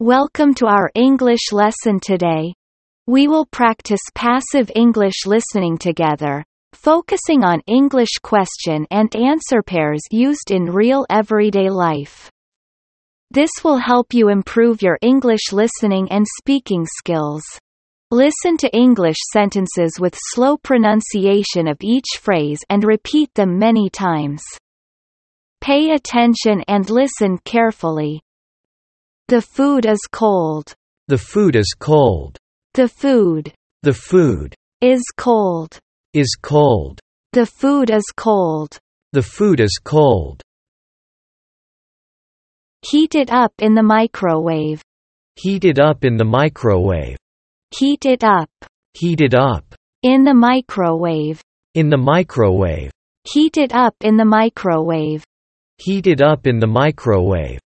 Welcome to our English lesson today. We will practice passive English listening together, focusing on English question and answer pairs used in real everyday life. This will help you improve your English listening and speaking skills. Listen to English sentences with slow pronunciation of each phrase and repeat them many times. Pay attention and listen carefully. The food is cold. The food is cold. The food. The food. Is cold. Is cold. The food is cold. The food is cold. Heat it up in the microwave. Heat it up in the microwave. Heat it up. Heat it up. In the microwave. In the microwave. Heat it up in the microwave. Heat it up in the microwave.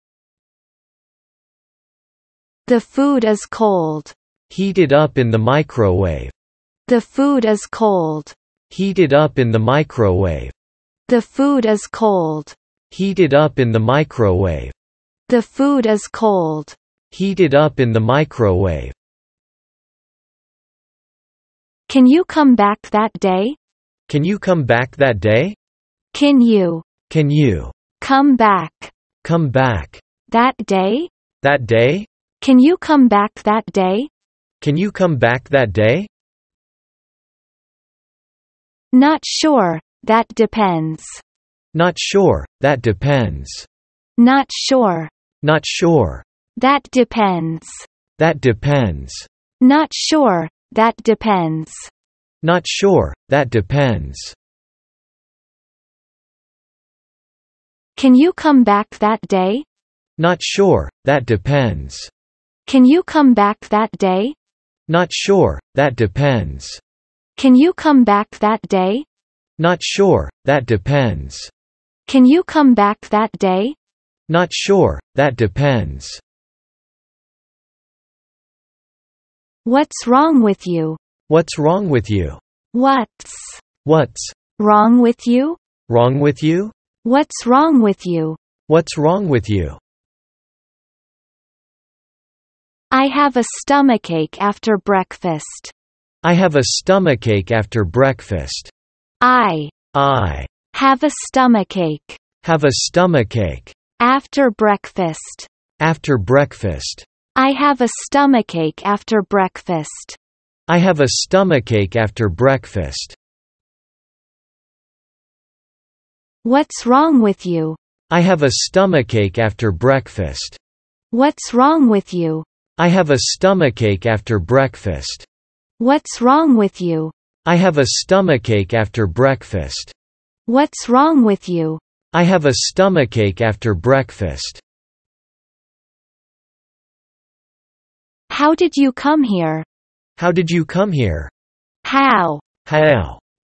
The food is cold. Heat it up in the microwave. The food is cold. Heat it up in the microwave. The food is cold. Heat it up in the microwave. The food is cold. Heat it up in the microwave. Can you come back that day? Can you come back that day? Can you? Can you? Come back. Come back. That day? That day? Can you come back that day? Can you come back that day? Not sure, that depends. Not sure, that depends. Not sure. Not sure. That depends. That depends. Not sure, that depends. Not sure, that depends. Can you come back that day? Not sure, that depends. Can you come back that day? Not sure, that depends. Can you come back that day? Not sure, that depends. Can you come back that day? Not sure, that depends. What's wrong with you? What's wrong with you? What's wrong with you? Wrong with you? What's wrong with you? What's wrong with you? I have a stomachache after breakfast. I have a stomachache after breakfast. I have a stomachache. Have a stomachache. After breakfast. After breakfast. I have a stomachache after breakfast. I have a stomachache after breakfast. What's wrong with you? I have a stomachache after breakfast. What's wrong with you? I have a stomachache after breakfast. What's wrong with you? I have a stomachache after breakfast. What's wrong with you? I have a stomachache after breakfast. How did you come here? How did you come here? How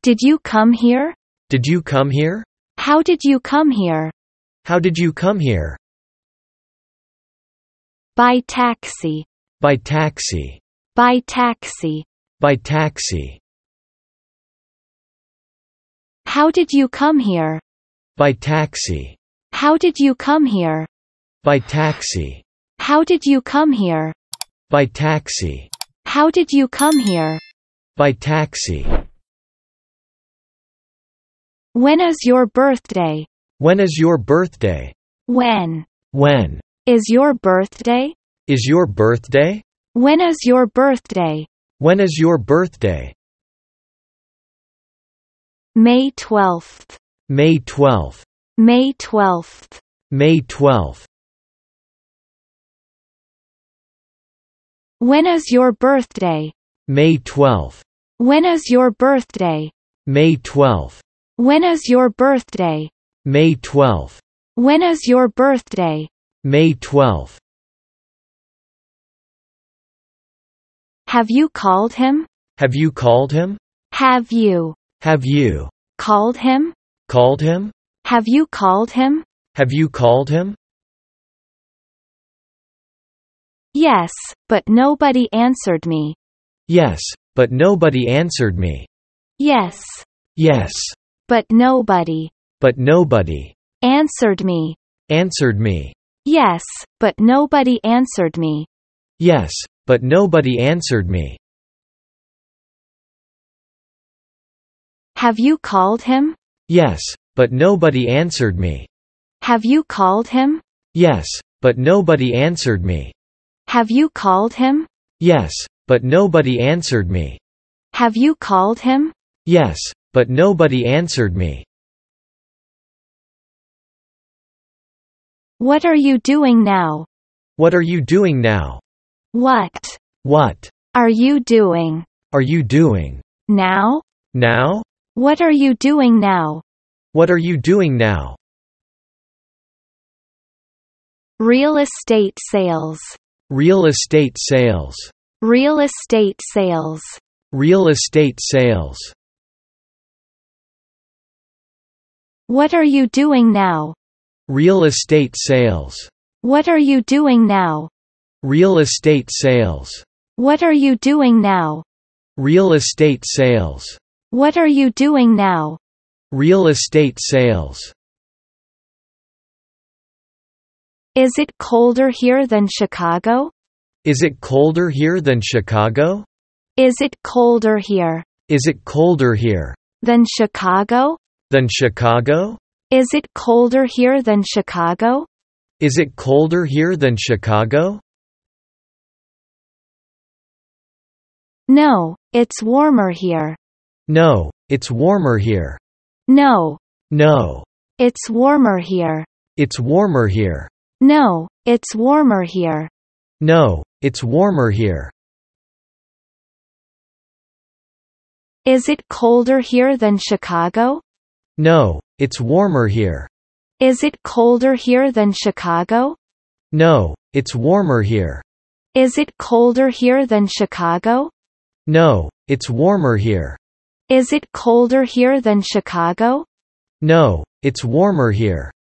did you come here? Did you come here? How did you come here? How did you come here? By taxi. By taxi. By taxi. By taxi. How did you come here? By taxi. How did you come here? By taxi. How did you come here? By taxi. How did you come here? By taxi. When is your birthday? When is your birthday? When is your birthday? Is your birthday? When is your birthday? When is your birthday? May 12th. May 12th. May 12th. May 12th. When is your birthday? May 12th. When is your birthday? May 12th. When is your birthday? May 12th. When is your birthday? May 12th. Have you called him? Have you called him? Have you called him? Called him? Have you called him? Have you called him? Yes, but nobody answered me. Yes, but nobody answered me. Yes, but nobody answered me. Yes, but nobody answered me. Yes. But nobody answered me. Have you called him? Yes. But nobody answered me. Have you called him? Yes. But nobody answered me. Have you called him? Yes. But nobody answered me. Have you called him? Yes. But nobody answered me. What are you doing now? What are you doing now? What? What? Are you doing? Are you doing? Now? Now? What are you doing now? What are you doing now? Real estate sales. Real estate sales. Real estate sales. Real estate sales. What are you doing now? Real estate sales. What are you doing now? Real estate sales. What are you doing now? Real estate sales. What are you doing now? Real estate sales. Is it colder here than Chicago? Is it colder here than Chicago? Is it colder here? Is it colder here? Than Chicago? Than Chicago? Is it colder here than Chicago? Is it colder here than Chicago? No, it's warmer here. No, it's warmer here. No. No. It's warmer here. It's warmer here. No, it's warmer here. No, it's warmer here. Is it colder here than Chicago? No, it's warmer here. Is it colder here than Chicago? No, it's warmer here. Is it colder here than Chicago? No, it's warmer here. Is it colder here than Chicago? No, it's warmer here.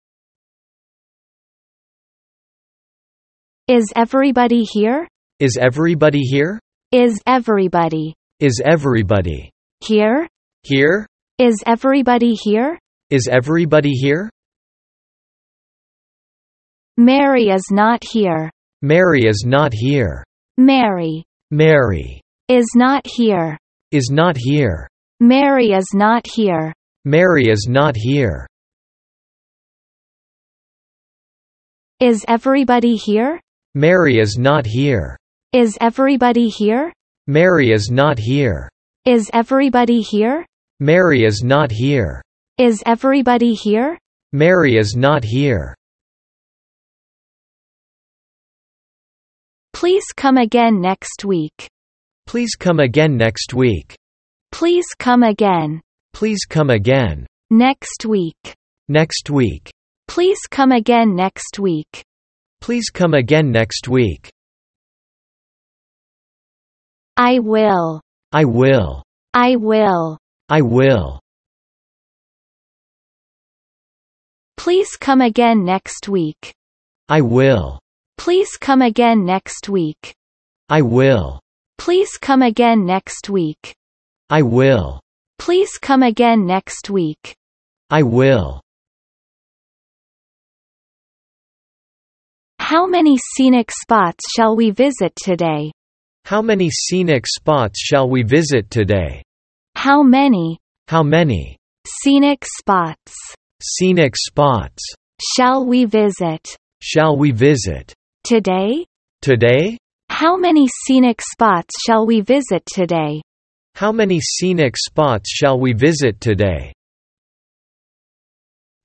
Is everybody here? Is everybody here? Is everybody? Is everybody here? Here? Is everybody here? Is everybody here? Mary is not here. Mary is not here. Mary. Mary. Is not here. Is not here. Mary is not here. Mary is not here. Is everybody here? Mary is not here. Is everybody here? Mary is not here. Is everybody here? Mary is not here. Is everybody here? Mary is not here. Please come again next week. Please come again next week. Please come again. Please come again. Next week. Next week. Please come again next week. Please come again next week. I will. I will. I will. I will. Please come again next week. I will. Please come again next week. I will. Please come again next week. I will. Please come again next week. I will. How many scenic spots shall we visit today? How many scenic spots shall we visit today? How many? How many? Scenic spots. Scenic spots. Shall we visit? Shall we visit? Today? Today? How many scenic spots shall we visit today? How many scenic spots shall we visit today?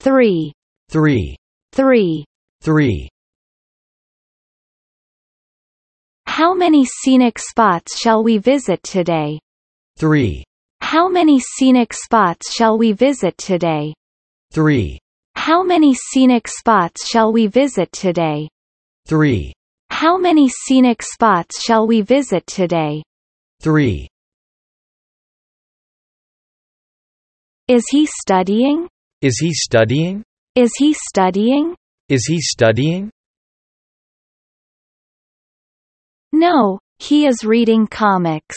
3. 3. 3. 3. How many scenic spots shall we visit today? 3. How many scenic spots shall we visit today? 3. How many scenic spots shall we visit today? 3. How many scenic spots shall we visit today? 3. Is he studying? Is he studying? Is he studying? Is he studying? No, he is reading comics.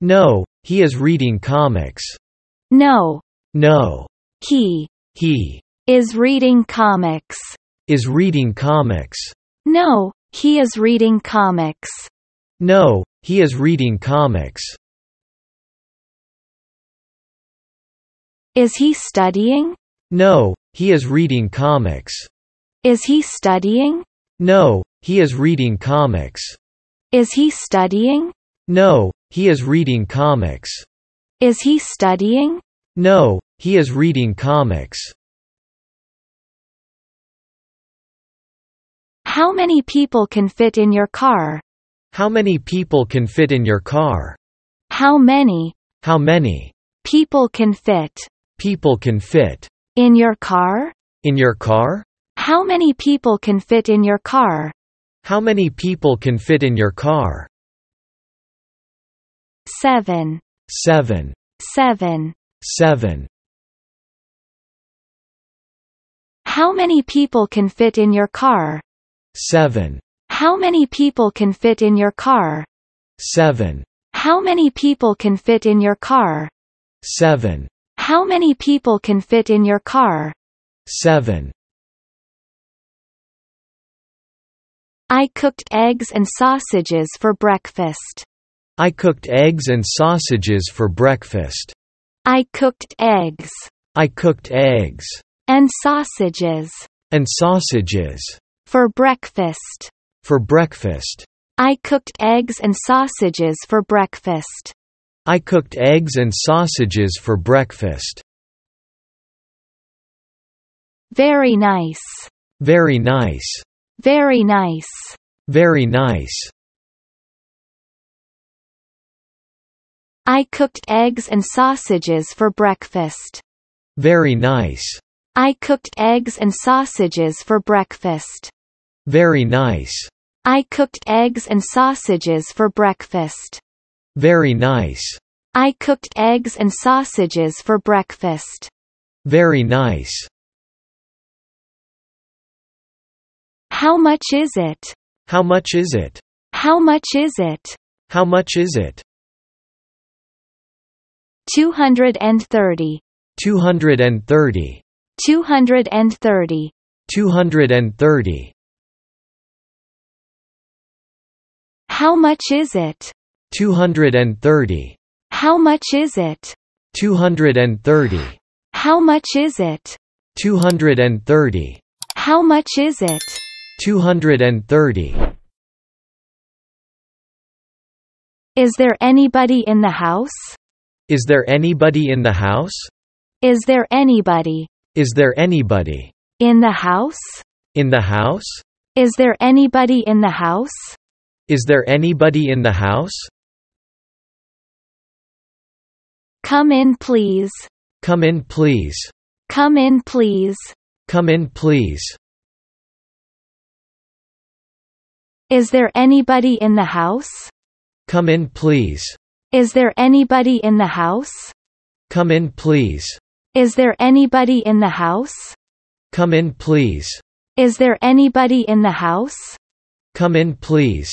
No, he is reading comics. No. No. He is reading comics. Is reading comics. No, he is reading comics. No, he is reading comics. Is he studying? No, he is reading comics. Is he studying? No, he is reading comics. Is he studying? No, he is reading comics. Is he studying? No, he is reading comics. How many people can fit in your car? How many people can fit in your car? How many? How many? People can fit. People can fit. In your car? In your car? How many people can fit in your car? How many people can fit in your car? 7. 7. 7. 7. How many people can fit in your car? 7. How many people can fit in your car? 7. How many people can fit in your car? 7. How many people can fit in your car? 7. I cooked eggs and sausages for breakfast. I cooked eggs and sausages for breakfast. I cooked eggs. I cooked eggs. And sausages. And sausages. For breakfast. For breakfast. I cooked eggs and sausages for breakfast. I cooked eggs and sausages for breakfast. Very nice. Very nice. Very nice. Very nice. I cooked eggs and sausages for breakfast. Very nice. I cooked eggs and sausages for breakfast. Very nice. I cooked eggs and sausages for breakfast. Very nice. I cooked eggs and sausages for breakfast. Very nice. How much is it? How much is it? How much is it? How much is it? 230. 230. 230. 230. How much is it? 230. How much is it? 230. How much is it? 230. How much is it? 230. Is there anybody in the house? Is there anybody in the house? Is there anybody? Is there anybody? In the house? In the house? Is there anybody in the house? Is there anybody in the house? Come in, please. Come in, please. Come in, please. Come in, please. Is there anybody in the house? Come in, please. Is there anybody in the house? Come in, please. Is there anybody in the house? Come in, please. Is there anybody in the house? Come in, please.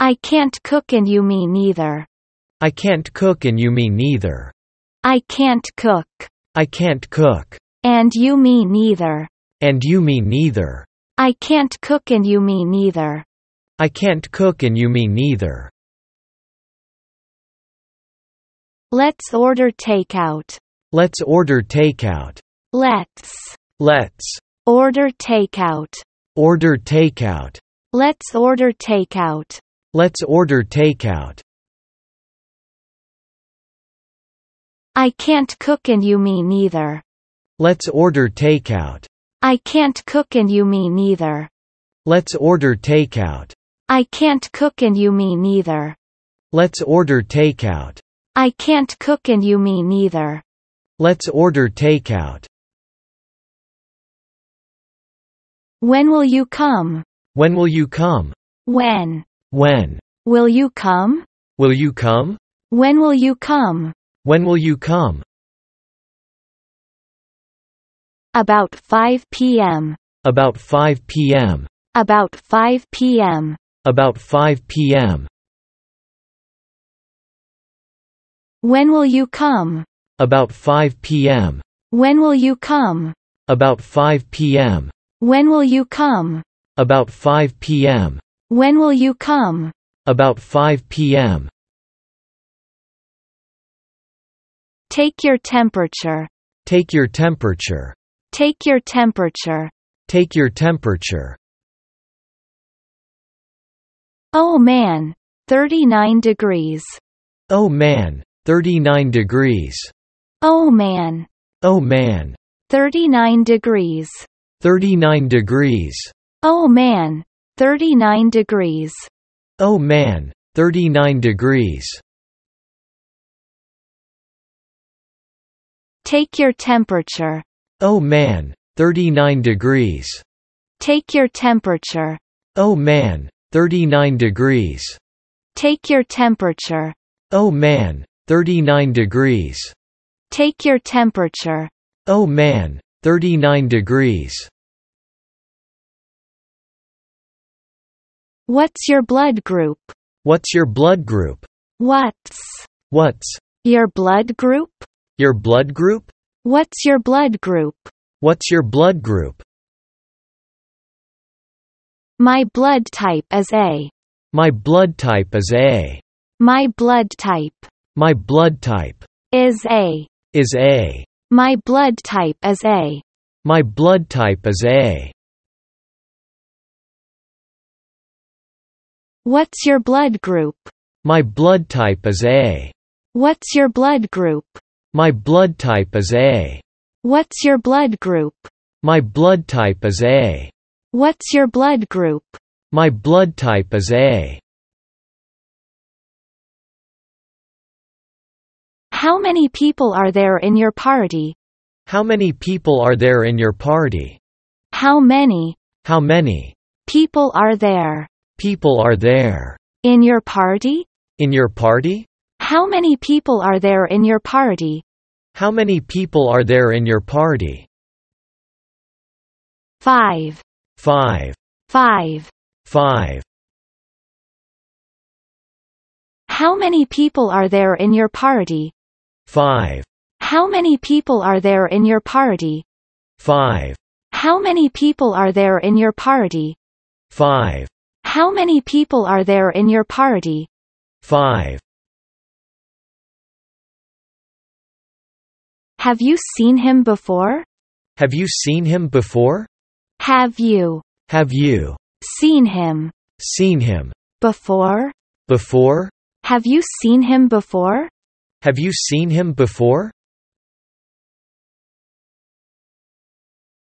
I can't cook and you mean neither. I can't cook and you mean neither. I can't cook. I can't cook. And you mean neither. And you mean neither. I can't cook and you mean neither. I can't cook and you mean neither. Let's order takeout. Let's order takeout. Let's. Let's. Order takeout. Order takeout. Let's order takeout. Let's order takeout. I can't cook and you mean neither. Let's order takeout. I can't cook and you mean neither. Let's order takeout. I can't cook and you mean neither. Let's order takeout. I can't cook and you mean neither. Let's order takeout. When will you come? When will you come? When? When? Will you come? Will you come? When will you come? When will you come? About 5 p.m. About 5 p.m. About 5 p.m. About 5 p.m. When will you come? About 5 p.m. When will you come? About 5 p.m. When will you come? About 5 p.m. When will you come? About 5 p.m. Take your temperature. Take your temperature. Take your temperature. Take your temperature. Oh man, 39 degrees. Oh man, 39 degrees. Oh man. Oh man. 39 degrees. 39 degrees. Oh man, 39 degrees. Oh man, 39 degrees. Take your temperature. Oh man, 39 degrees. Take your temperature. Oh man, 39 degrees. Take your temperature. Oh man, 39 degrees. Take your temperature. Oh man, 39 degrees. What's your blood group? What's your blood group? What's your blood group? Your blood group? What's your blood group? What's your blood group? My blood type is A. My blood type is A. My blood type. My blood type is A. Is A. My blood type is A. My blood type is A. What's your blood group? My blood type is A. What's your blood group? My blood type is A. What's your blood group? My blood type is A. What's your blood group? My blood type is A. How many people are there in your party? How many people are there in your party? How many people are there? People are there. In your party? In your party? How many people are there in your party? How many people are there in your party? 5. 5. 5. 5. How many people are there in your party? 5. How many people are there in your party? 5. How many people are there in your party? 5. How many people are there in your party? 5. Have you seen him before? Have you seen him before? Have you seen him? Seen him before? Before? Have you seen him before? Have you seen him before?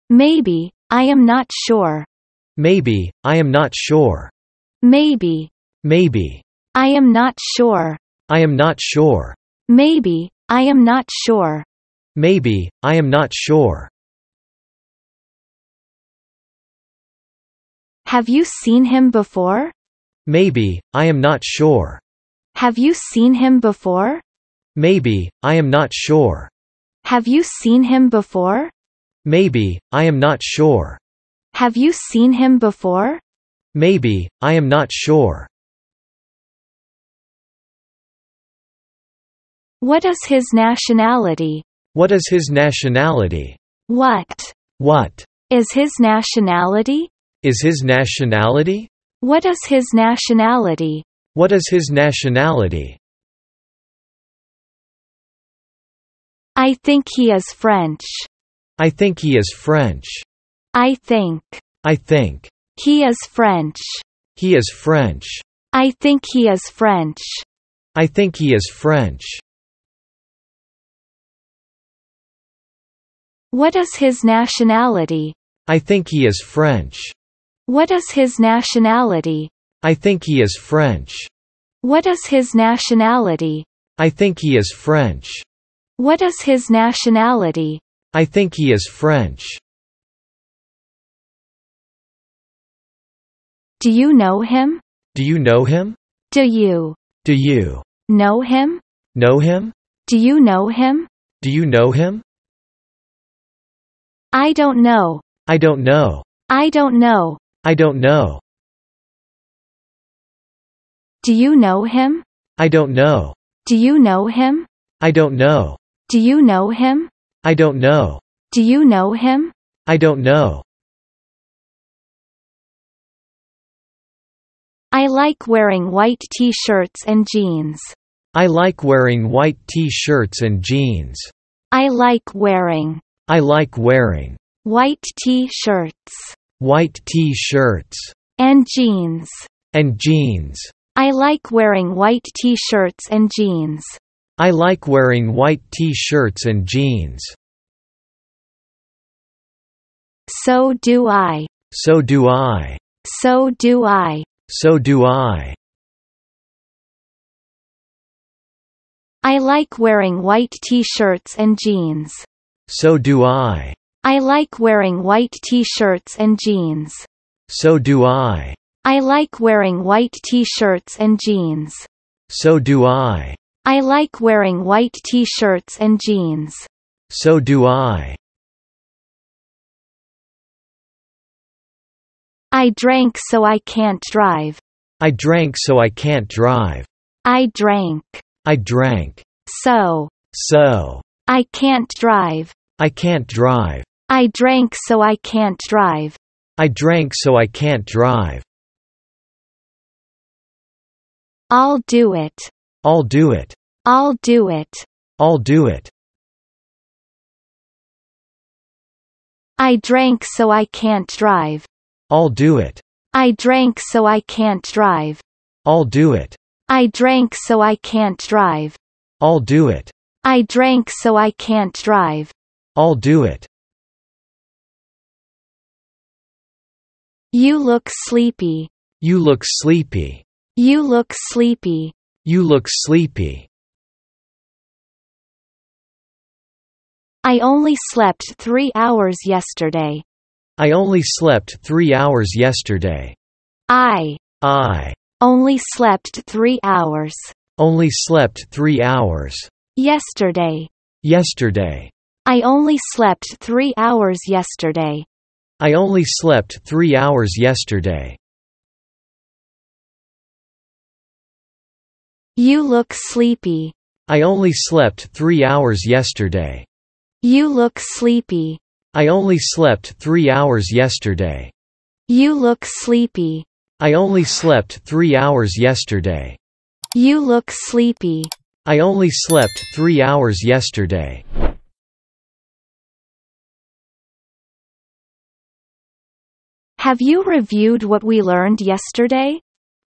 Maybe, I am not sure. Maybe, I am not sure. Maybe. I am not sure. I am not sure. Maybe, I am not sure. Maybe, I am not sure. Have you seen him before? Maybe, I am not sure. Have you seen him before? Maybe, I am not sure. Have you seen him before? Maybe, I am not sure. Have you seen him before? Maybe, I am not sure. What is his nationality? What is his nationality? What is his nationality? Is his nationality? What is his nationality? What is his nationality? I think he is French. I think he is French. I think. He is French. He is French. I think he is French. I think he is French. What is his nationality? I think he is French. What is his nationality? I think he is French. What is his nationality? I think he is French. What is his nationality? I think he is French. Do you know him? Do you know him? Do you know him? Know him? Do you know him? Do you know him? I don't know. I don't know. I don't know. I don't know. Do you know him? I don't know. Do you know him? I don't know. Do you know him? I don't know. Do you know him? I don't know. I like wearing white t-shirts and jeans. I like wearing white t-shirts and jeans. I like wearing. I like wearing. White t-shirts. White t-shirts. And jeans. And jeans. I like wearing white t-shirts and jeans. I like wearing white t-shirts and jeans. So do I. So do I. So do I. So do I. I like wearing white t-shirts and jeans. So do I. I like wearing white t-shirts and jeans. So do I. I like wearing white t-shirts and jeans. So do I. I like wearing white t-shirts and jeans. So do I. I drank so I can't drive. I drank so I can't drive. I drank. I drank. So. So. I can't drive. I can't drive. I drank so I can't drive. I drank so I can't drive. I'll do it. I'll do it. I'll do it. I'll do it. I drank so I can't drive. I'll do it. I drank so I can't drive. I'll do it. I drank so I can't drive. I'll do it. I drank so I can't drive. I'll do it. You look sleepy. You look sleepy. You look sleepy. You look sleepy. I only slept 3 hours yesterday. I only slept 3 hours yesterday. I only slept 3 hours. Only slept 3 hours. Yesterday. Yesterday. I only slept 3 hours yesterday. I only slept 3 hours yesterday. You look sleepy. I only slept 3 hours yesterday. You look sleepy. I only slept 3 hours yesterday. You look sleepy. I only slept 3 hours yesterday. You look sleepy. I only slept 3 hours yesterday. Have you reviewed what we learned yesterday?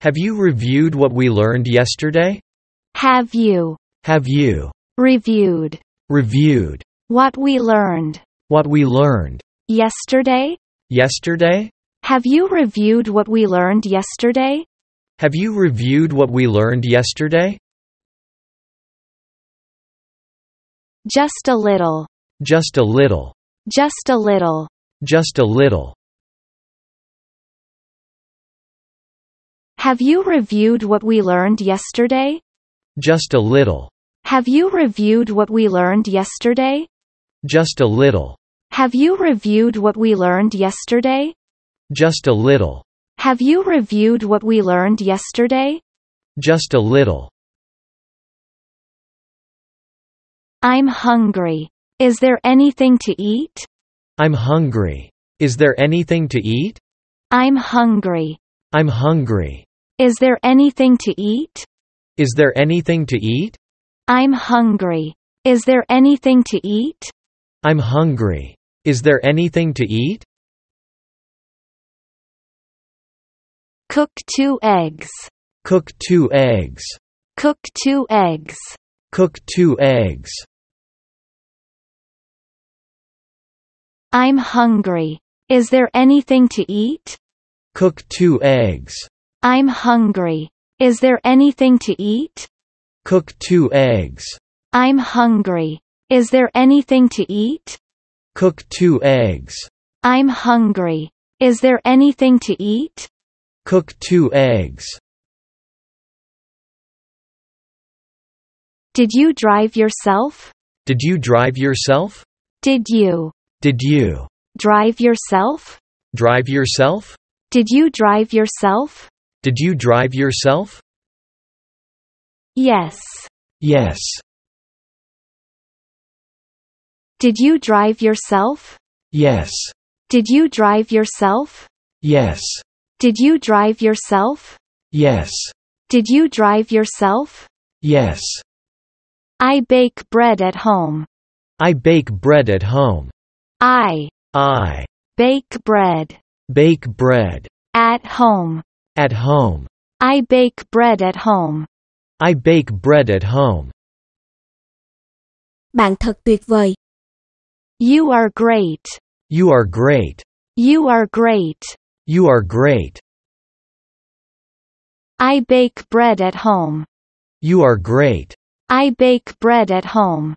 Have you reviewed what we learned yesterday? Have you? Have you? Reviewed. Reviewed. What we learned. What we learned. Yesterday? Yesterday? Have you reviewed what we learned yesterday? Have you reviewed what we learned yesterday? Just a little. Just a little. Just a little. Just a little. Have you reviewed what we learned yesterday? Just a little. Have you reviewed what we learned yesterday? Just a little. Have you reviewed what we learned yesterday? Just a little. Have you reviewed what we learned yesterday? Just a little. I'm hungry. Is there anything to eat? I'm hungry. Is there anything to eat? I'm hungry. I'm hungry. Is there anything to eat? Is there anything to eat? I'm hungry. Is there anything to eat? I'm hungry. Is there anything to eat? Cook 2 eggs. Cook 2 eggs. Cook 2 eggs. Cook 2 eggs. I'm hungry. Is there anything to eat? Cook 2 eggs. I'm hungry. Is there anything to eat? Cook 2 eggs. I'm hungry. Is there anything to eat? Cook 2 eggs. I'm hungry. Is there anything to eat? Cook 2 eggs. Did you drive yourself? Did you drive yourself? Did you? Did you? Drive yourself? Drive yourself? Did you drive yourself? Did you drive yourself? Yes. Yes. Did you drive yourself? Yes. Did you drive yourself? Yes. Did you drive yourself? Yes. Did you drive yourself? Yes. I bake bread at home. I bake bread at home. I bake bread. Bake bread. At home. At home. I bake bread at home. I bake bread at home. Bạn thật tuyệt vời. You are great. You are great. You are great. You are great. I bake bread at home. You are great. I bake bread at home.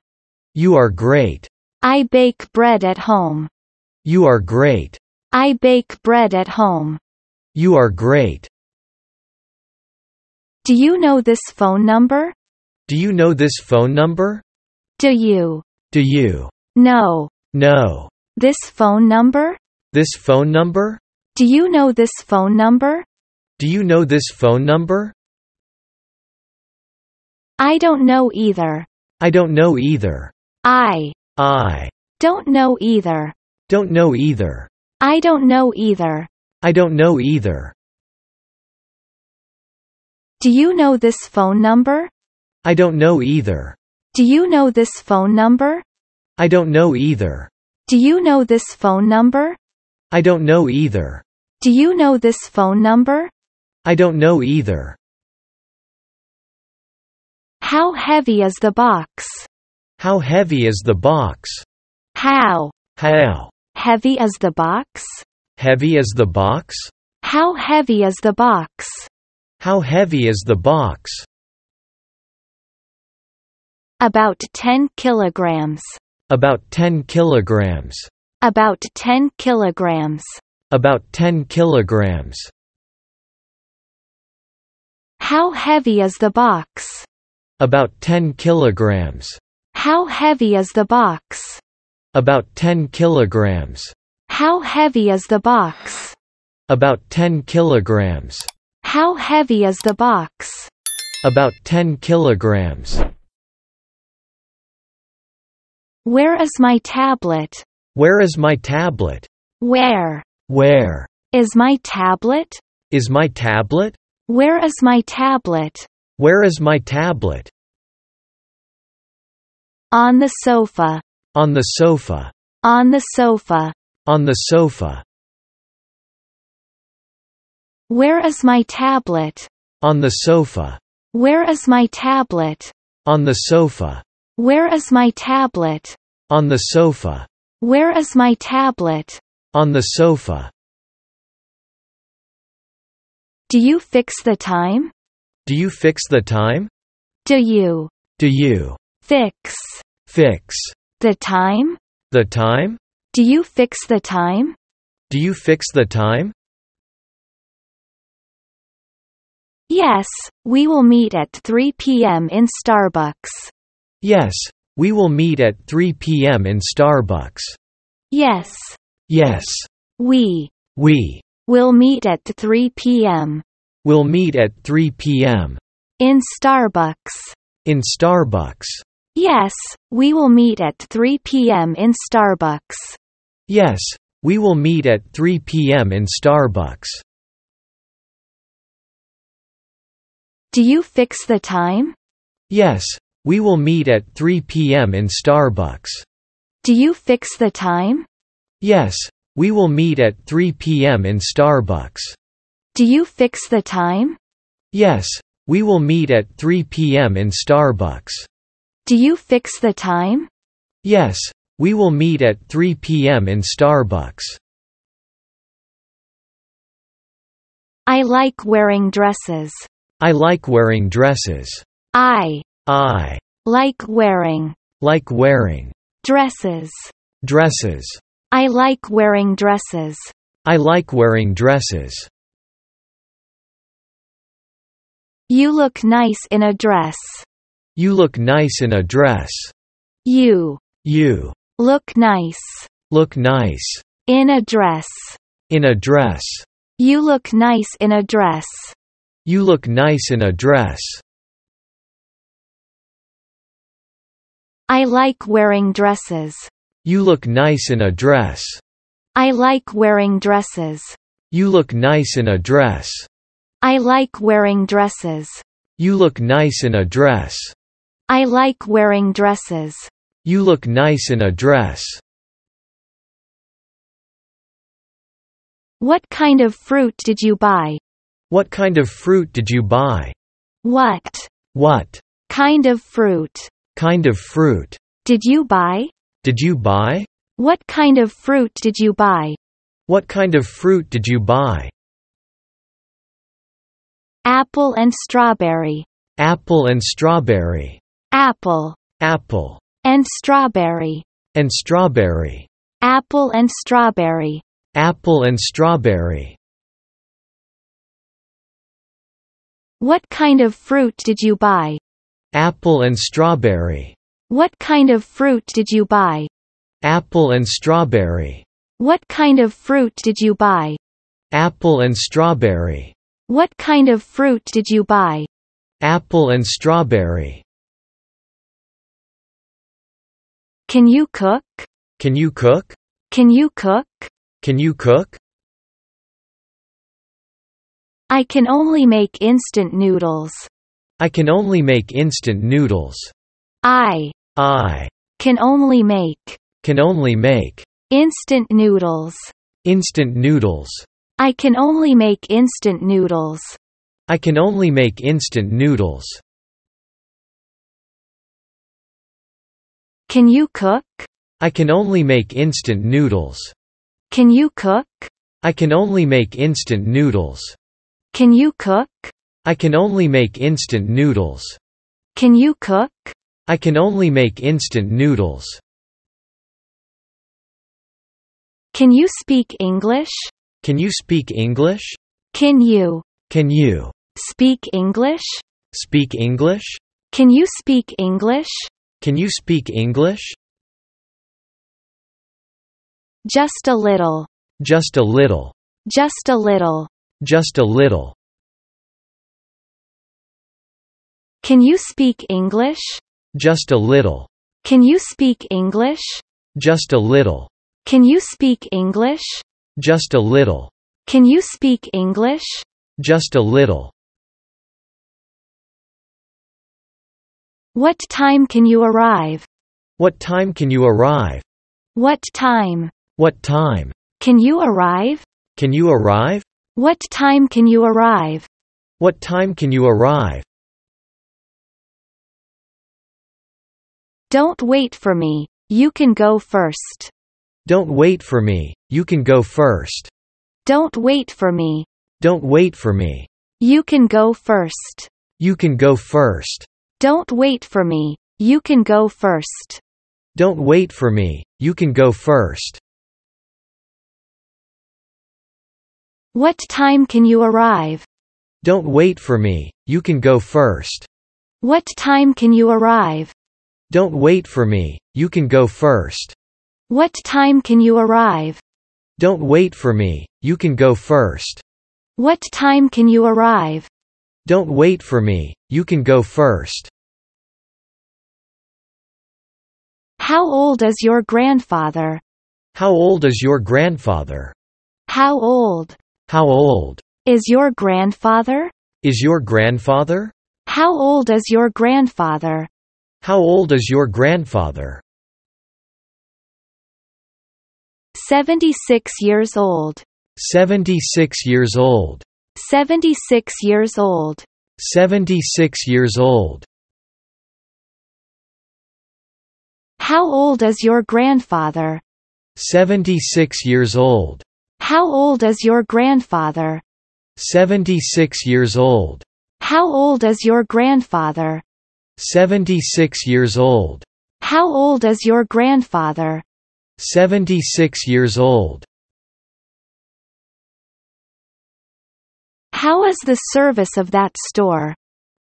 You are great. I bake bread at home. You are great. I bake bread at home. You are great. Do you know this phone number? Do you know this phone number? Do you? Do you? No. No. This phone number? This phone number? Do you know this phone number? Do you know this phone number? I don't know either. I don't know either. I don't know either. Don't know either. I don't know either. I don't know either. Do you know this phone number? I don't know either. Do you know this phone number? I don't know either. Do you know this phone number? I don't know either. Do you know this phone number? I don't know either. How heavy is the box? How heavy is the box? How heavy is the box? Heavy is the box? How heavy is the box? How heavy is the box? About 10 kilograms. About 10 kilograms. About 10 kilograms. About 10 kilograms. How heavy is the box? About 10 kilograms. How heavy is the box? About 10 kilograms. How heavy is the box? About 10 kilograms. How heavy is the box? About 10 kilograms. Where is my tablet? Where is my tablet? Where is my tablet? Is my tablet? Where is my tablet? Where is my tablet? On the sofa. On the sofa. On the sofa. On the sofa. Where is my tablet? On the sofa. Where is my tablet? On the sofa. Where is my tablet? On the sofa. Where is my tablet? On the sofa. Do you fix the time? Do you fix the time? Do you? Do you? Fix. The time? The time? Do you fix the time? Do you fix the time? Yes, we will meet at 3 p.m. in Starbucks. Yes, we will meet at 3 p.m. in Starbucks. Yes. We will meet at 3 p.m. We'll meet at 3 p.m. in Starbucks. In Starbucks. Yes, we will meet at 3 p.m. in Starbucks. Yes, we will meet at 3 p.m. in Starbucks. Do you fix the time? Yes, we will meet at 3 p.m. in Starbucks. Do you fix the time? Yes, we will meet at 3 p.m. in Starbucks. Do you fix the time? Yes, we will meet at 3 p.m. in Starbucks. Do you fix the time? Yes, we will meet at 3 p.m. in Starbucks. I like wearing dresses. I like wearing dresses. I like wearing dresses. I like wearing dresses. I like wearing dresses. You look nice in a dress. You look nice in a dress. You look nice in a dress. You look nice in a dress. You look nice in a dress. I like wearing dresses. You look nice in a dress. I like wearing dresses. You look nice in a dress. I like wearing dresses. You look nice in a dress. I like wearing dresses. You look nice in a dress. What kind of fruit did you buy? What kind of fruit did you buy? What? What? Kind of fruit. Kind of fruit. Did you buy? Did you buy? What kind of fruit did you buy? What kind of fruit did you buy? Apple and strawberry. Apple and strawberry. Apple. Apple. And strawberry. And strawberry. Apple and strawberry. Apple and strawberry. What kind of fruit did you buy? Apple and strawberry. What kind of fruit did you buy? Apple and strawberry. What kind of fruit did you buy? Apple and strawberry. What kind of fruit did you buy? Apple and strawberry. Can you cook? Can you cook? Can you cook? Can you cook? I can only make instant noodles. I can only make instant noodles. I can only make. Can only make. Instant noodles. Instant noodles. I can only make instant noodles. I can only make instant noodles. Can you cook? I can only make instant noodles. Can you cook? I can only make instant noodles. Can you cook? I can only make instant noodles. Can you cook? I can only make instant noodles. Can you speak English? Can you speak English? Can you? Can you? Speak English? Speak English? Can you speak English? Can you speak English? Just a little. Just a little. Just a little. Just a little. Can you speak English? Just a little. Can you speak English? Just a little. Can you speak English? Just a little. Can you speak English? Just a little. What time can you arrive? What time can you arrive? What time? What time? Can you arrive? Can you arrive? What time can you arrive? What time can you arrive? Don't wait for me. You can go first. Don't wait for me. You can go first. Don't wait for me. Don't wait for me. You can go first. You can go first. Don't wait for me. You can go first. Don't wait for me. You can go first. What time can you arrive? Don't wait for me. You can go first. What time can you arrive? Don't wait for me. You can go first. What time can you arrive? Don't wait for me. You can go first. What time can you arrive? Don't wait for me. You can go first. How old is your grandfather? How old is your grandfather? How old? How old? Is your grandfather? Is your grandfather? How old is your grandfather? How old is your grandfather? 76 years old. 76 years old. 76 years old. 76 years old. How old is your grandfather? 76 years old. How old is your grandfather? 76 years old. How old is your grandfather? 76 years old. How old is your grandfather? 76 years old. How is the service of that store?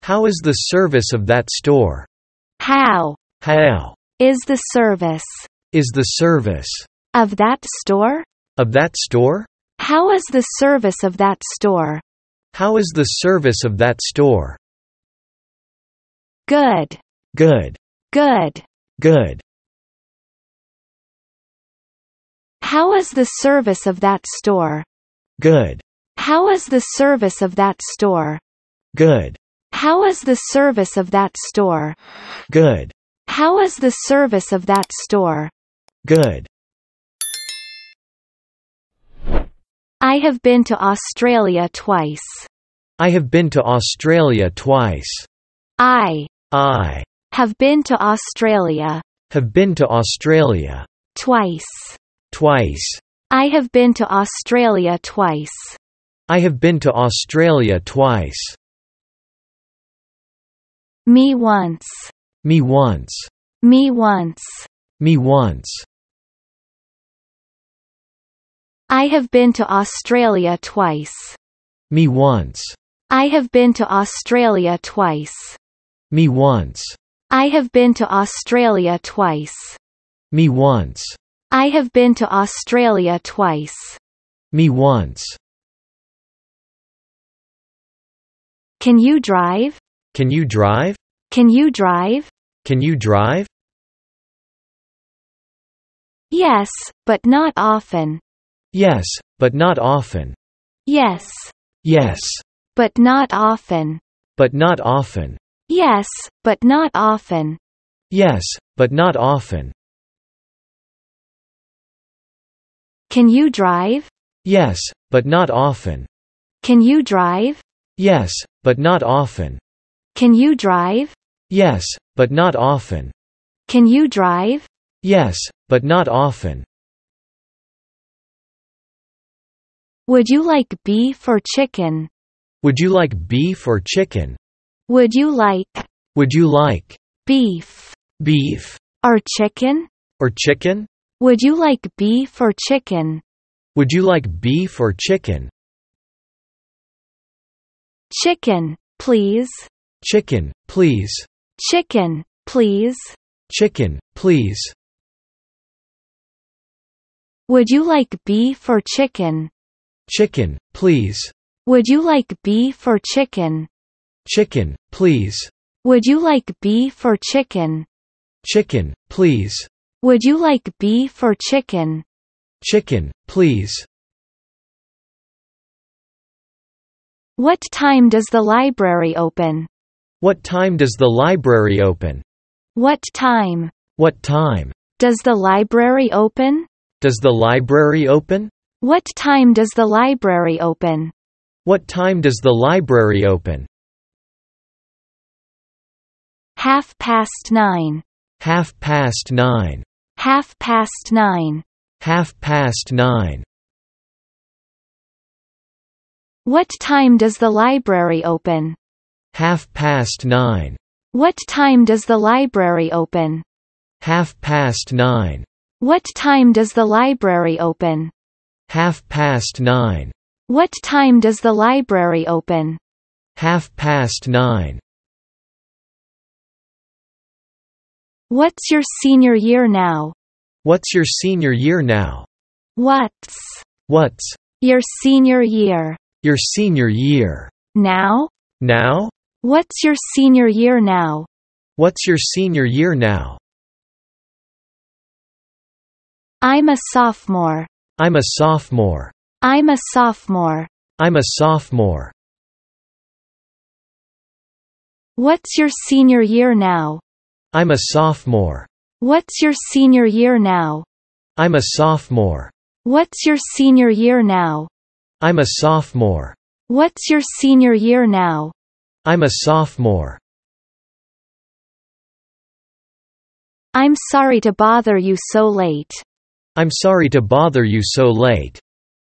How is the service of that store? How? How? Is the service? Is the service? Of that store? Of that store? How is the service of that store? How is the service of that store? Good. Good. Good. Good. How is the service of that store? Good. How is the service of that store? Good. How is the service of that store? Good. How is the service of that store? Good. I have been to Australia twice. I have been to Australia twice. I have been to Australia. Have been to Australia. Twice. Twice. I have been to Australia twice. I have been to Australia twice. Me once. Me once. Me once. Me once. I have been to Australia twice. Me once. I have been to Australia twice. Me once. I have been to Australia twice. Me once. I have been to Australia twice. Me once. Can you drive? Can you drive? Can you drive? Can you drive? Yes, but not often. Yes, but not often. Yes. Yes. But not often. But not often. Yes, but not often. Yes, but not often. Can you drive? Yes, but not often. Can you drive? Yes, but not often. Can you drive? Yes, but not often. Can you drive? Yes, but not often. Would you like beef or chicken? Would you like beef or chicken? Would you like? Would you like? Beef. Beef. Or chicken? Or chicken? Would you like beef or chicken? Would you like beef or chicken? Chicken, please. Chicken, please. Chicken, please. Chicken, please. Would you like beef or chicken? Chicken, please. Would you like beef or chicken? Chicken, please. Would you like beef or chicken? Chicken, please. Would you like beef or chicken? Chicken, please. What time does the library open? What time does the library open? What time? What time? Does the library open? Does the library open? What time does the library open? What time does the library open? 9:30. 9:30. 9:30. 9:30. What time does the library open? 9:30. What time does the library open? 9:30. What time does the library open? 9:30. What time does the library open? 9:30. What's your senior year now? What's your senior year now? What's your senior year? Your senior year. Now? What's your senior year now? What's your senior year now? I'm a sophomore. I'm a sophomore. I'm a sophomore. I'm a sophomore. What's your senior year now? I'm a sophomore. What's your senior year now? I'm a sophomore. What's your senior year now? I'm a sophomore. What's your senior year now? I'm a sophomore. I'm sorry to bother you so late. I'm sorry to bother you so late.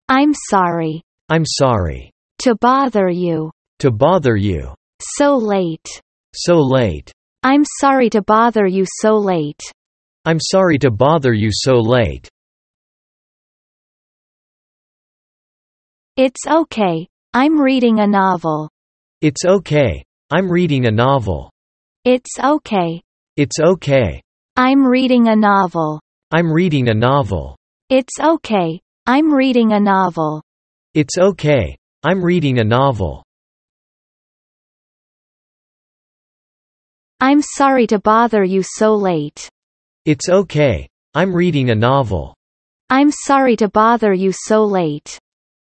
I'm sorry. I'm sorry. To bother you. To bother you. So late. So late. I'm sorry to bother you so late. I'm sorry to bother you so late. It's okay. I'm reading a novel. It's okay. I'm reading a novel. It's okay. It's okay. I'm reading a novel. I'm reading a novel. It's okay. I'm reading a novel. It's okay. I'm reading a novel. I'm sorry to bother you so late. It's okay. I'm reading a novel. I'm sorry to bother you so late.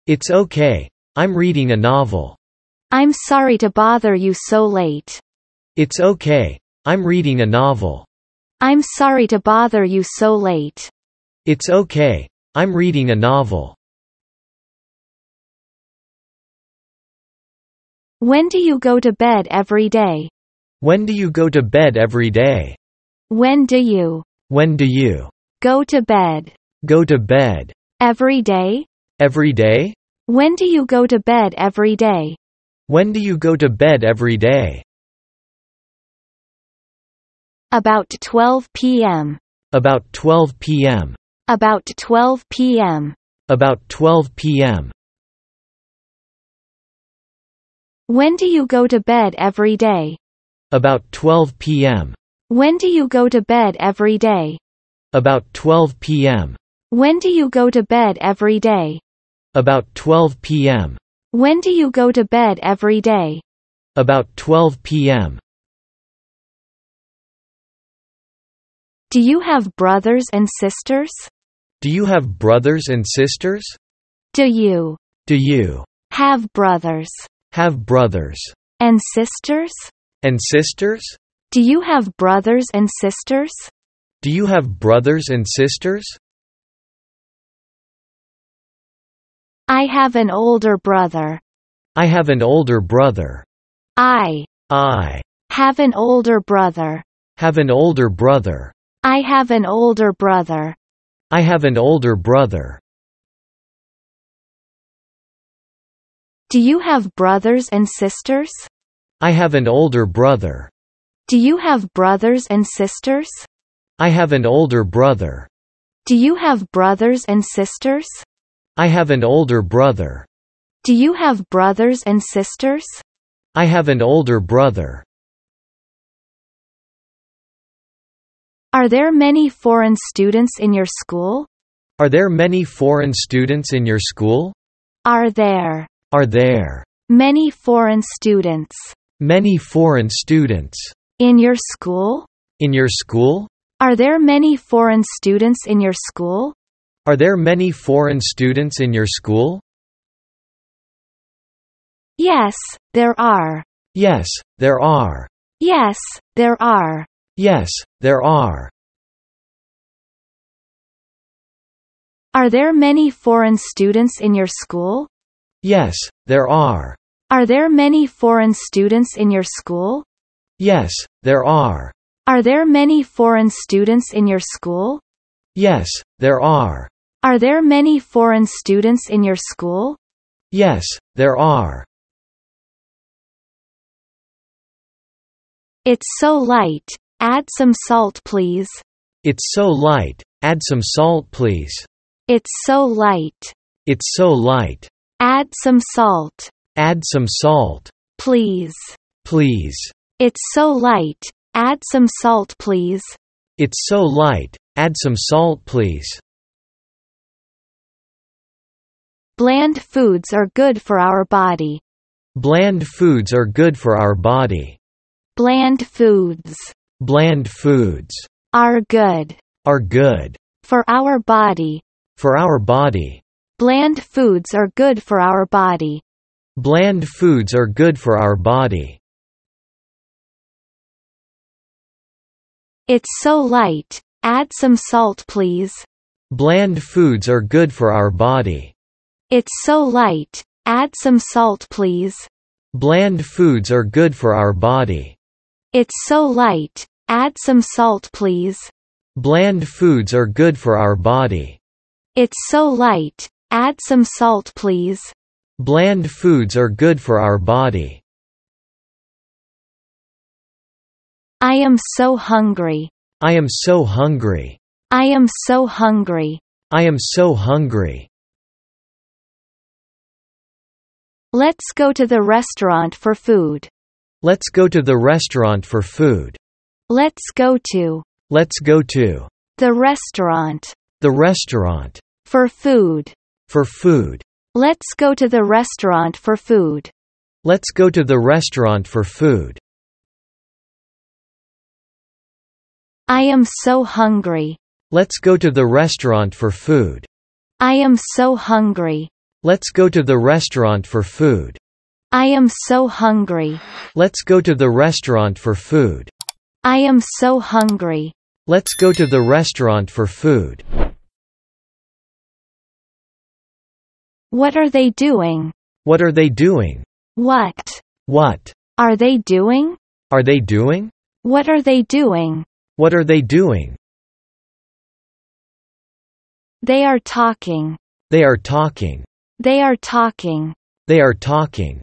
It's okay. I'm reading a novel. I'm sorry to bother you so late. It's okay. I'm reading a novel. I'm sorry to bother you so late. It's okay. I'm reading a novel. When do you go to bed every day? When do you go to bed every day? When do you go to bed? Go to bed. Every day? Every day? When do you go to bed every day? When do you go to bed every day? About 12 p.m. About 12 p.m. About 12 p.m. About 12 p.m. When do you go to bed every day? About 12 p.m. When do you go to bed every day? About 12 p.m. When do you go to bed every day? About 12 p.m. When do you go to bed every day? About 12 p.m. Do you have brothers and sisters? Do you have brothers and sisters? Do you have brothers? Have brothers and sisters? And sisters? Do you have brothers and sisters? Do you have brothers and sisters? I have an older brother. I have an older brother. I have an older brother. Have an older brother. I have an older brother. I have an older brother. Do you have brothers and sisters? I have an older brother. Do you have brothers and sisters? I have an older brother. Do you have brothers and sisters? I have an older brother. Do you have brothers and sisters? I have an older brother. Are there many foreign students in your school? Are there many foreign students in your school? Are there many foreign students? Many foreign students in your school? In your school? Are there many foreign students in your school? Are there many foreign students in your school? Yes, there are. Yes, there are. Yes, there are. Yes, there are. Are there many foreign students in your school? Yes, there are. Are there many foreign students in your school? Yes, there are. Are there many foreign students in your school? Yes, there are. Are there many foreign students in your school? Yes, there are. It's so light. Add some salt, please. It's so light. Add some salt, please. It's so light. It's so light. Add some salt. Add some salt. Please. Please. It's so light. Add some salt, please. It's so light. Add some salt, please. Bland foods are good for our body. Bland foods are good for our body. Bland foods are good for our body. Bland foods are good for our body. Bland foods are good for our body. It's so light. Add some salt, please. Bland foods are good for our body. It's so light. Add some salt, please. Bland foods are good for our body. It's so light. Add some salt, please. Bland foods are good for our body. It's so light. Add some salt, please. Bland foods are good for our body. I am so hungry. I am so hungry. I am so hungry. I am so hungry. Let's go to the restaurant for food. Let's go to the restaurant for food. Let's go to the restaurant. The restaurant. For food. Let's go to the restaurant for food. Let's go to the restaurant for food. I am so hungry. Let's go to the restaurant for food. I am so hungry. Let's go to the restaurant for food. I am so hungry. Let's go to the restaurant for food. I am so hungry. Let's go to the restaurant for food. What are they doing? What are they doing? What? What? Are they doing? Are they doing? What are they doing? What are they doing? They are talking. They are talking. They are talking. They are talking.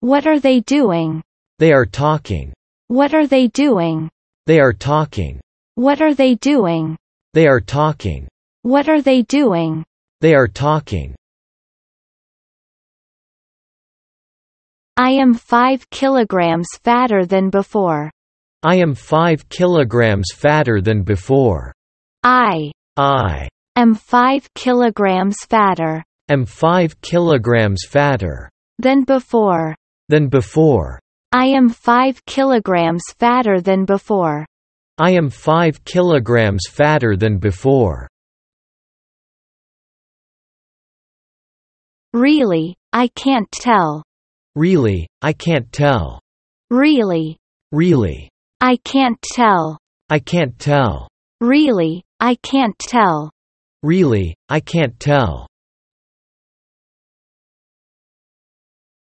What are they doing? They are talking. What are they doing? They are talking. What are they doing? They are talking. What are they doing? They are talking. I am 5 kilograms fatter than before. I am 5 kilograms fatter than before. I am 5 kilograms fatter. Am 5 kilograms fatter. Than before. Than before. I am 5 kilograms fatter than before. I am 5 kilograms fatter than before. Really, I can't tell. Really, I can't tell. Really. Really. I can't tell. I can't tell. Really, I can't tell. Really, I can't tell.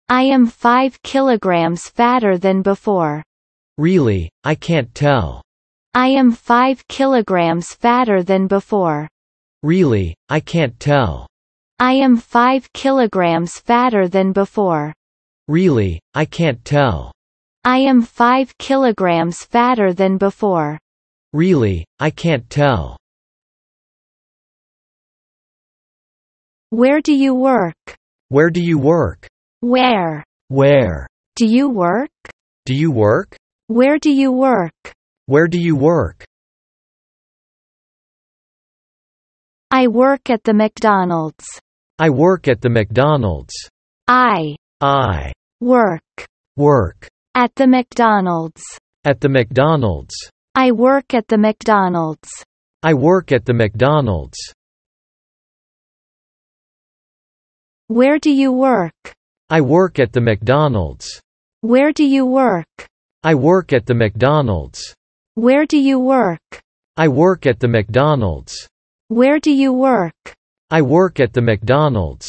I am 5 kilograms fatter than before. Really, I can't tell. I am 5 kilograms fatter than before. Really, I can't tell. I am 5 kilograms fatter than before. Really, I can't tell. I am 5 kilograms fatter than before. Really, I can't tell. Where do you work? Where do you work? Where? Where? Do you work? Do you work? Where do you work? Where do you work? I work at the McDonald's. I work at the McDonald's. I work at the McDonald's. At the McDonald's. I work at the McDonald's. I work at the McDonald's. Where do you work? I work at the McDonald's. Where do you work? I work at the McDonald's. Where do you work? I work at the McDonald's. Where do you work? I work at the McDonald's.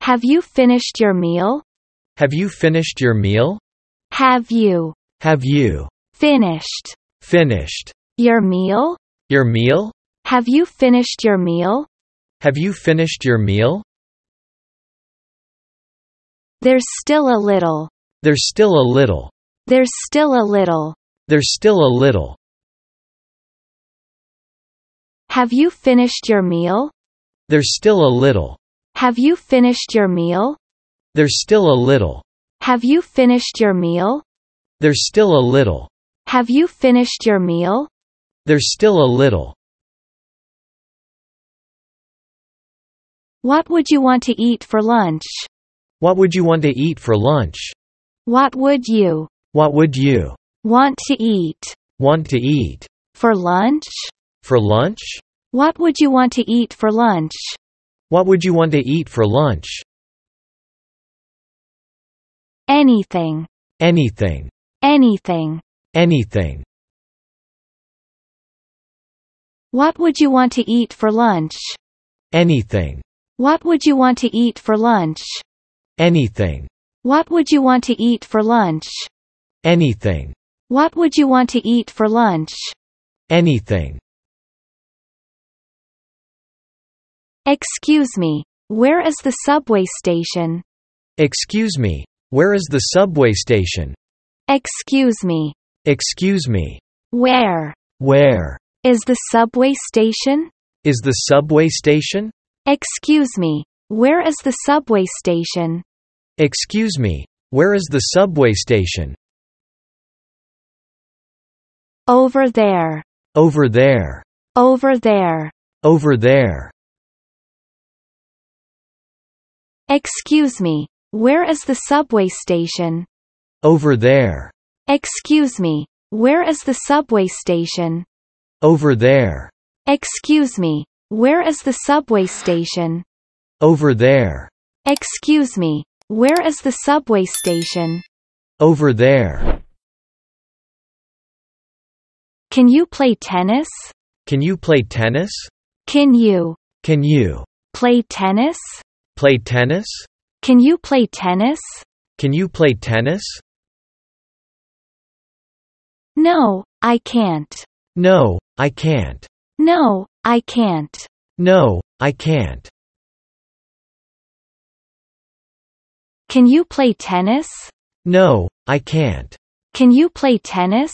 Have you finished your meal? Have you finished your meal? Have you finished your meal? Your meal? Have you finished your meal? Have you finished your meal? There's still a little. There's still a little. There's still a little. There's still a little. Have you finished your meal? There's still a little. Have you finished your meal? There's still a little. Have you finished your meal? There's still a little. Have you finished your meal? There's still a little. What would you want to eat for lunch? What would you want to eat for lunch? What would you want to eat for lunch? For lunch? What would you want to eat for lunch? What would you want to eat for lunch? Anything. Anything. Anything. Anything. What would you want to eat for lunch? Anything. What would you want to eat for lunch? Anything. What would you want to eat for lunch? Anything. What would you want to eat for lunch? Anything. Excuse me, where is the subway station? Excuse me, where is the subway station? Excuse me. Excuse me. Where is the subway station? Is the subway station? Excuse me. Where is the subway station? Excuse me, where is the subway station? Over there. Over there. Over there. Over there. Excuse me, where is the subway station? Over there. Excuse me, where is the subway station? Over there. Excuse me, where is the subway station? Over there. Excuse me, where is the subway station? Over there. Can you play tennis? Can you play tennis? Can you play tennis? Play tennis? Can you play tennis? Can you play tennis? No, I can't. No, I can't. No, I can't. No, I can't. Can you play tennis? No, I can't. Can you play tennis?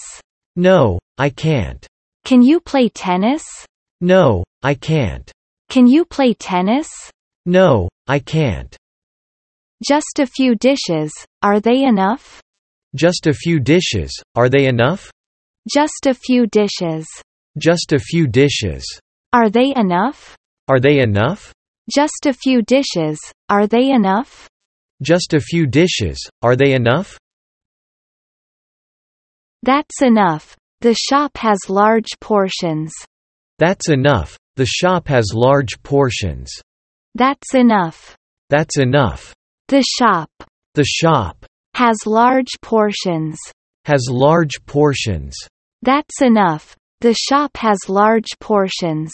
No, I can't. Can you play tennis? No, I can't. Can you play tennis? No, I can't. Just a few dishes, are they enough? Just a few dishes, are they enough? Just a few dishes. Just a few dishes. Are they enough? Are they enough? Just a few dishes, are they enough? Just a few dishes, are they enough? That's enough. The shop has large portions. That's enough. The shop has large portions. That's enough. That's enough. The shop. The shop. Has large portions. Has large portions. That's enough. The shop has large portions.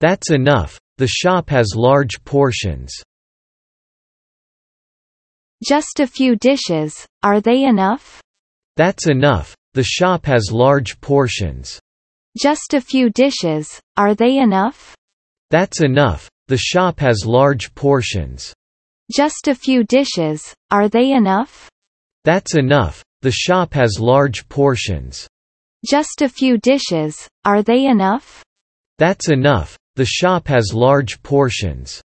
That's enough. The shop has large portions. Just a few dishes, are they enough? That's enough. The shop has large portions. Just a few dishes, are they enough? That's enough. The shop has large portions. Just a few dishes, are they enough? That's enough. The shop has large portions. Just a few dishes, are they enough? That's enough. The shop has large portions.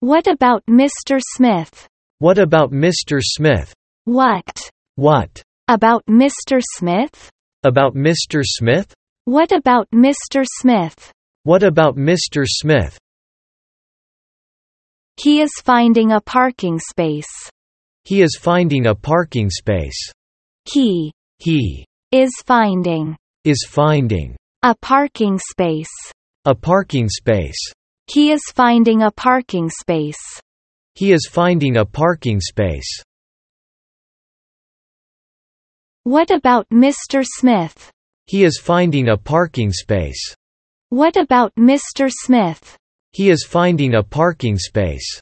What about Mr. Smith? What about Mr. Smith? What? What? About Mr. Smith? About Mr. Smith? What about Mr. Smith? What about Mr. Smith? He is finding a parking space. He is finding a parking space. He is finding a parking space. A parking space. He is finding a parking space. He is finding a parking space. What about Mr. Smith? He is finding a parking space. What about Mr. Smith? He is finding a parking space.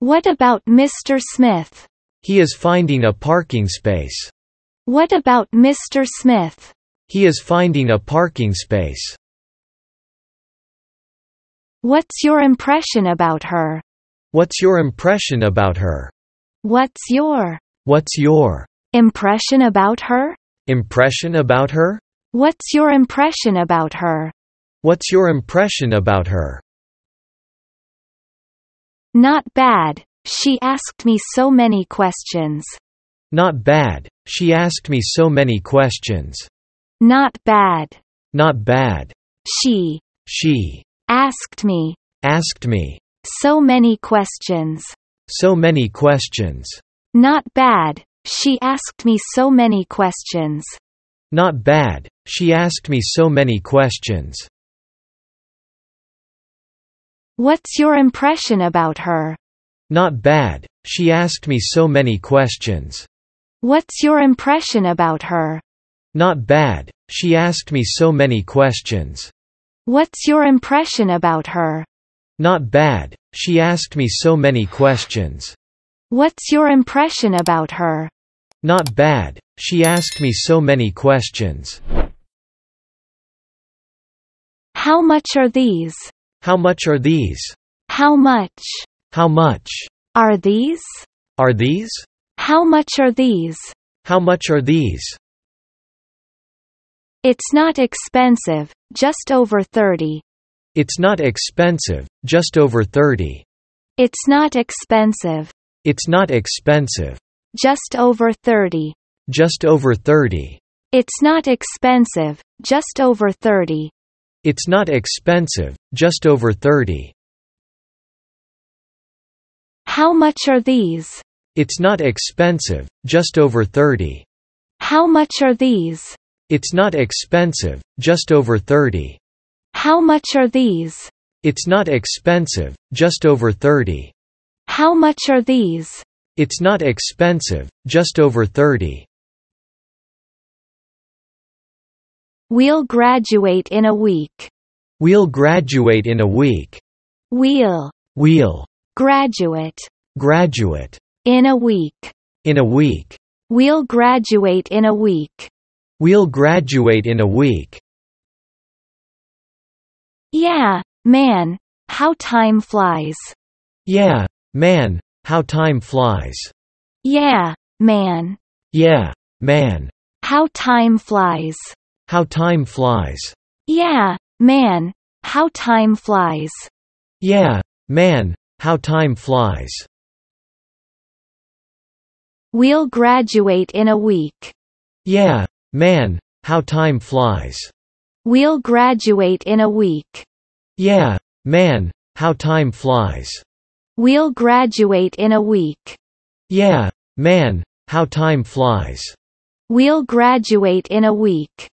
What about Mr. Smith? He is finding a parking space. What about Mr. Smith? He is finding a parking space. What's your impression about her? What's your impression about her? What's your impression about her? Impression about her? What's your impression about her? What's your impression about her? Not bad. She asked me so many questions. Not bad. She asked me so many questions. Not bad. Not bad. She asked me so many questions. So many questions. Not bad. She asked me so many questions. Not bad. She asked me so many questions. What's your impression about her? Not bad. She asked me so many questions. What's your impression about her? Not bad. She asked me so many questions. What's your impression about her? Not bad. She asked me so many questions. What's your impression about her? Not bad. She asked me so many questions. How much are these? How much are these? How much? How much? Are these? Are these? How much are these? How much are these? It's not expensive, just over 30. It's not expensive, just over 30. It's not expensive. It's not expensive. Just over 30. Just over 30. It's not expensive, just over 30. It's not expensive, just over 30. How much are these? It's not expensive, just over 30. How much are these? It's not expensive, just over 30. How much are these? It's not expensive, just over 30. How much are these? It's not expensive, just over 30. We'll graduate in a week. We'll graduate in a week. We'll graduate in a week. We'll graduate in a week. We'll graduate in a week. Yeah, man, how time flies. Yeah, man, how time flies. Yeah, man. Yeah, man. How time flies. How time flies. Yeah, man, how time flies. Yeah, man, how time flies. We'll graduate in a week. Yeah, man, how time flies. We'll graduate in a week. Yeah, man, how time flies. We'll graduate in a week. Yeah, man, how time flies. We'll graduate in a week.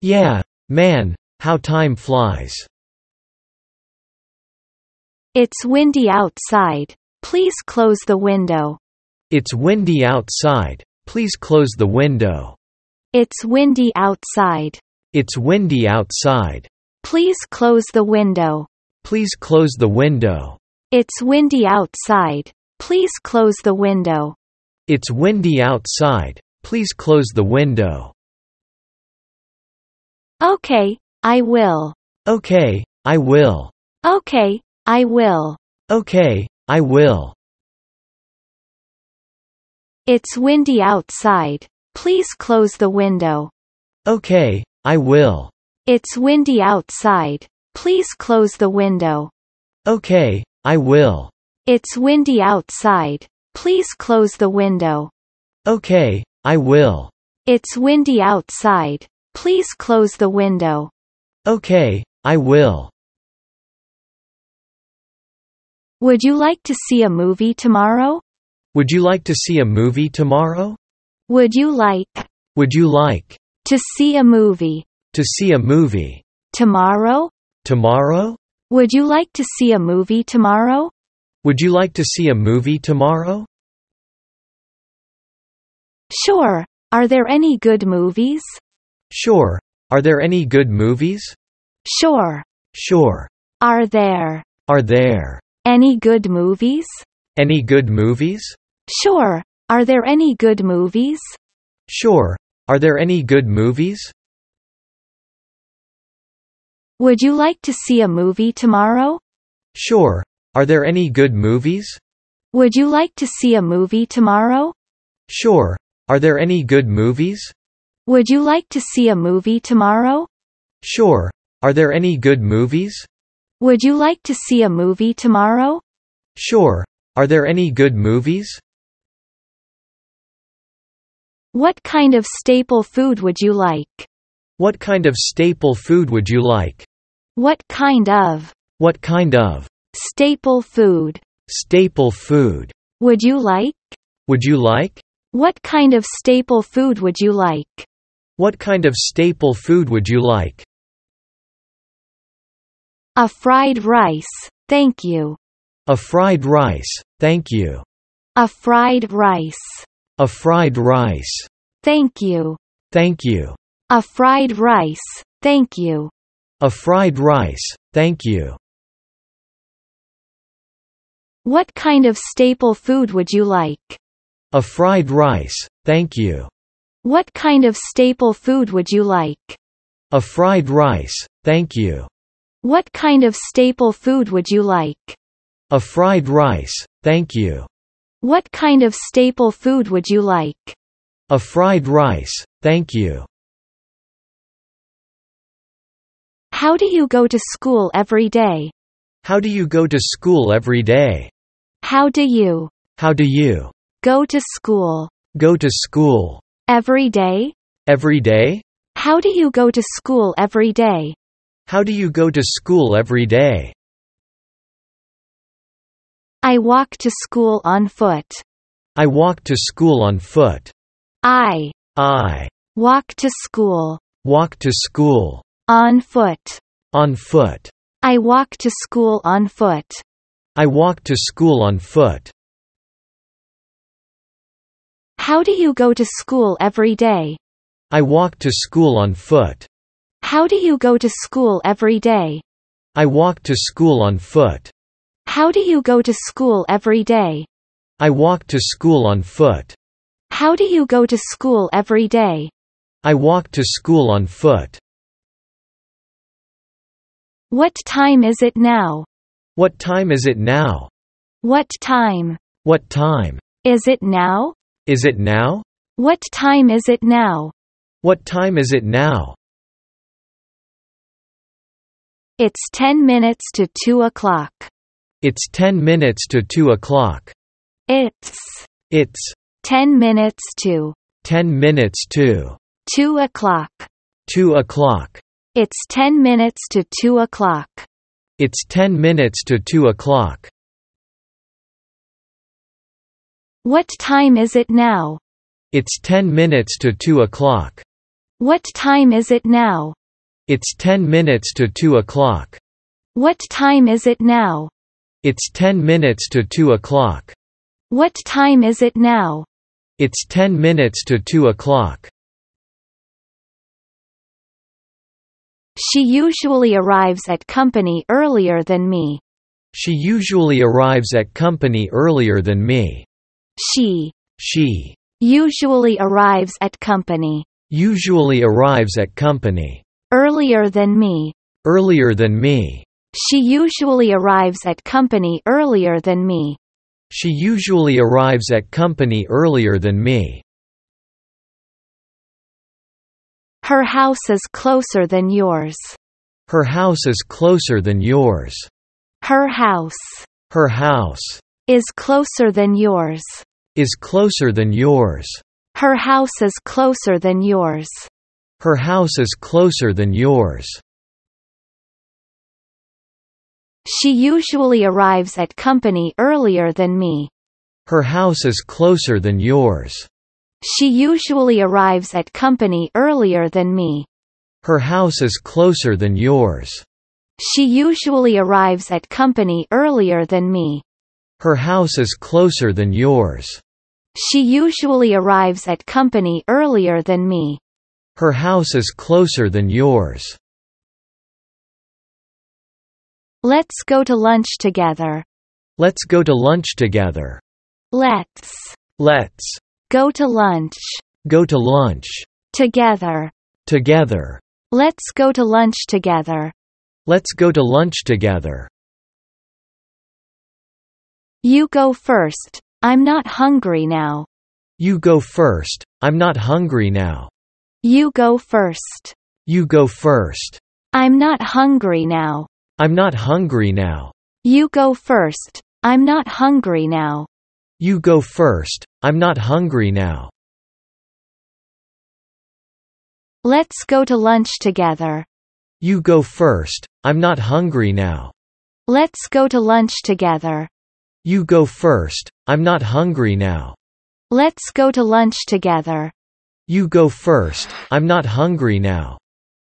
Yeah, man, how time flies. It's windy outside. Please close the window. It's windy outside. Please close the window. It's windy outside. It's windy outside. Please close the window. Please close the window. It's windy outside. Please close the window. It's windy outside. Please close the window. Okay, I will. Okay, I will. Okay, I will. Okay, I will. It's windy outside. Please close the window. Okay, I will. It's windy outside. Please close the window. Okay, I will. It's windy outside. Please close the window. Okay, I will. It's windy outside. Please close the window. Okay, I will. Would you like to see a movie tomorrow? Would you like to see a movie tomorrow? Would you like to see a movie? To see a movie. Tomorrow? Tomorrow? Would you like to see a movie tomorrow? Would you like to see a movie tomorrow? Sure. Are there any good movies? Sure. Are there any good movies? Sure. Sure. Are there any good movies? Any good movies? Sure. Are there any good movies? Sure. Are there any good movies? Would you like to see a movie tomorrow? Sure. Are there any good movies? Would you like to see a movie tomorrow? Sure. Are there any good movies? Would you like to see a movie tomorrow? Sure. Are there any good movies? Would you like to see a movie tomorrow? Sure. Are there any good movies? What kind of staple food would you like? What kind of staple food would you like? What kind of staple food would you like? What kind of staple food would you like? What kind of staple food would you like? A fried rice, thank you. A fried rice, thank you. A fried rice. A fried rice. Thank you. Thank you. A fried rice, thank you. A fried rice, thank you. What kind of staple food would you like? A fried rice, thank you. What kind of staple food would you like? A fried rice, thank you. What kind of staple food would you like? A fried rice, thank you. What kind of staple food would you like? A fried rice, thank you. How do you go to school every day? How do you go to school every day? How do you go to school every day? How do you go to school every day? How do you go to school every day? I walk to school on foot. I walk to school on foot. I walk to school Walk to school. On foot. On foot. I walk to school on foot. I walk to school on foot. How do you go to school every day? I walk to school on foot. How do you go to school every day? I walk to school on foot. How do you go to school every day? I walk to school on foot. How do you go to school every day? I walk to school on foot. What time is it now? What time is it now? What time? What time? Is it now? Is it now? What time is it now? What time is it now? It's 10 minutes to 2 o'clock. It's 10 minutes to 2 o'clock. It's 10 minutes to 2 o'clock. 2 o'clock. It's 10 minutes to 2 o'clock. It's 10 minutes to 2 o'clock. What time is it now? It's 10 minutes to 2 o'clock. What time is it now? It's 10 minutes to 2 o'clock. What time is it now? It's 10 minutes to 2 o'clock. What time is it now? It's 10 minutes to 2 o'clock. She usually arrives at company earlier than me. She usually arrives at company earlier than me. She usually arrives at company. Usually arrives at company. Earlier than me. Earlier than me. She usually arrives at company earlier than me. She usually arrives at company earlier than me. Her house is closer than yours. Her house is closer than yours. Her house. Her house. Is closer than yours. Is closer than yours. Her house is closer than yours. Her house is closer than yours. She usually arrives at company earlier than me. Her house is closer than yours. She usually arrives at company earlier than me. Her house is closer than yours. She usually arrives at company earlier than me. Her house is closer than yours. She usually arrives at company earlier than me. Her house is closer than yours. Let's go to lunch together. Let's go to lunch together. Let's go to lunch. Go to lunch. Together. Let's go to lunch together. Let's go to lunch together. You go first. I'm not hungry now. You go first. I'm not hungry now. You go first. You go first. I'm not hungry now. I'm not hungry now. You go first. I'm not hungry now. You go first. I'm not hungry now. Let's go to lunch together. You go first. I'm not hungry now. Let's go to lunch together. You go first. I'm not hungry now. Let's go to lunch together. You go first. I'm not hungry now.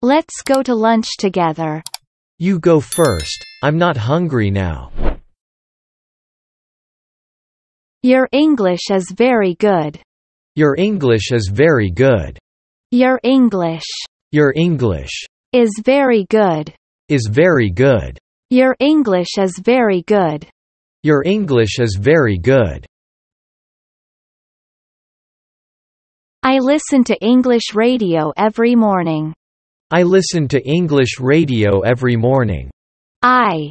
Let's go to lunch together. You go first. I'm not hungry now. Your English is very good. Your English is very good. Your English. Your English. Is very good. Is very good. Your English is very good. Your English is very good. I listen to English radio every morning. I listen to English radio every morning. I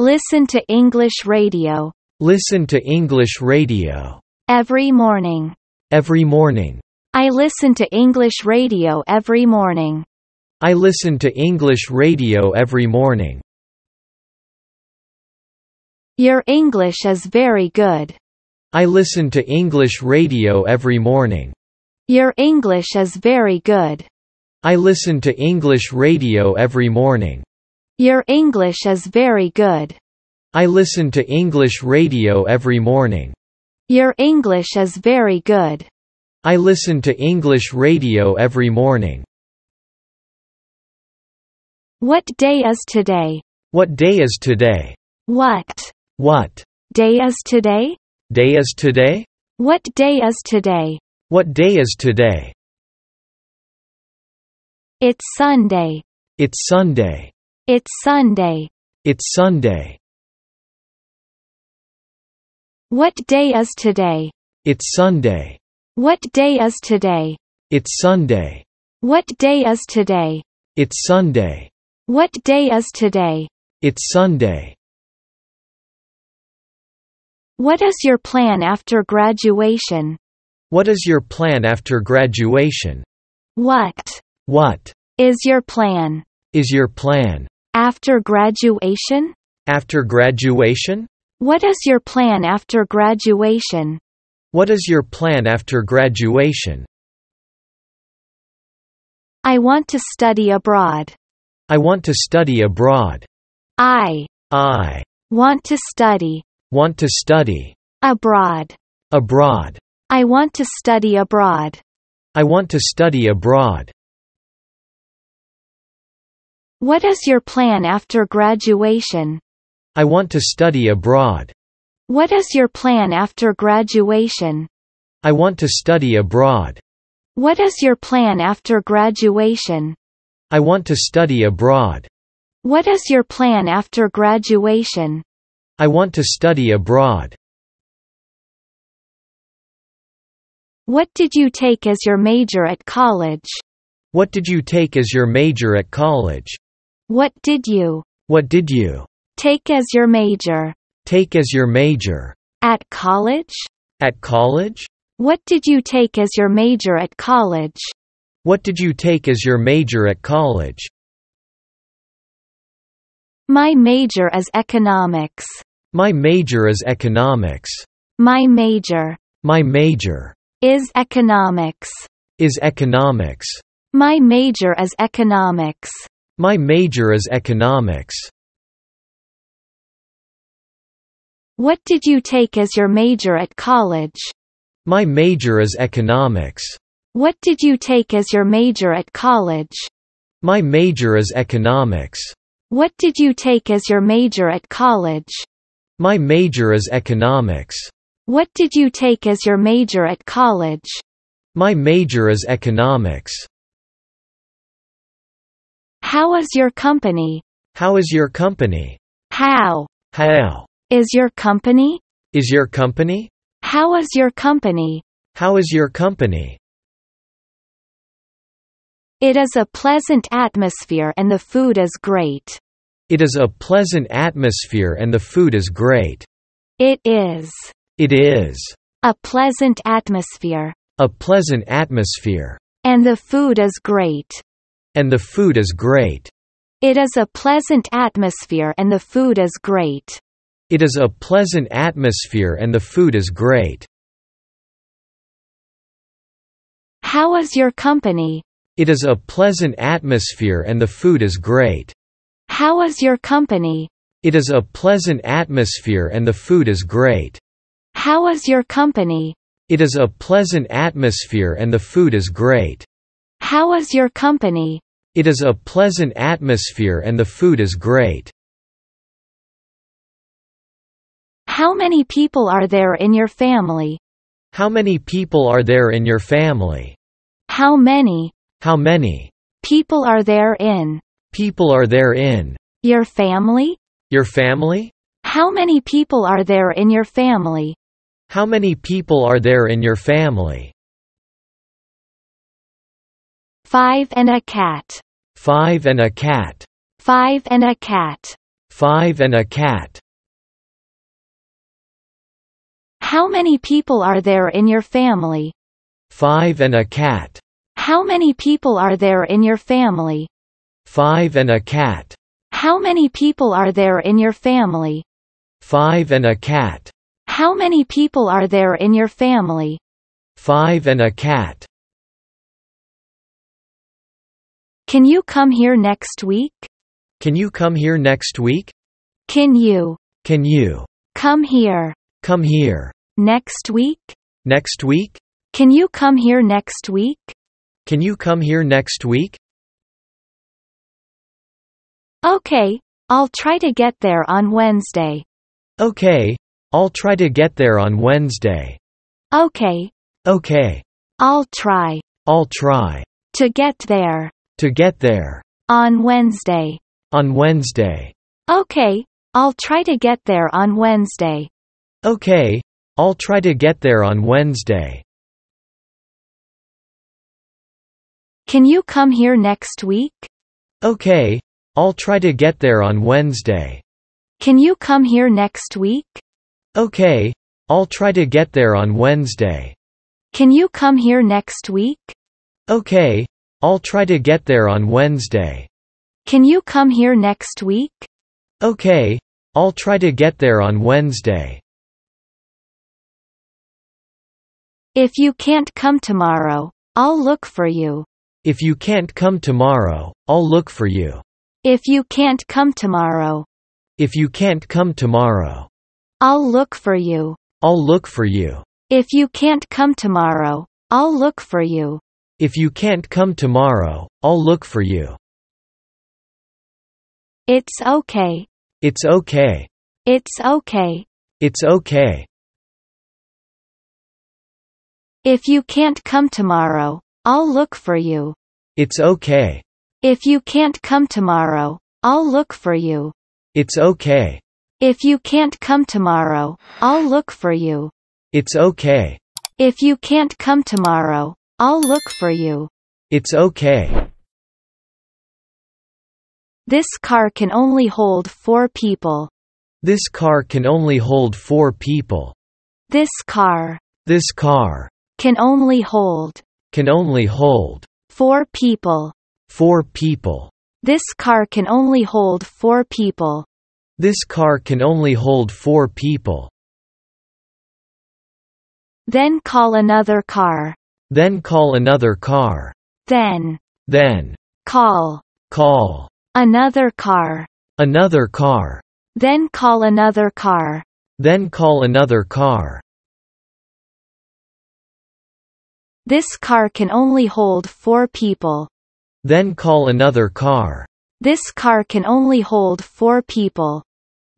listen to English radio. Listen to English radio. Every morning. Every morning. I listen to English radio every morning. I listen to English radio every morning. Your English is very good. I listen to English radio every morning. Your English is very good. I listen to English radio every morning. Your English is very good. I listen to English radio every morning. Your English is very good. I listen to English radio every morning. What day is today? What day is today? What day is today? Day is today? What day is today? What day is today? It's Sunday. It's Sunday. It's Sunday. It's Sunday. What day is today? It's Sunday. What day is today? It's Sunday. What day is today? It's Sunday. What day is today? It's Sunday. What is your plan after graduation? What is your plan after graduation? What is your plan? Is your plan after graduation? After graduation? What is your plan after graduation? What is your plan after graduation? I want to study abroad. I want to study abroad. I want to study abroad. Abroad. I want to study abroad. I want to study abroad. What is your plan after graduation? I want to study abroad. What is your plan after graduation? I want to study abroad. What is your plan after graduation? I want to study abroad. What is your plan after graduation? I want to study abroad. What did you take as your major at college? What did you take as your major at college? What did you take as your major? Take as your major at college? At college? What did you take as your major at college? What did you take as your major at college? My major is economics. My major is economics. My major is economics. Is economics. My major is economics. My major is economics. What did you take as your major at college? My major is economics. What did you take as your major at college? My major is economics. What did you take as your major at college? My major is economics. What did you take as your major at college? My major is economics. How is your company? How is your company? How is your company? Is your company? How is your company? How is your company? It is a pleasant atmosphere and the food is great. It is a pleasant atmosphere and the food is great. It is a pleasant atmosphere. A pleasant atmosphere. And the food is great. And the food is great. It is a pleasant atmosphere and the food is great. It is a pleasant atmosphere and the food is great. How is your company? It is a pleasant atmosphere and the food is great. How is your company? It is a pleasant atmosphere and the food is great. How is your company? It is a pleasant atmosphere and the food is great. How is your company? It is a pleasant atmosphere and the food is great. How many people are there in your family? How many people are there in your family? How many people are there in? People are there in your family? Your family? How many people are there in your family? How many people are there in your family? 5 and a cat. 5 and a cat. 5 and a cat. 5 and a cat. How many people are there in your family? 5 and a cat. How many people are there in your family? 5 and a cat. How many people are there in your family? 5 and a cat. How many people are there in your family? 5 and a cat. Can you come here next week? Can you come here next week? Can you come here next week? Next week? Can you come here next week? Can you come here next week? Okay, I'll try to get there on Wednesday. Okay, I'll try to get there on Wednesday. Okay. Okay. I'll try. I'll try. To get there. To get there. On Wednesday. On Wednesday. Okay, I'll try to get there on Wednesday. Okay, I'll try to get there on Wednesday. Can you come here next week? Okay, I'll try to get there on Wednesday. Can you come here next week? Okay, I'll try to get there on Wednesday. Can you come here next week? Okay, I'll try to get there on Wednesday. Can you come here next week? Okay, I'll try to get there on Wednesday. If you can't come tomorrow, I'll look for you. If you can't come tomorrow, I'll look for you. If you can't come tomorrow. If you can't come tomorrow. I'll look for you. I'll look for you. If you can't come tomorrow, I'll look for you. If you can't come tomorrow, I'll look for you. It's okay. It's okay. It's okay. It's okay. If you can't come tomorrow, I'll look for you. It's okay. If you can't come tomorrow, I'll look for you. It's okay. If you can't come tomorrow, I'll look for you. It's okay. If you can't come tomorrow, I'll look for you. It's okay. This car can only hold 4 people. This car can only hold 4 people. This car. This car. Can only hold. Can only hold. 4 people. 4 people. This car can only hold 4 people. This car can only hold 4 people. Then call another car. Then call another car. Then. Then. Call. Call. Another car. Another car. Then call another car. Then call another car. This car can only hold 4 people. Then call another car. This car can only hold 4 people.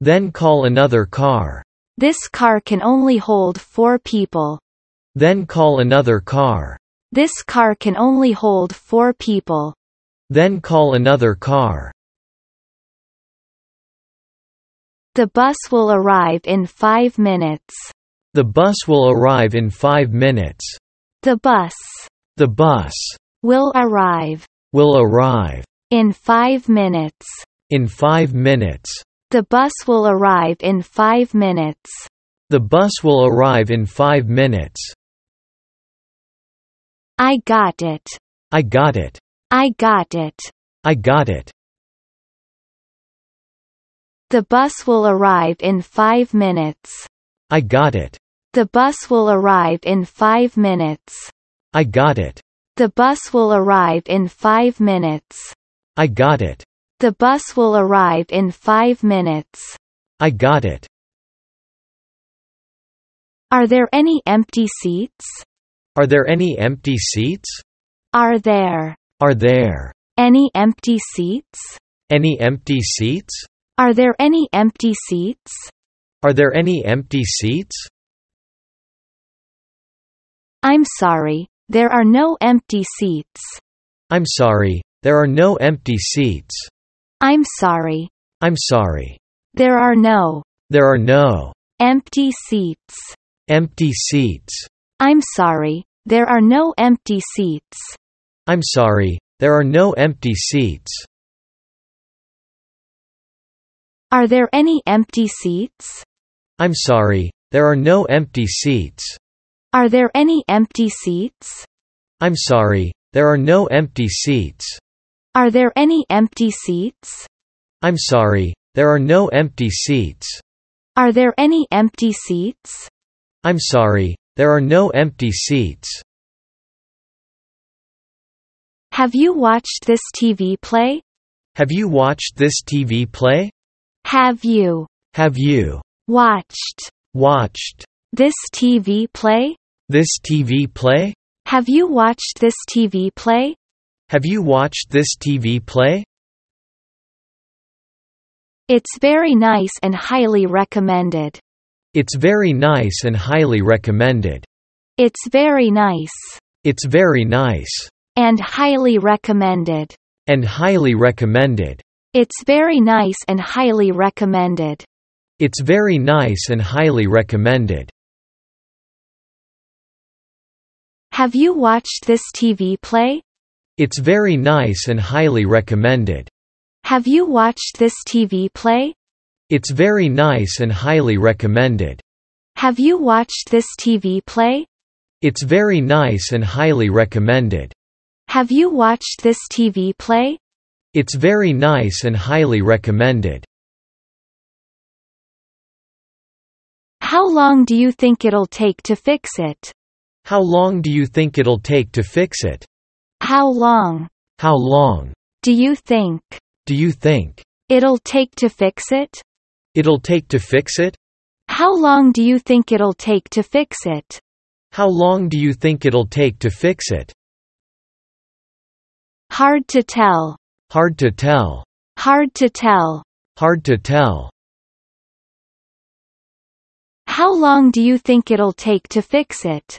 Then call another car. This car can only hold 4 people. Then call another car. This car can only hold 4 people. Then call another car. The bus will arrive in 5 minutes. The bus will arrive in 5 minutes. The bus. The bus. Will arrive. Will arrive. In 5 minutes. In 5 minutes. The bus will arrive in 5 minutes. The bus will arrive in 5 minutes. I got it. I got it. I got it. I got it. The bus will arrive in 5 minutes. I got it. The bus will arrive in 5 minutes. I got it. The bus will arrive in 5 minutes. I got it. The bus will arrive in 5 minutes. I got it. Are there any empty seats? Are there any empty seats? Are there. Are there. Any empty seats? Any empty seats? Are there any empty seats? Are there any empty seats? I'm sorry. There are no empty seats. I'm sorry, there are no empty seats. I'm sorry. I'm sorry. There are no. There are no. Empty seats. Empty seats. I'm sorry, there are no empty seats. I'm sorry, there are no empty seats. Are there any empty seats? I'm sorry, there are no empty seats. Are there any empty seats? I'm sorry, there are no empty seats. Are there any empty seats? I'm sorry, there are no empty seats. Are there any empty seats? I'm sorry, there are no empty seats. Have you watched this TV play? Have you watched this TV play? Have you? Have you? Watched? Watched. This TV play? This TV play? Have you watched this TV play? Have you watched this TV play? It's very nice and highly recommended. It's very nice and highly recommended. It's very nice. It's very nice. And highly recommended. And highly recommended. It's very nice and highly recommended. It's very nice and highly recommended. Have you watched this TV play? It's very nice and highly recommended. Have you watched this TV play? It's very nice and highly recommended. Have you watched this TV play? It's very nice and highly recommended. Have you watched this TV play? It's very nice and highly recommended. How long do you think it'll take to fix it? How long do you think it'll take to fix it? How long? How long? Do you think? Do you think? It'll take to fix it? It'll take to fix it? How long do you think it'll take to fix it? How long do you think it'll take to fix it? Hard to tell. Hard to tell. Hard to tell. Hard to tell. How long do you think it'll take to fix it?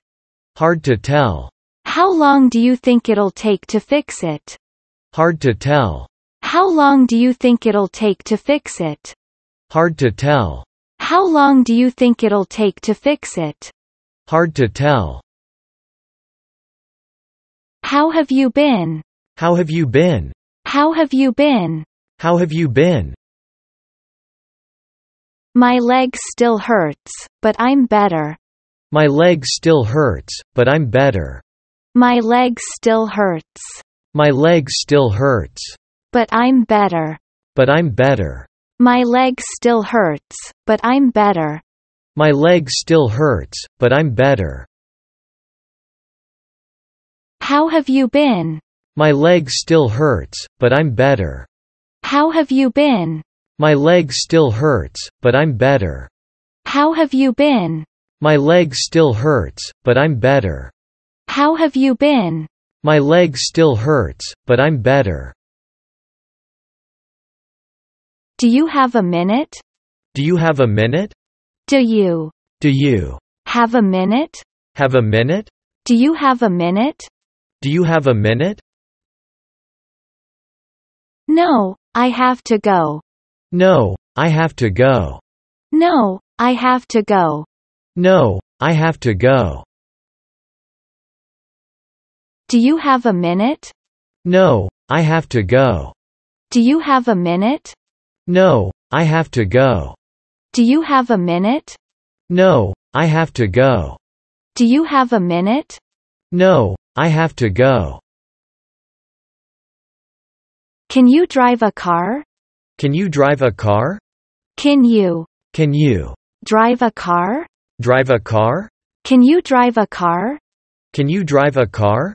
Hard to tell. How long do you think it'll take to fix it? Hard to tell. How long do you think it'll take to fix it? Hard to tell. How long do you think it'll take to fix it? Hard to tell. How have you been? How have you been? How have you been? How have you been? My leg still hurts, but I'm better. My leg still hurts, but I'm better. My leg still hurts. My leg still hurts. But I'm better. But I'm better. My leg still hurts, but I'm better. My leg still hurts, but I'm better. How have you been? My leg still hurts, but I'm better. How have you been? My leg still hurts, but I'm better. How have you been? My leg still hurts, but I'm better. How have you been? My leg still hurts, but I'm better. Do you have a minute? Do you have a minute? Do you? Do you? Have a minute? Have a minute? Do you have a minute? Do you have a minute? No, I have to go. No, I have to go. No, I have to go. No, I have to go. Do you have a minute? No, I have to go. Do you have a minute? No, I have to go. Do you have a minute? No, I have to go. Do you have a minute? No, I have to go. Can you drive a car? Can you drive a car? Can you? Can you? Drive a car? Drive a car? Can you drive a car? Can you drive a car?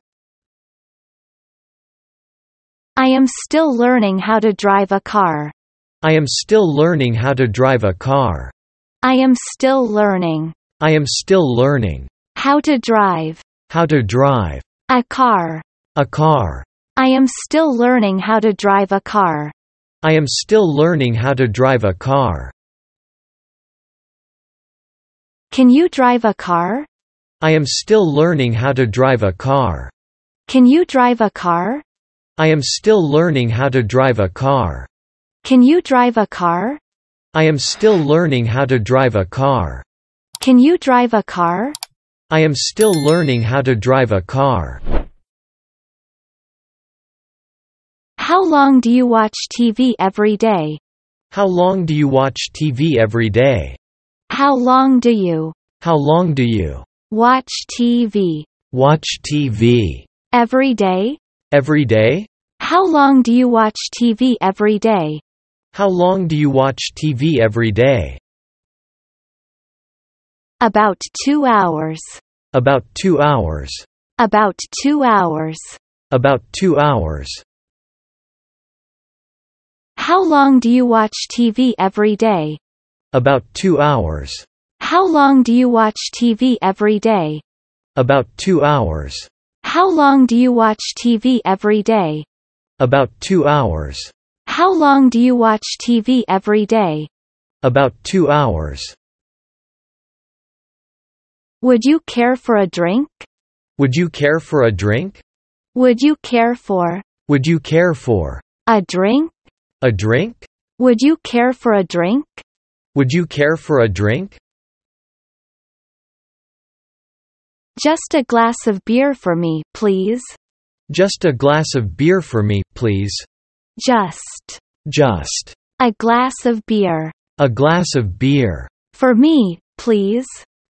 I am still learning how to drive a car. I am still learning how to drive a car. I am still learning. I am still learning. How to drive. How to drive. A car. A car. I am still learning how to drive a car. I am still learning how to drive a car. Can you drive a car? I am still learning how to drive a car. Can you drive a car? I am still learning how to drive a car. Can you drive a car? I am still learning how to drive a car. Can you drive a car? I am still learning how to drive a car. How long do you watch TV every day? How long do you watch TV every day? How long do you? How long do you? Watch TV. Watch TV. Every day? Every day? How long do you watch TV every day? How long do you watch TV every day? About 2 hours. About 2 hours. About 2 hours. About 2 hours. How long do you watch TV every day? About 2 hours. How long do you watch TV every day? About 2 hours. How long do you watch TV every day? About 2 hours. How long do you watch TV every day? About 2 hours. Would you care for a drink? Would you care for a drink? Would you care for? Would you care for? A drink? A drink? Would you care for a drink? Would you care for a drink? Just a glass of beer for me, please. Just a glass of beer for me, please. Just. Just. A glass of beer. A glass of beer. For me, please.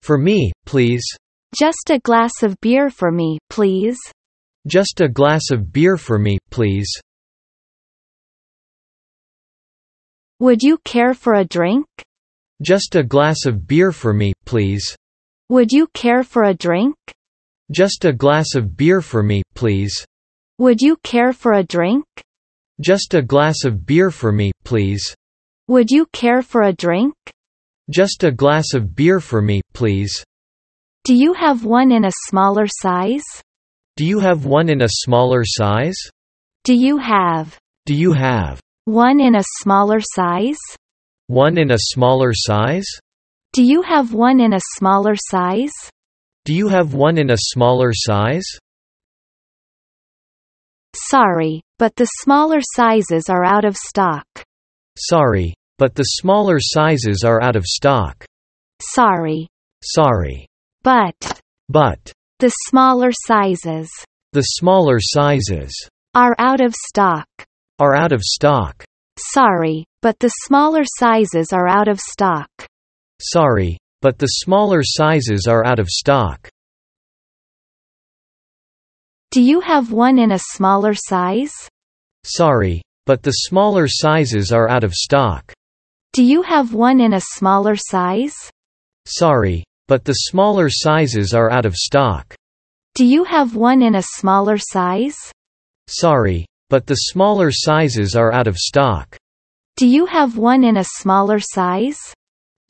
For me, please. Just a glass of beer for me, please. Just a glass of beer for me, please. Would you care for a drink? Just a glass of beer for me, please. Would you care for a drink? Just a glass of beer for me, please. Would you care for a drink? Just a glass of beer for me, please. Would you care for a drink? Just a glass of beer for me, please. Do you have one in a smaller size? Do you have one in a smaller size? Do you have? Do you have? One in a smaller size? One in a smaller size? Do you have one in a smaller size? Do you have one in a smaller size? Sorry, but the smaller sizes are out of stock. Sorry, but the smaller sizes are out of stock. Sorry. Sorry. But the smaller sizes. The smaller sizes are out of stock. Are out of stock. Sorry, but the smaller sizes are out of stock. Sorry, but the smaller sizes are out of stock. Do you have one in a smaller size? Sorry, but the smaller sizes are out of stock. Do you have one in a smaller size? Sorry, but the smaller sizes are out of stock. Do you have one in a smaller size? Sorry, but the smaller sizes are out of stock. Do you have one in a smaller size?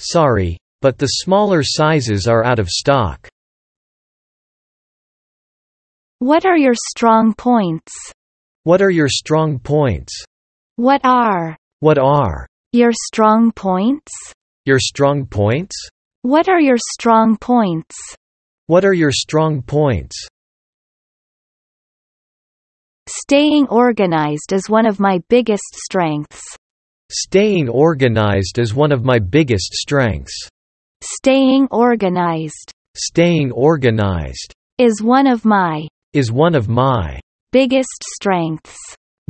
Sorry, but the smaller sizes are out of stock. What are your strong points? What are your strong points? What are? What are? Your strong points? Your strong points? What are your strong points? What are your strong points? Staying organized is one of my biggest strengths. Staying organized is one of my biggest strengths. Staying organized. Staying organized. Is one of my biggest strengths.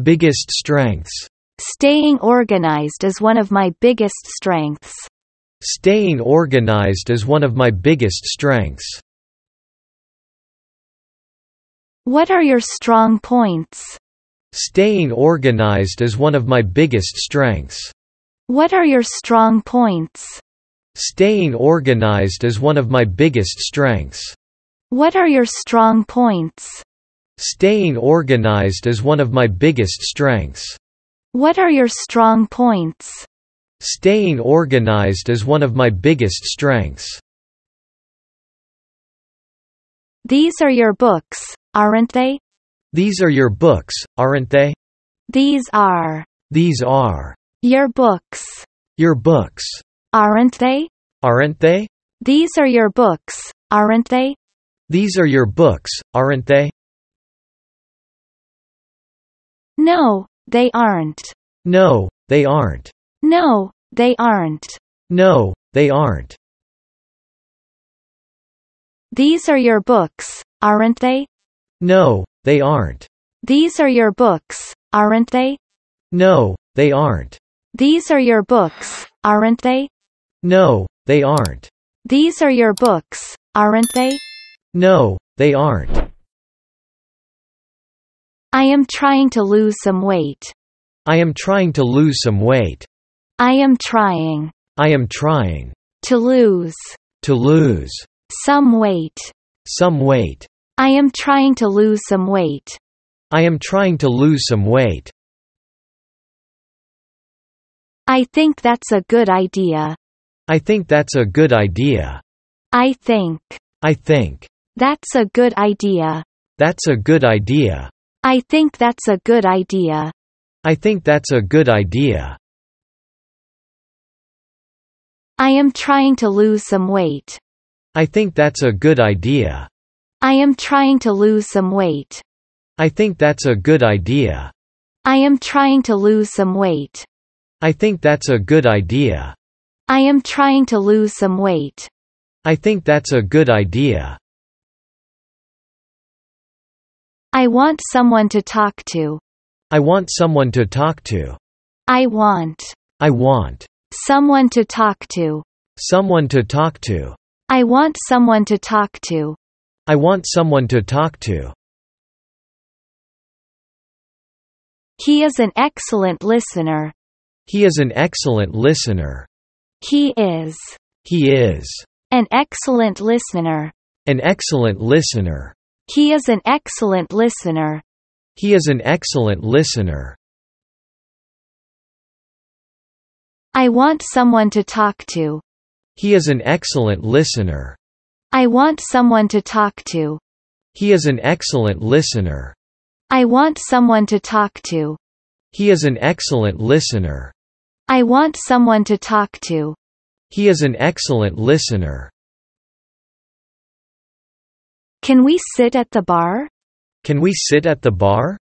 Biggest strengths. Staying organized is one of my biggest strengths. Staying organized is one of my biggest strengths. What are your strong points? Staying organized is one of my biggest strengths. What are your strong points? Staying organized is one of my biggest strengths. What are your strong points? Staying organized is one of my biggest strengths. What are your strong points? Staying organized is one of my biggest strengths. These are your books, aren't they? These are your books, aren't they? These are. These are. Your books. Your books. Aren't they? Aren't they? These are your books, aren't they? These are your books, aren't they? No, they aren't. No, they aren't. No, they aren't. No, they aren't. These are your books, aren't they? No, they aren't. These are your books, aren't they? No, they aren't. These are your books, aren't they? No, they aren't. These are your books, aren't they? No, they aren't. I am trying to lose some weight. I am trying to lose some weight. I am trying. I am trying. To lose. To lose. Some weight. Some weight. I am trying to lose some weight. I am trying to lose some weight. I think that's a good idea. I think that's a good idea. I think. I think. That's a good idea. That's a good idea. I think that's a good idea. I think that's a good idea. I am trying to lose some weight. I think that's a good idea. I am trying to lose some weight. I think that's a good idea. I am trying to lose some weight. I think that's a good idea. I am trying to lose some weight. I think that's a good idea. I want someone to talk to. I want someone to talk to. I want someone to talk to. Someone to talk to. I want someone to talk to. I want someone to talk to. He is an excellent listener. He is an excellent listener. He is an excellent listener. An excellent listener. He is an excellent listener. He is an excellent listener. I want someone to talk to. He is an excellent listener. I want someone to talk to. He is an excellent listener. I want someone to talk to. He is an excellent listener. I want someone to talk to. He is an excellent listener. Can we sit at the bar? Can we sit at the bar?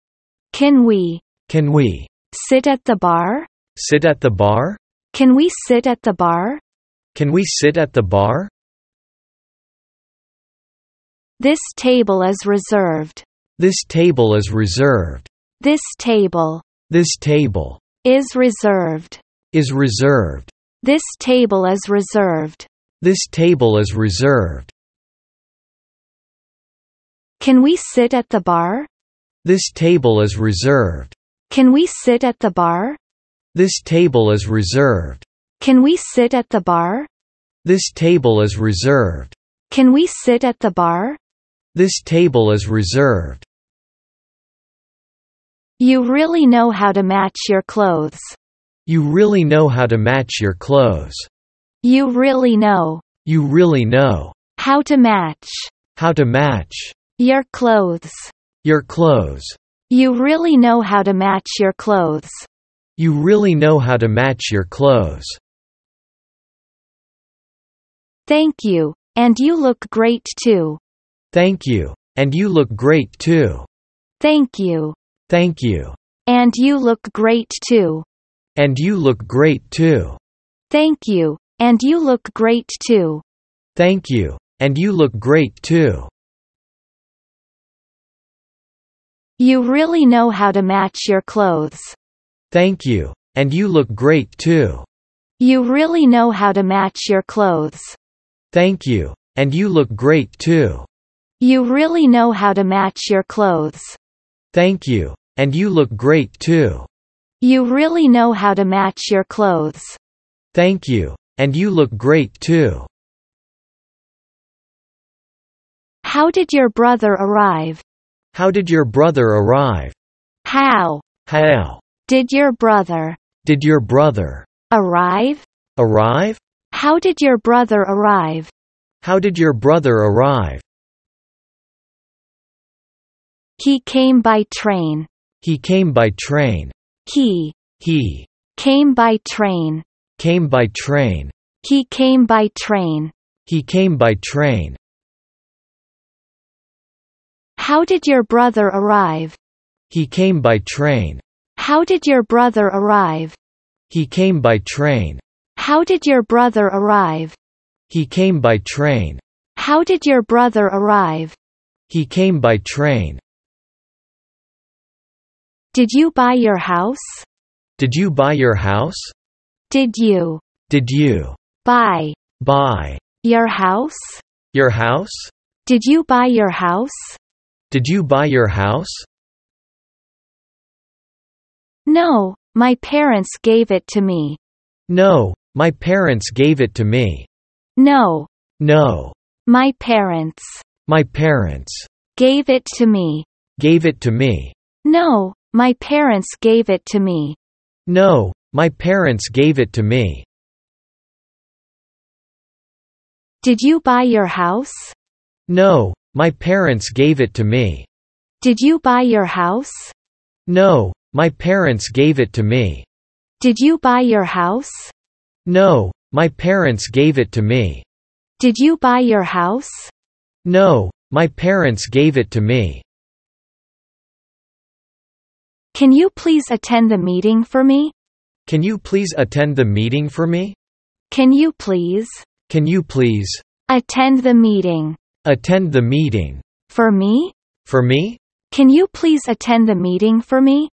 Can we sit at the bar? Sit at the bar? Can we sit at the bar? Can we sit at the bar? This table is reserved. This table is reserved. This table is reserved. This table is reserved. This table is reserved. Can we sit at the bar? This table is reserved. Can we sit at the bar? This table is reserved. Can we sit at the bar? This table is reserved. Can we sit at the bar? This table is reserved. You really know how to match your clothes. You really know how to match your clothes. You really know how to match. Your clothes. You really know how to match your clothes. Thank you, and you look great too. And you look great too. And you look great too. You really know how to match your clothes. You really know how to match your clothes. You really know how to match your clothes. You really know how to match your clothes. How did your brother arrive? How did your brother arrive? How did your brother arrive? He came by train. He came by train. He came by train. How did your brother arrive? How did your brother arrive? How did your brother arrive? How did your brother arrive? Did you buy your house? Did you buy your house? Did you buy your house? No, my parents gave it to me. No, my parents. Gave it to me. No, my parents gave it to me. Did you buy your house? No, my parents gave it to me. My parents gave it to me. Did you buy your house? No, my parents gave it to me. Did you buy your house? No, my parents gave it to me. Can you please attend the meeting for me? Can you please attend the meeting for me? Can you please? Can you please? Attend the meeting. Attend the meeting. For me? For me? Can you please attend the meeting for me?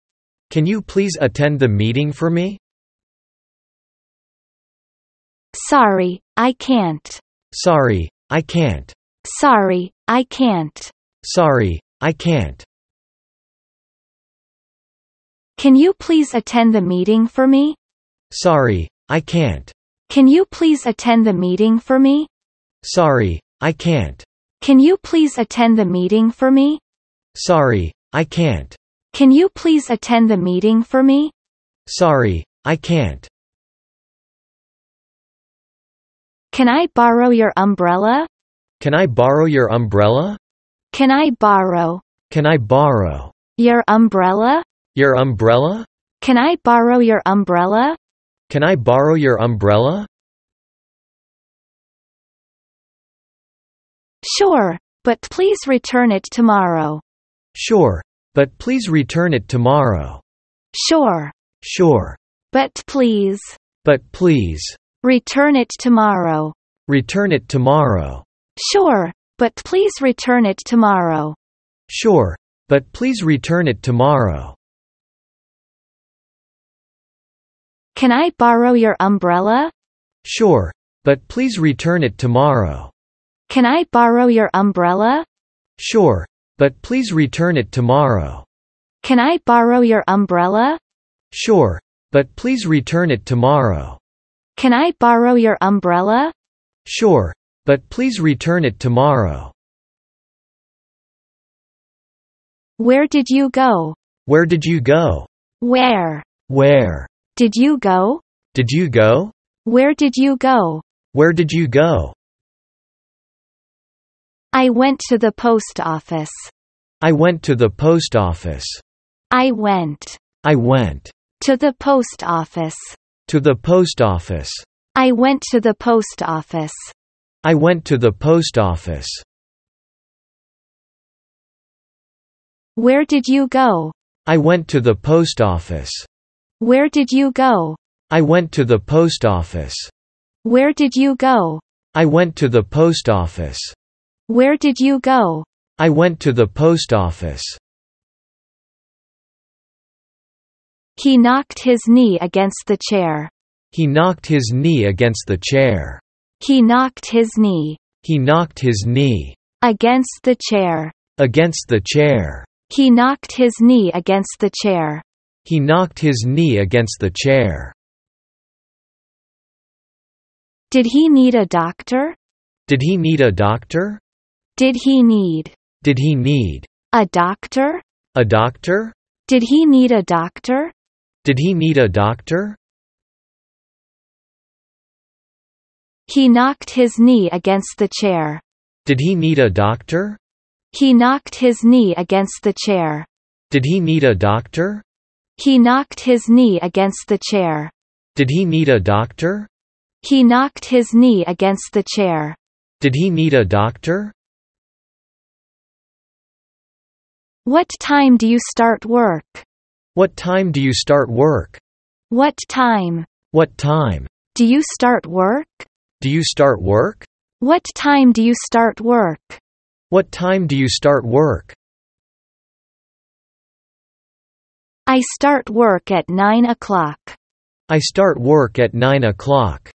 Can you please attend the meeting for me? Sorry, I can't. Sorry, I can't. Sorry, I can't. Sorry, I can't. Can you please attend the meeting for me? Sorry, I can't. Can you please attend the meeting for me? Sorry, I can't. Can you please attend the meeting for me? Sorry, I can't. Can you please attend the meeting for me? Sorry, I can't. Can I borrow your umbrella? Can I borrow your umbrella? Can I borrow? Can I borrow? Your umbrella? Your umbrella? Can I borrow your umbrella? Can I borrow your umbrella? Sure, but please return it tomorrow. Sure. But please return it tomorrow. Sure. Sure. But please. But please. Return it tomorrow. Return it tomorrow. Sure. But please return it tomorrow. Sure. But please return it tomorrow. Can I borrow your umbrella? Sure. But please return it tomorrow. Can I borrow your umbrella? Sure. But please return it tomorrow. Can I borrow your umbrella? Sure, but please return it tomorrow. Can I borrow your umbrella? Sure, but please return it tomorrow. Where did you go? Where did you go? Where? Where? Did you go? Did you go? Where did you go? Where did you go? I went to the post office. I went to the post office. I went. I went. To the post office. To the post office. I went to the post office. I went to the post office. Where did you go? I went to the post office. Where did you go? I went to the post office. Where did you go? I went to the post office. Where did you go? I went to the post office. He knocked his knee against the chair. He knocked his knee against the chair. He knocked his knee. He knocked his knee. Against the chair. Against the chair. He knocked his knee against the chair. He knocked his knee against the chair. Did he need a doctor? Did he need a doctor? Did he need? Did he need? A doctor? A doctor? Did he need a doctor? Did he need a doctor? He knocked his knee against the chair. Did he need a doctor? He knocked his knee against the chair. Did he need a doctor? He knocked his knee against the chair. Did he need a doctor? He knocked his knee against the chair. Did he need a doctor? What time do you start work? What time do you start work? What time? What time? Do you start work? Do you start work? What time do you start work? What time do you start work? I start work at 9 o'clock. I start work at 9 o'clock.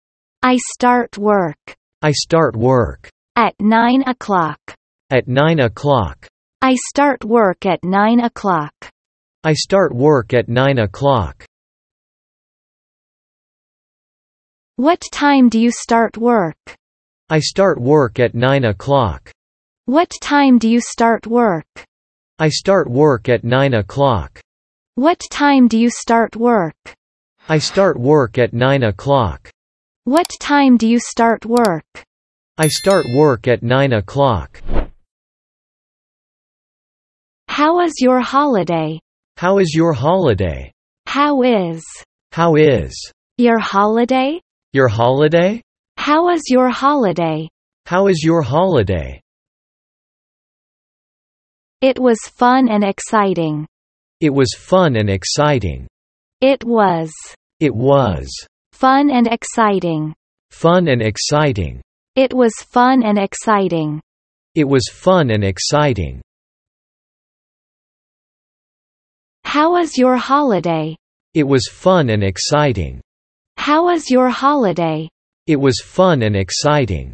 I start work. I start work. At 9 o'clock. At 9 o'clock. I start work at 9 o'clock. I start work at 9 o'clock. What time do you start work? I start work at 9 o'clock. What time do you start work? I start work at 9 o'clock. What time do you start work? I start work at 9 o'clock. What time do you start work? I start work at 9 o'clock. How was your holiday? How is your holiday? How is? How is? Your holiday? Your holiday? How is your holiday? How is your holiday? It was fun and exciting. It was fun and exciting. It was. It was. Fun and exciting. Fun and exciting. It was fun and exciting. It was fun and exciting. How was your holiday? It was fun and exciting. How was your holiday? It was fun and exciting.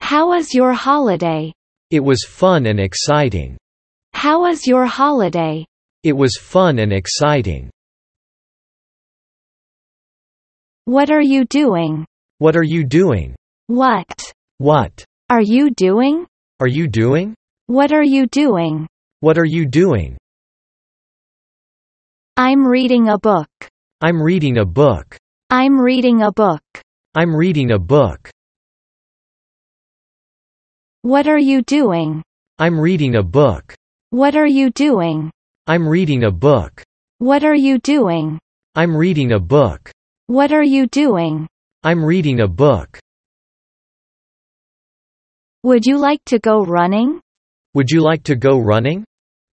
How was your holiday? It was fun and exciting. How was your holiday? It was fun and exciting. What are you doing? What are you doing? What? What? Are you doing? Are you doing? What are you doing? What are you doing? I'm reading a book. I'm reading a book. I'm reading a book. I'm reading a book. What are you doing? I'm reading a book. What are you doing? I'm reading a book. What are you doing? I'm reading a book. What are you doing? I'm reading a book. Would you like to go running? Would you like to go running?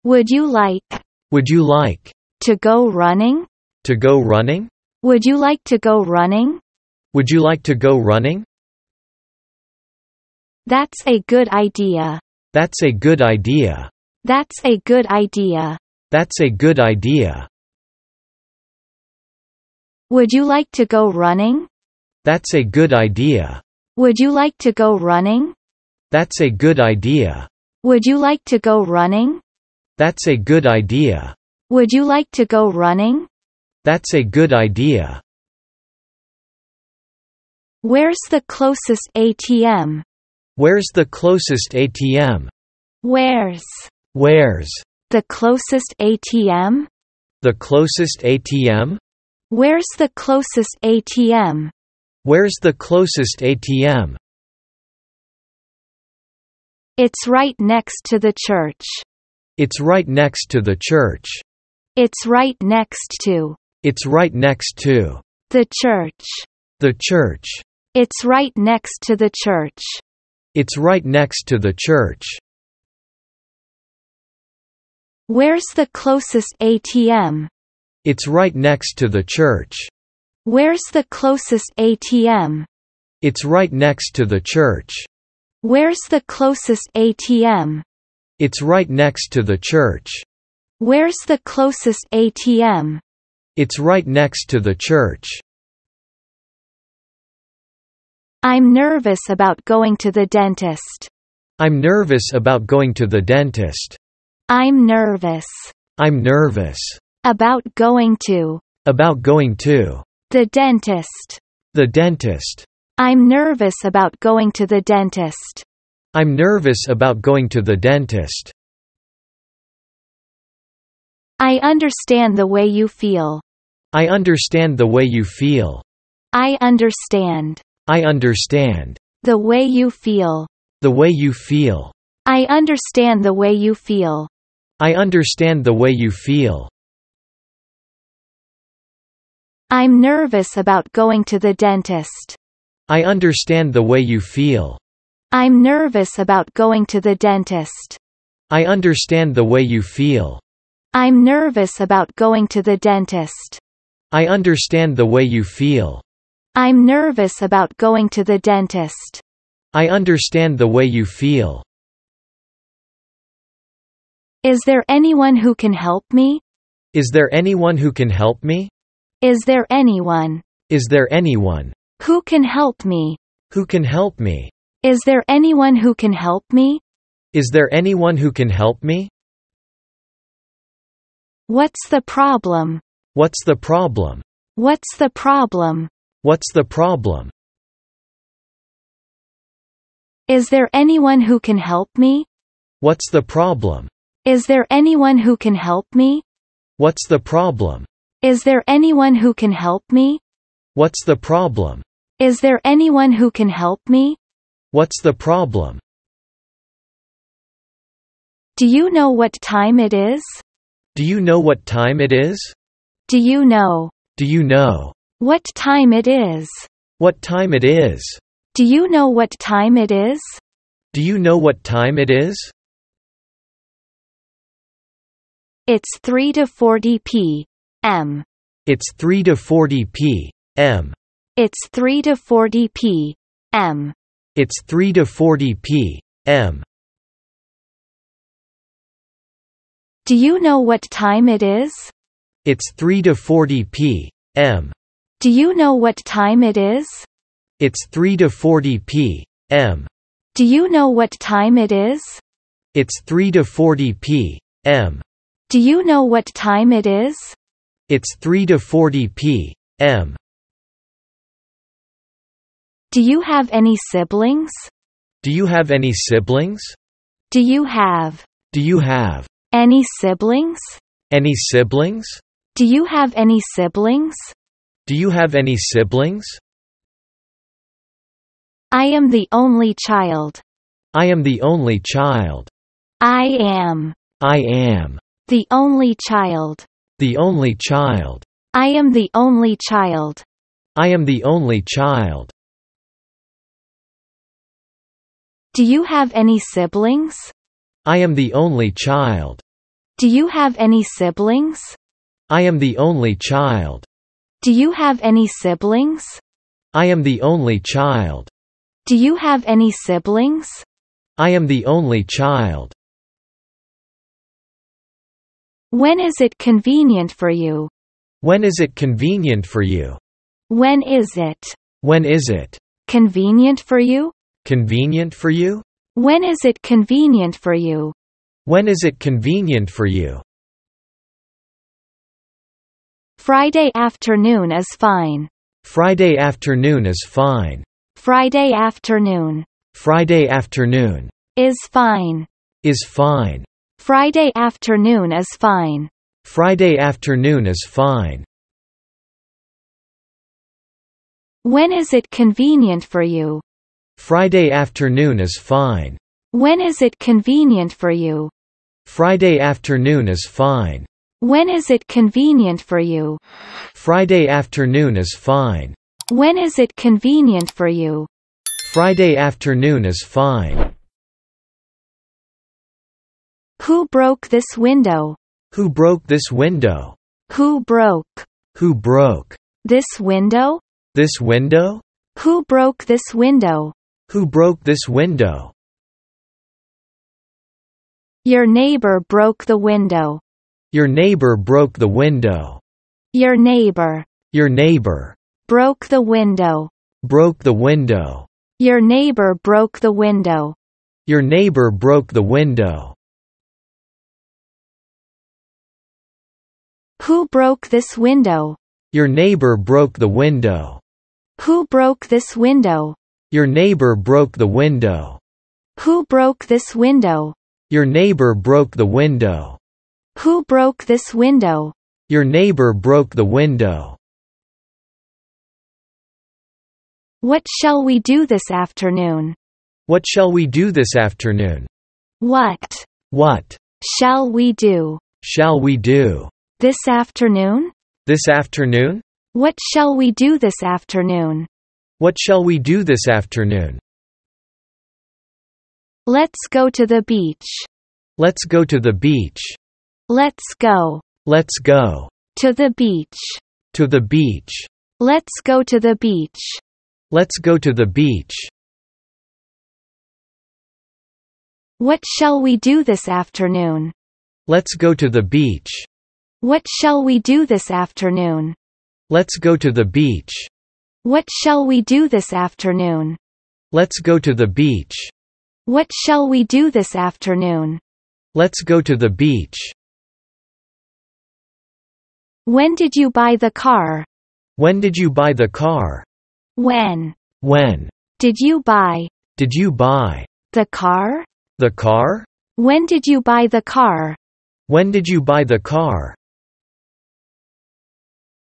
Would you like? Would you like? To go running? To go running? Would you like to go running? Would you like to go running? That's a good idea. That's a good idea. That's a good idea. That's a good idea. Would you like to go running? That's a good idea. Would you like to go running? That's a good idea. Would you like to go running? That's a good idea. Would you like to go running? That's a good idea. Where's the closest ATM? Where's the closest ATM? Where's? Where's? The closest ATM? The closest ATM? Where's the closest ATM? Where's the closest ATM? It's right next to the church. It's right next to the church. It's right next to. It's right next to. The church. The church. It's right next to the church. It's right next to the church. Where's the closest ATM? It's right next to the church. Where's the closest ATM? It's right next to the church. Where's the closest ATM? It's right next to the church. Where's the closest ATM? It's right next to the church. I'm nervous about going to the dentist. I'm nervous about going to the dentist. I'm nervous. I'm nervous. About going to. About going to. The dentist. The dentist. I'm nervous about going to the dentist. I'm nervous about going to the dentist. I understand the way you feel. I understand the way you feel. I understand. I understand. The way you feel. The way you feel. I understand the way you feel. I understand the way you feel. I'm nervous about going to the dentist. I understand the way you feel. I'm nervous about going to the dentist. I understand the way you feel. I'm nervous about going to the dentist. I understand the way you feel. I'm nervous about going to the dentist. I understand the way you feel. Is there anyone who can help me? Is there anyone who can help me? Is there anyone? Is there anyone? Who can help me? Who can help me? Is there anyone who can help me? Is there anyone who can help me? What's the problem? What's the problem? What's the problem? What's the problem? Is there anyone who can help me? What's the problem? Is there anyone who can help me? What's the problem? Is there anyone who can help me? What's the problem? Is there anyone who can help me? What's the problem? Do you know what time it is? Do you know what time it is? Do you know? Do you know? What time it is? What time it is? Do you know what time it is? Do you know what time it is? It's 3 to 40 p.m. It's 3 to 40 p.m. It's 3 to 40 p.m. It's 3 to 40 p.m. Do you know what time it is? It's 3 to 40 p.m. Do you know what time it is? It's 3 to 40 p.m. Do you know what time it is? It's 3 to 40 p.m. Do you know what time it is? It's 3 to 40 p.m. Do you have any siblings? Do you have any siblings? Do you have? Do you have? Any siblings? Any siblings? Do you have any siblings? Do you have any siblings? I am the only child. I am the only child. I am. I am. The only child. The only child. I am the only child. I am the only child. Do you have any siblings? I am the only child. Do you have any siblings? I am the only child. Do you have any siblings? I am the only child. Do you have any siblings? I am the only child. When is it convenient for you? When is it convenient for you? When is it? When is it? Convenient for you? Convenient for you? When is it convenient for you? When is it convenient for you? Friday afternoon is fine. Friday afternoon is fine. Friday afternoon. Friday afternoon. Is fine. Is fine. Friday afternoon is fine. Friday afternoon is fine. When is it convenient for you? Friday afternoon is fine. When is it convenient for you? Friday afternoon is fine. When is it convenient for you? Friday afternoon is fine. When is it convenient for you? Friday afternoon is fine. Who broke this window? Who broke this window? Who broke? Who broke? This window? This window? Who broke this window? Who broke this window? Your neighbor broke the window. Your neighbor broke the window. Your neighbor. Your neighbor. Broke the window. Broke the window. Your neighbor broke the window. Your neighbor broke the window. Who broke this window? Your neighbor broke the window. Who broke this window? Your neighbor broke the window. Who broke this window? Your neighbor broke the window. Who broke this window? Your neighbor broke the window. What shall we do this afternoon? What shall we do this afternoon? What? What? Shall we do? Shall we do? This afternoon? This afternoon? What shall we do this afternoon? What shall we do this afternoon? Let's go to the beach. Let's go to the beach. Let's go. Let's go. To the beach. To the beach. Let's go to the beach. Let's go to the beach. What shall we do this afternoon? Let's go to the beach. What shall we do this afternoon? Let's go to the beach. What shall we do this afternoon? Let's go to the beach. What shall we do this afternoon? Let's go to the beach. When did you buy the car? When did you buy the car? When? When? Did you buy? Did you buy? The car? The car? When did you buy the car? When did you buy the car?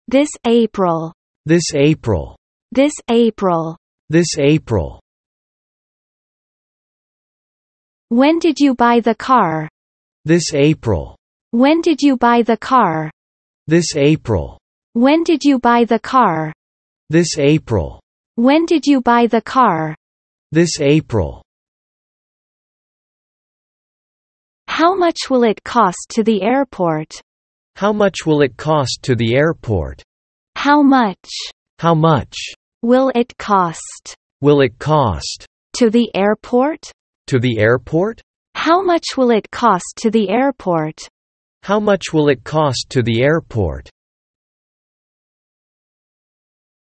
This April. This April. This April. This April. When did you buy the car? This April. When did you buy the car? This April. When did you buy the car? This April. When did you buy the car? This April. How much will it cost to the airport? How much will it cost to the airport? How much? How much? Will it cost? Will it cost? To the airport? To the airport? How much will it cost to the airport? How much will it cost to the airport?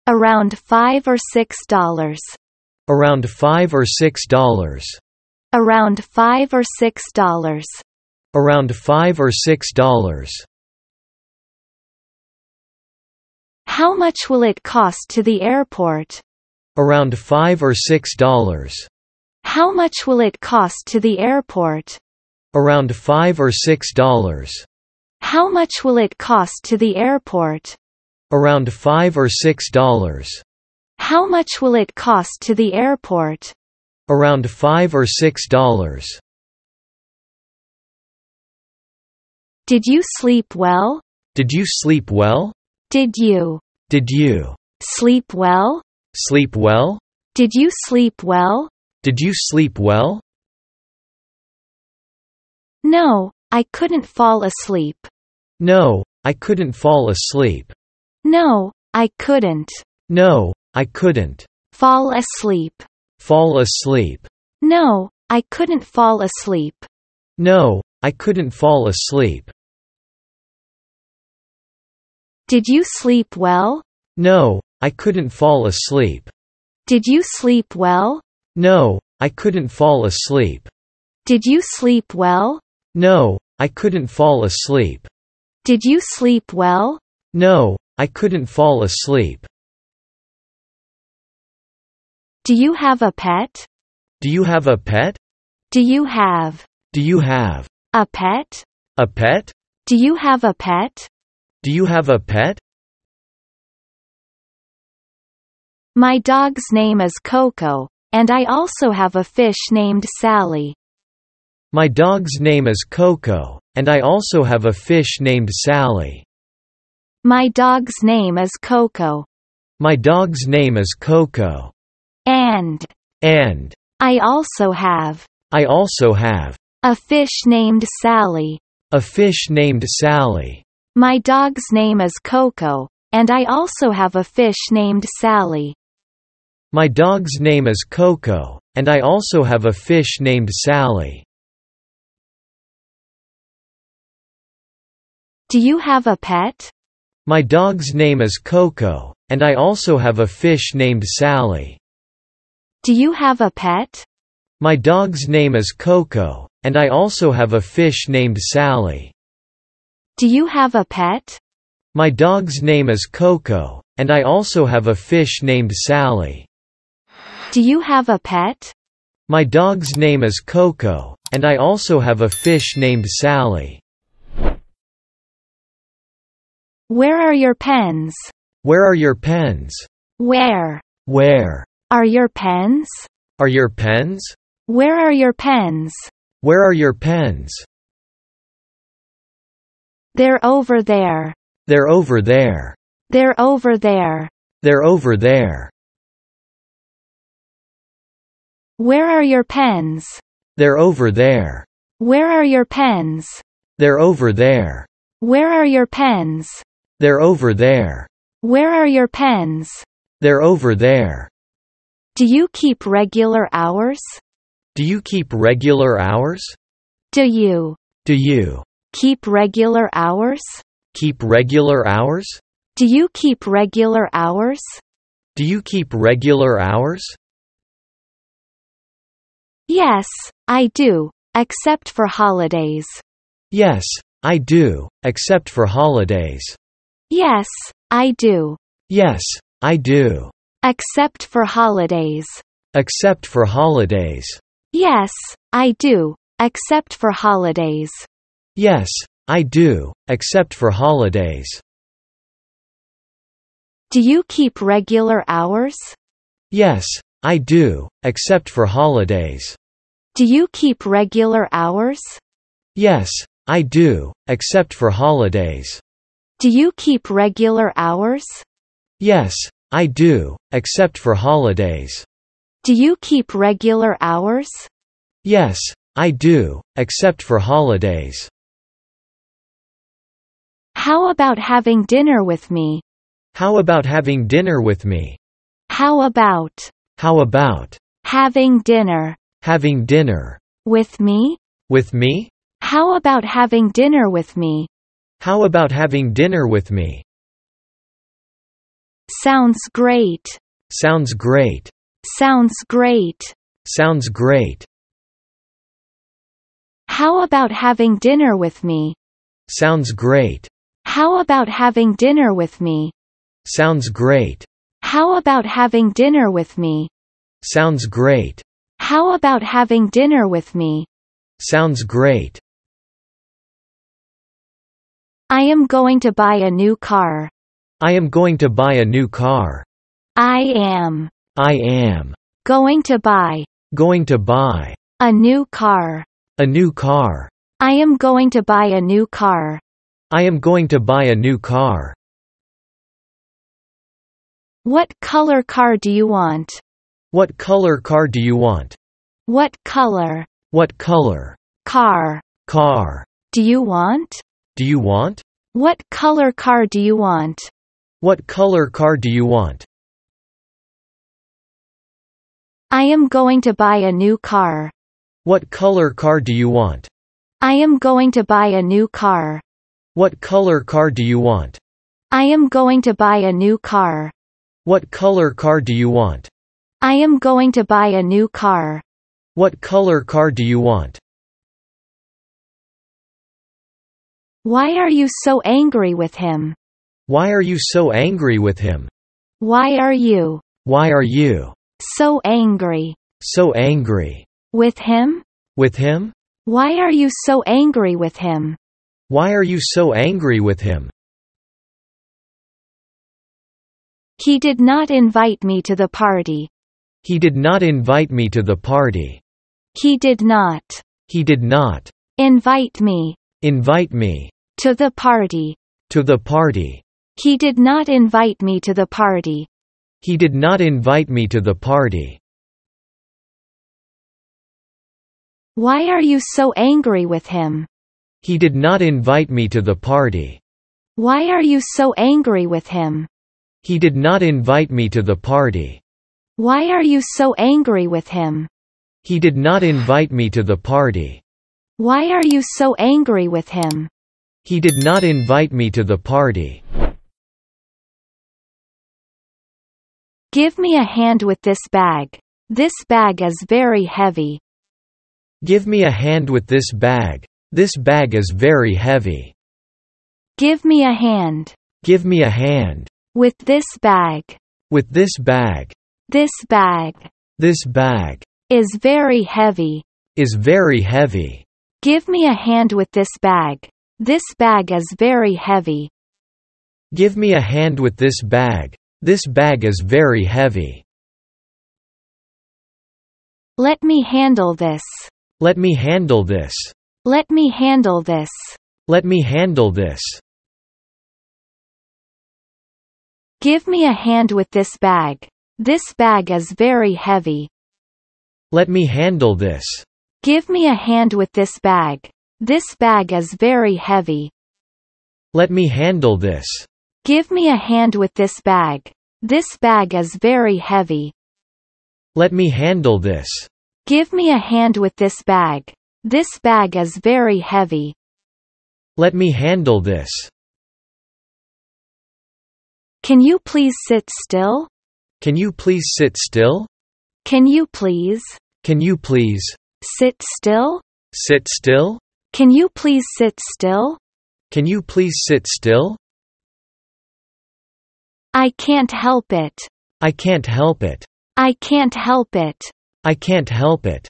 Around $5 or $6. Around $5 or $6. Around $5 or $6. Around $5 or $6. How much will it cost to the airport? Around $5 or $6. How much will it cost to the airport? Around $5 or $6. How much will it cost to the airport? Around $5 or $6. How much will it cost to the airport? Around $5 or $6. Did you sleep well? Did you sleep well? Did you? Did you? Sleep well? Sleep well? Did you sleep well? Did you sleep well? No, I couldn't fall asleep. No, I couldn't fall asleep. No, I couldn't. No, I couldn't. Fall asleep. Fall asleep. No, I couldn't fall asleep. No, I couldn't fall asleep. Did you sleep well? No, I couldn't fall asleep. Did you sleep well? No, I couldn't fall asleep. Did you sleep well? No, I couldn't fall asleep. Did you sleep well? No, I couldn't fall asleep. Do you have a pet? Do you have a pet? Do you have? Do you have? A pet? A pet? Do you have a pet? Do you have a pet? My dog's name is Coco, and I also have a fish named Sally. My dog's name is Coco, and I also have a fish named Sally. My dog's name is Coco. My dog's name is Coco. And I also have a fish named Sally. A fish named Sally. My dog's name is Coco, and I also have a fish named Sally. My dog's name is Coco, and I also have a fish named Sally. Do you have a pet? My dog's name is Coco, and I also have a fish named Sally. Do you have a pet? My dog's name is Coco, and I also have a fish named Sally. Do you have a pet? My dog's name is Coco, and I also have a fish named Sally. Do you have a pet? My dog's name is Coco, and I also have a fish named Sally. Where are your pens? Where are your pens? Where? Where? Are your pens? Are your pens? Where are your pens? Where are your pens? They're over there. They're over there. They're over there. They're over there. Where are your pens? They're over there. Where are your pens? They're over there. Where are your pens? They're over there. Where are your pens? They're over there. Do you keep regular hours? Do you keep regular hours? Do you? Do you? Keep regular hours? Keep regular hours? Do you keep regular hours? Do you keep regular hours? Yes, I do, except for holidays. Yes, I do, except for holidays. Yes, I do. Yes, I do. Except for holidays. Except for holidays. Yes, I do, except for holidays. Yes, I do, except for holidays. Do you keep regular hours? Yes, I do, except for holidays. Do you keep regular hours? Yes, I do, except for holidays. Do you keep regular hours? Yes, I do, except for holidays. Do you keep regular hours? Yes, I do, except for holidays. How about having dinner with me? How about having dinner with me? How about having dinner? Having dinner with me? With me? How about having dinner with me? How about having dinner with me? Sounds great. Sounds great. Sounds great. Sounds great. How about having dinner with me? Sounds great. How about having dinner with me? Sounds great. How about having dinner with me? Sounds great. How about having dinner with me? Sounds great. I am going to buy a new car. I am going to buy a new car. I am going to buy. Going to buy a new car. A new car. I am going to buy a new car. I am going to buy a new car. What color car do you want? What color car do you want? What color? What color? Car. Car. Do you want? Do you want? What color car do you want? What color car do you want? I am going to buy a new car. What color car do you want? I am going to buy a new car. What color car do you want? I am going to buy a new car. What color car do you want? I am going to buy a new car. What color car do you want? Why are you so angry with him? Why are you so angry with him? Why are you? Why are you? So angry. So angry. With him? With him? Why are you so angry with him? Why are you so angry with him? He did not invite me to the party. He did not invite me to the party. He did not. He did not. Invite me. Invite me. To the party. To the party. He did not invite me to the party. He did not invite me to the party. Why are you so angry with him? He did not invite me to the party. Why are you so angry with him? He did not invite me to the party. Why are you so angry with him? He did not invite me to the party. Why are you so angry with him? He did not invite me to the party. Give me a hand with this bag. This bag is very heavy. Give me a hand with this bag. This bag is very heavy. Give me a hand. Give me a hand. With this bag. With this bag. This bag. This bag. Is very heavy. Is very heavy. Give me a hand with this bag. This bag is very heavy. Give me a hand with this bag. This bag is very heavy. Let me handle this. Let me handle this. Let me handle this. Let me handle this. Give me a hand with this bag. This bag is very heavy. Let me handle this. Give me a hand with this bag. This bag is very heavy. Let me handle this. Give me a hand with this bag. This bag is very heavy. Let me handle this. Give me a hand with this bag. This bag is very heavy. Let me handle this. Can you please sit still? Can you please sit still? Can you please? Can you please? Sit still? Sit still? Can you please sit still? Can you please sit still? I can't help it. I can't help it. I can't help it. I can't help it.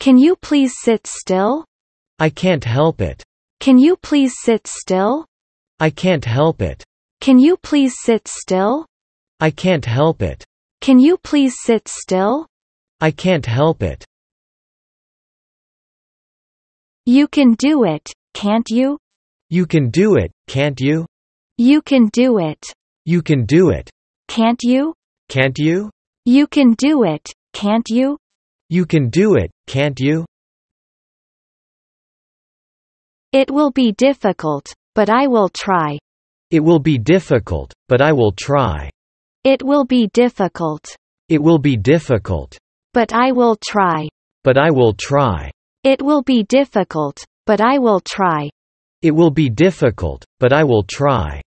Can you please sit still? I can't help it. Can you please sit still? I can't help it. Can you please sit still? I can't help it. Can you please sit still? I can't help it. You can do it, can't you? You can do it, can't you? You can do it. You can do it. Can't you? Can't you? You can do it, can't you? You can do it, can't you? It will be difficult, but I will try. It will be difficult, but I will try. It will be difficult. It will be difficult. But I will try. But I will try. It will be difficult, but I will try. It will be difficult, but I will try.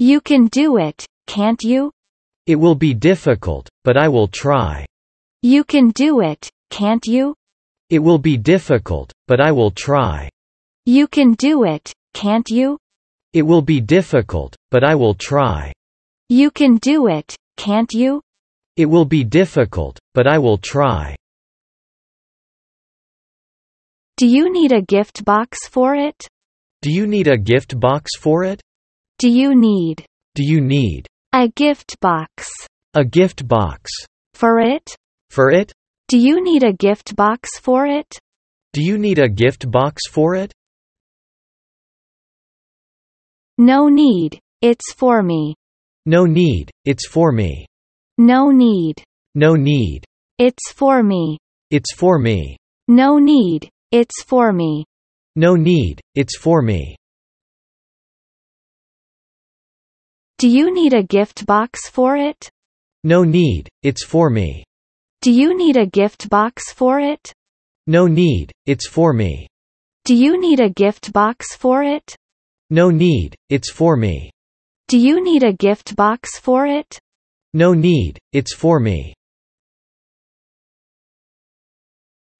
You can do it, can't you? It will be difficult, but I will try. You can do it, can't you? It will be difficult, but I will try. You can do it, can't you? It will be difficult, but I will try. You can do it, can't you? It will be difficult, but I will try. Do you need a gift box for it? Do you need a gift box for it? Do you need? Do you need? A gift box. A gift box. For it? For it? Do you need a gift box for it? Do you need a gift box for it? No need, it's for me. No need, it's for me. No need. No need. It's for me. It's for me. No need. It's for me. No need, it's for me. Do you need a gift box for it? No need, it's for me. Do you need a gift box for it? No need, it's for me. Do you need a gift box for it? No need, it's for me. Do you need a gift box for it? No need, it's for me.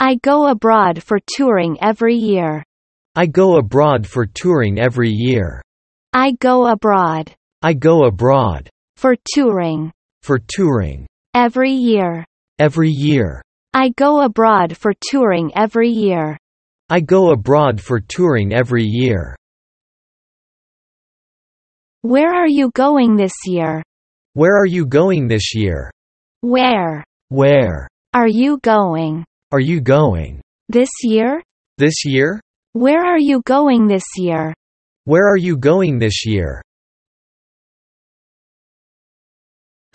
I go abroad for touring every year. I go abroad for touring every year. I go abroad. I go abroad. For touring. For touring. Every year. Every year. I go abroad for touring every year. I go abroad for touring every year. Where are you going this year? Where are you going this year? Where? Where? Are you going? Are you going? This year? This year? Where are you going this year? Where are you going this year?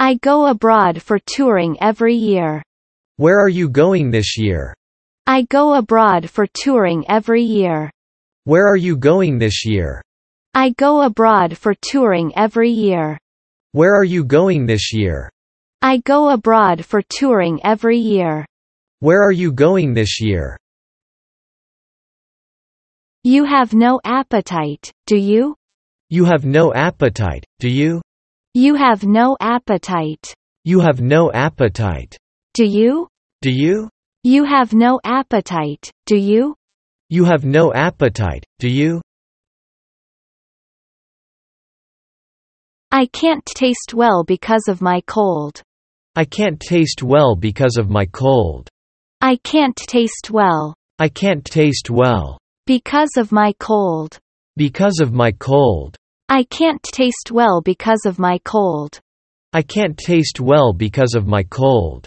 I go abroad for touring every year. Where are you going this year? I go abroad for touring every year. Where are you going this year? I go abroad for touring every year. Where are you going this year? I go abroad for touring every year. Where are you going this year? You have no appetite, do you? You have no appetite, do you? You have no appetite. You have no appetite. Do you? Do you? You have no appetite, do you? You have no appetite, do you? I can't taste well because of my cold. I can't taste well because of my cold. I can't taste well. I can't taste well. Because of my cold. Because of my cold. I can't taste well because of my cold. I can't taste well because of my cold.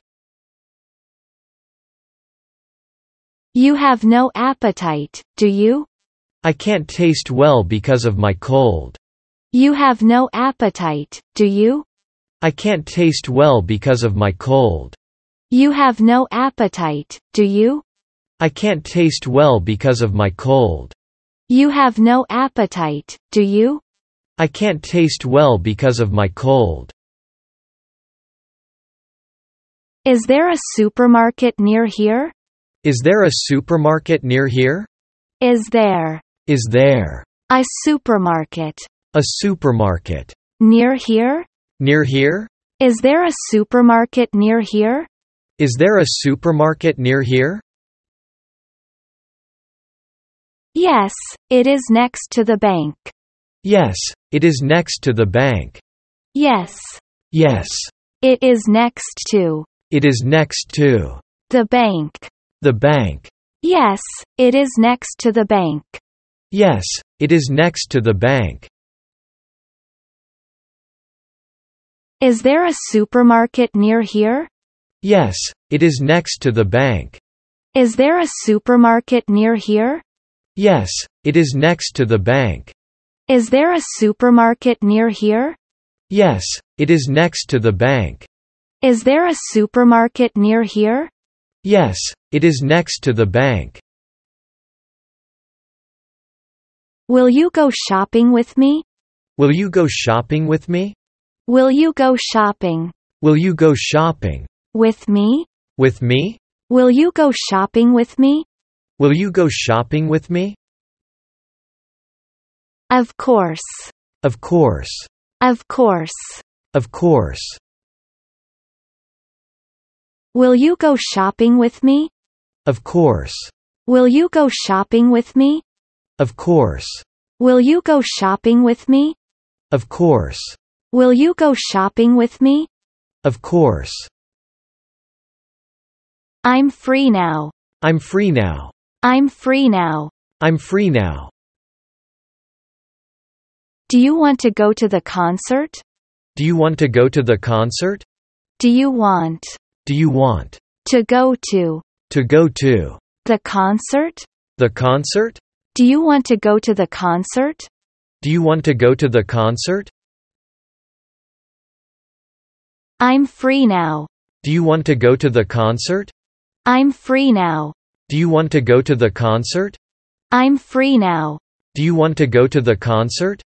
You have no appetite, do you? I can't taste well because of my cold. You have no appetite, do you? I can't taste well because of my cold. You have no appetite, do you? I can't taste well because of my cold. You have no appetite, do you? I can't taste well because of my cold. Is there a supermarket near here? Is there a supermarket near here? Is there? Is there? A supermarket. A supermarket. Near here? Near here? Is there a supermarket near here? Is there a supermarket near here? Yes, it is next to the bank. Yes, it is next to the bank. Yes. Yes. It is next to. It is next to. The bank. The bank. Yes, it is next to the bank. Yes, it is next to the bank. Is there a supermarket near here? Yes, it is next to the bank. Is there a supermarket near here? Yes, it is next to the bank. Is there a supermarket near here? Yes, it is next to the bank. Is there a supermarket near here? Yes, it is next to the bank. Will you go shopping with me? Will you go shopping with me? Will you go shopping? Will you go shopping? With me? With me? Will you go shopping with me? Will you go shopping with me? Of course. Of course. Of course. Of course. Will you go shopping with me? Of course. Will you go shopping with me? Of course. Will you go shopping with me? Of course. Will you go shopping with me? Of course. I'm free now. I'm free now. I'm free now. I'm free now. Do you want to go to the concert? Do you want to go to the concert? Do you want? Do you want to go to? To go to the concert? The concert? Do you want to go to the concert? Do you want to go to the concert? I'm free now. Do you want to go to the concert? I'm free now. Do you want to go to the concert? I'm free now. Do you want to go to the concert?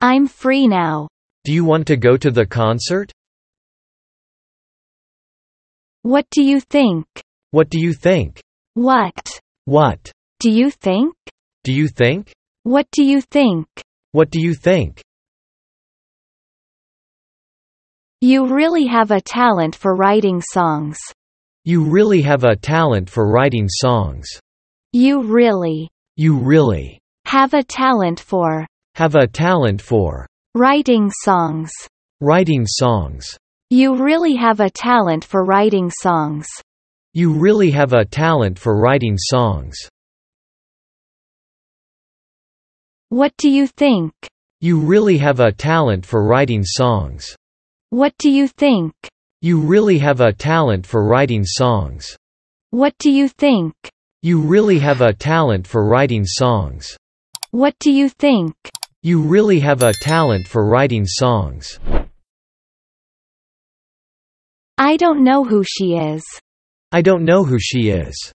I'm free now. Do you want to go to the concert? What do you think? What do you think? What? What? Do you think? Do you think? What do you think? What do you think? You really have a talent for writing songs. You really have a talent for writing songs. You really have a talent for. Have a talent for. Writing songs. Writing songs. You really have a talent for writing songs. You really have a talent for writing songs. What do you think? You really have a talent for writing songs. What do you think? You really have a talent for writing songs. What do you think? You really have a talent for writing songs. What do you think? You really have a talent for writing songs. I don't know who she is. I don't know who she is.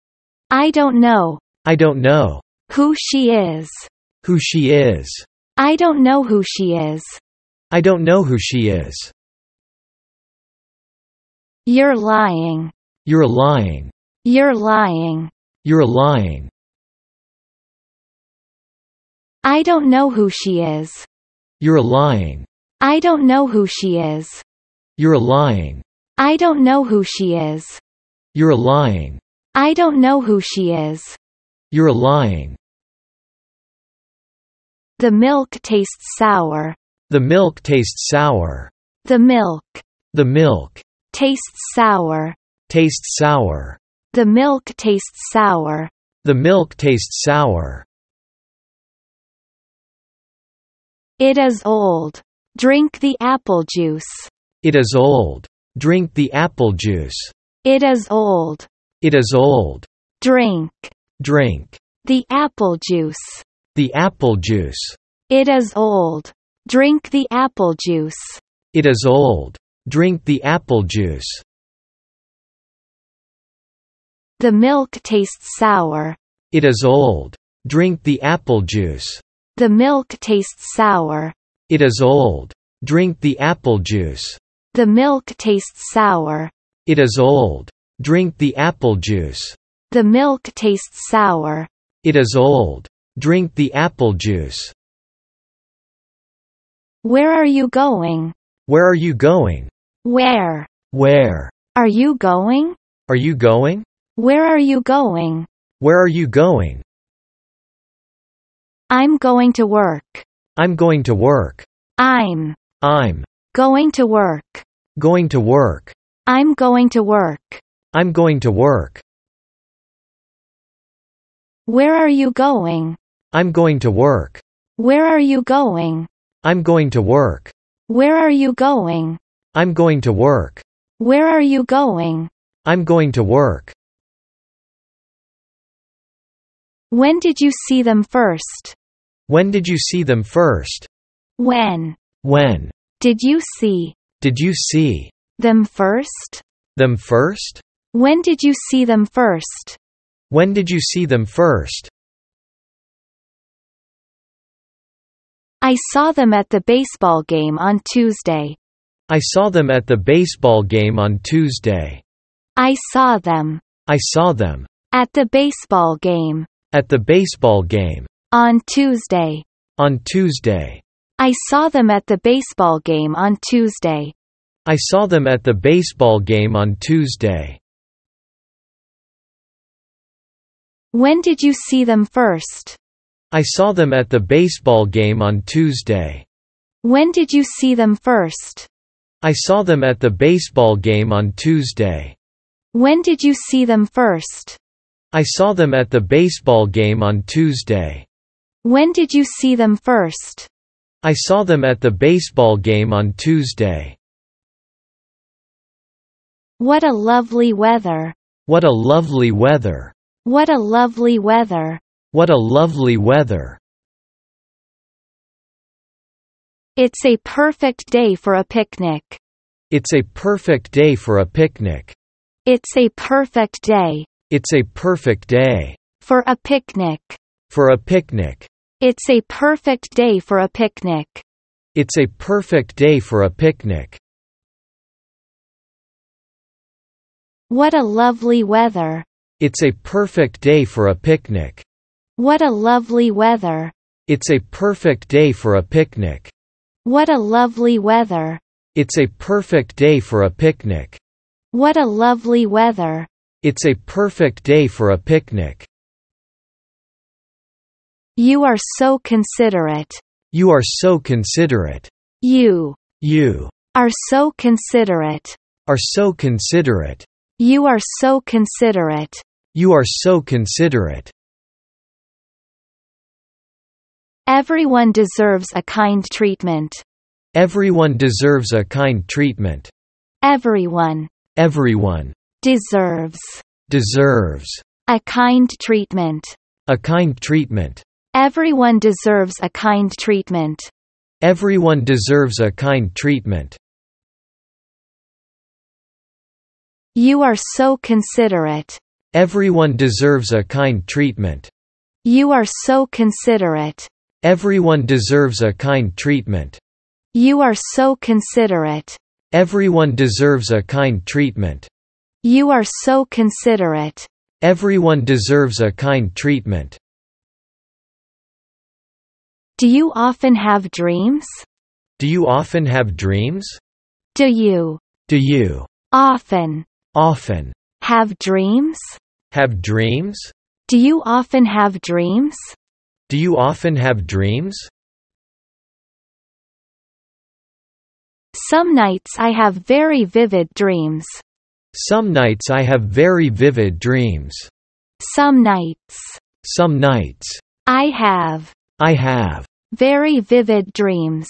I don't know. I don't know. Who she is. Who she is. I don't know who she is. I don't know who she is. You're lying. You're lying. You're lying. You're lying. I don't know who she is. You're lying. I don't know who she is. You're lying. I don't know who she is. You're lying. I don't know who she is. You're lying. The milk tastes sour. The milk tastes sour. The milk. The milk. Tastes sour. Tastes sour. The milk tastes sour. The milk tastes sour. It is old. Drink the apple juice. It is old. Drink the apple juice. It is old. It is old. Drink. Drink. The apple juice. The apple juice. It is old. Drink the apple juice. It is old. Drink the apple juice. The milk tastes sour. It is old. Drink the apple juice. The milk tastes sour. It is old. Drink the apple juice. The milk tastes sour. It is old. Drink the apple juice. The milk tastes sour. It is old. Drink the apple juice. Where are you going? Where are you going? Where? Where? Are you going? Are you going? Where are you going? Where are you going? I'm going to work. I'm going to work. I'm going to work. Going to work. I'm going to work. I'm going to work. Where are you going? I'm going to work. Where are you going? I'm going to work. Where are you going? I'm going to work. Where are you going? I'm going to work. When did you see them first? When did you see them first? When? When? Did you see? Did you see? Them first? Them first? When did you see them first? When did you see them first? I saw them at the baseball game on Tuesday. I saw them at the baseball game on Tuesday. I saw them. I saw them. At the baseball game. At the baseball game. On Tuesday. On Tuesday. I saw them at the baseball game on Tuesday. I saw them at the baseball game on Tuesday. When did you see them first? I saw them at the baseball game on Tuesday. When did you see them first? I saw them at the baseball game on Tuesday. When did you see them first? I saw them at the baseball game on Tuesday. When did you see them first? I saw them at the baseball game on Tuesday. What a lovely weather! What a lovely weather! What a lovely weather! What a lovely weather! It's a perfect day for a picnic. It's a perfect day for a picnic. It's a perfect day. It's a perfect day. For a picnic. For a picnic. It's a perfect day for a picnic. It's a perfect day for a picnic. What a lovely weather! It's a perfect day for a picnic. What a lovely weather! It's a perfect day for a picnic. What a lovely weather! It's a perfect day for a picnic. What a lovely weather! It's a perfect day for a picnic. You are so considerate. You are so considerate. You are so considerate. Are so considerate. You are so considerate. You are so considerate. Everyone deserves a kind treatment. Everyone deserves a kind treatment. Everyone deserves a kind treatment. Everyone deserves a kind treatment. Everyone deserves a kind treatment. You are so considerate. Everyone deserves a kind treatment. You are so considerate. Everyone deserves a kind treatment. You are so considerate. Everyone deserves a kind treatment. You are so considerate. Everyone deserves a kind treatment. Do you often have dreams? Do you often have dreams? Do you often have dreams? Do you often have dreams? Do you often have dreams? Some nights I have very vivid dreams. Some nights I have very vivid dreams. Some nights I have very vivid dreams. Some nights I have very vivid dreams.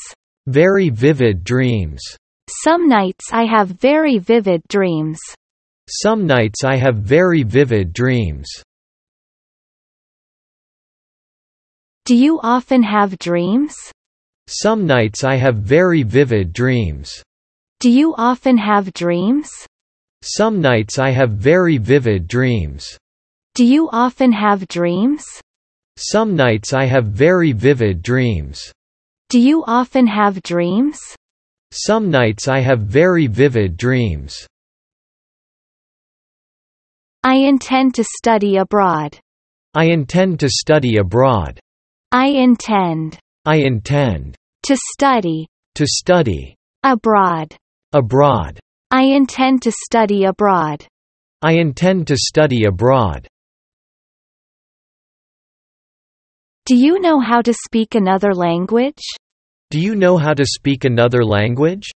Do you often have dreams? Some nights I have very vivid dreams. Do you often have dreams? Some nights I have very vivid dreams. Do you often have dreams? Some nights I have very vivid dreams. Do you often have dreams? Some nights I have very vivid dreams. I intend to study abroad. I intend to study abroad. I intend to study abroad. Do you know how to speak another language? Do you know how to speak? Another language?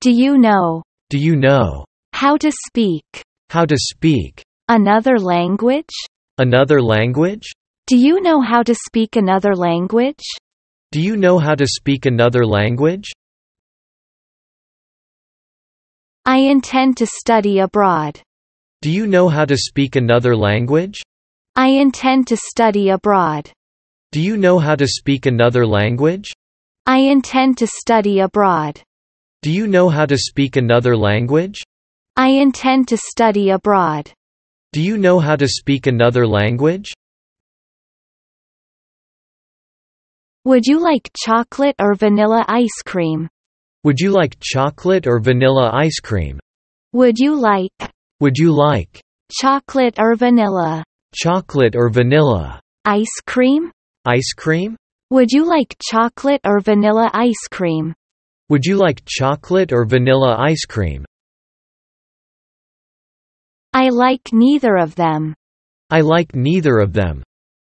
Do you know how to speak another language? I intend to study abroad. Do you know how to speak another language? I intend to study abroad. Do you know how to speak another language? I intend to study abroad. Do you know how to speak another language? I intend to study abroad. Do you know how to speak another language? Would you like chocolate or vanilla ice cream? Would you like chocolate or vanilla ice cream? Would you like? Would you like? Chocolate or vanilla? Chocolate or vanilla? Ice cream? Ice cream? Would you like chocolate or vanilla ice cream? Would you like chocolate or vanilla ice cream? I like neither of them. I like neither of them.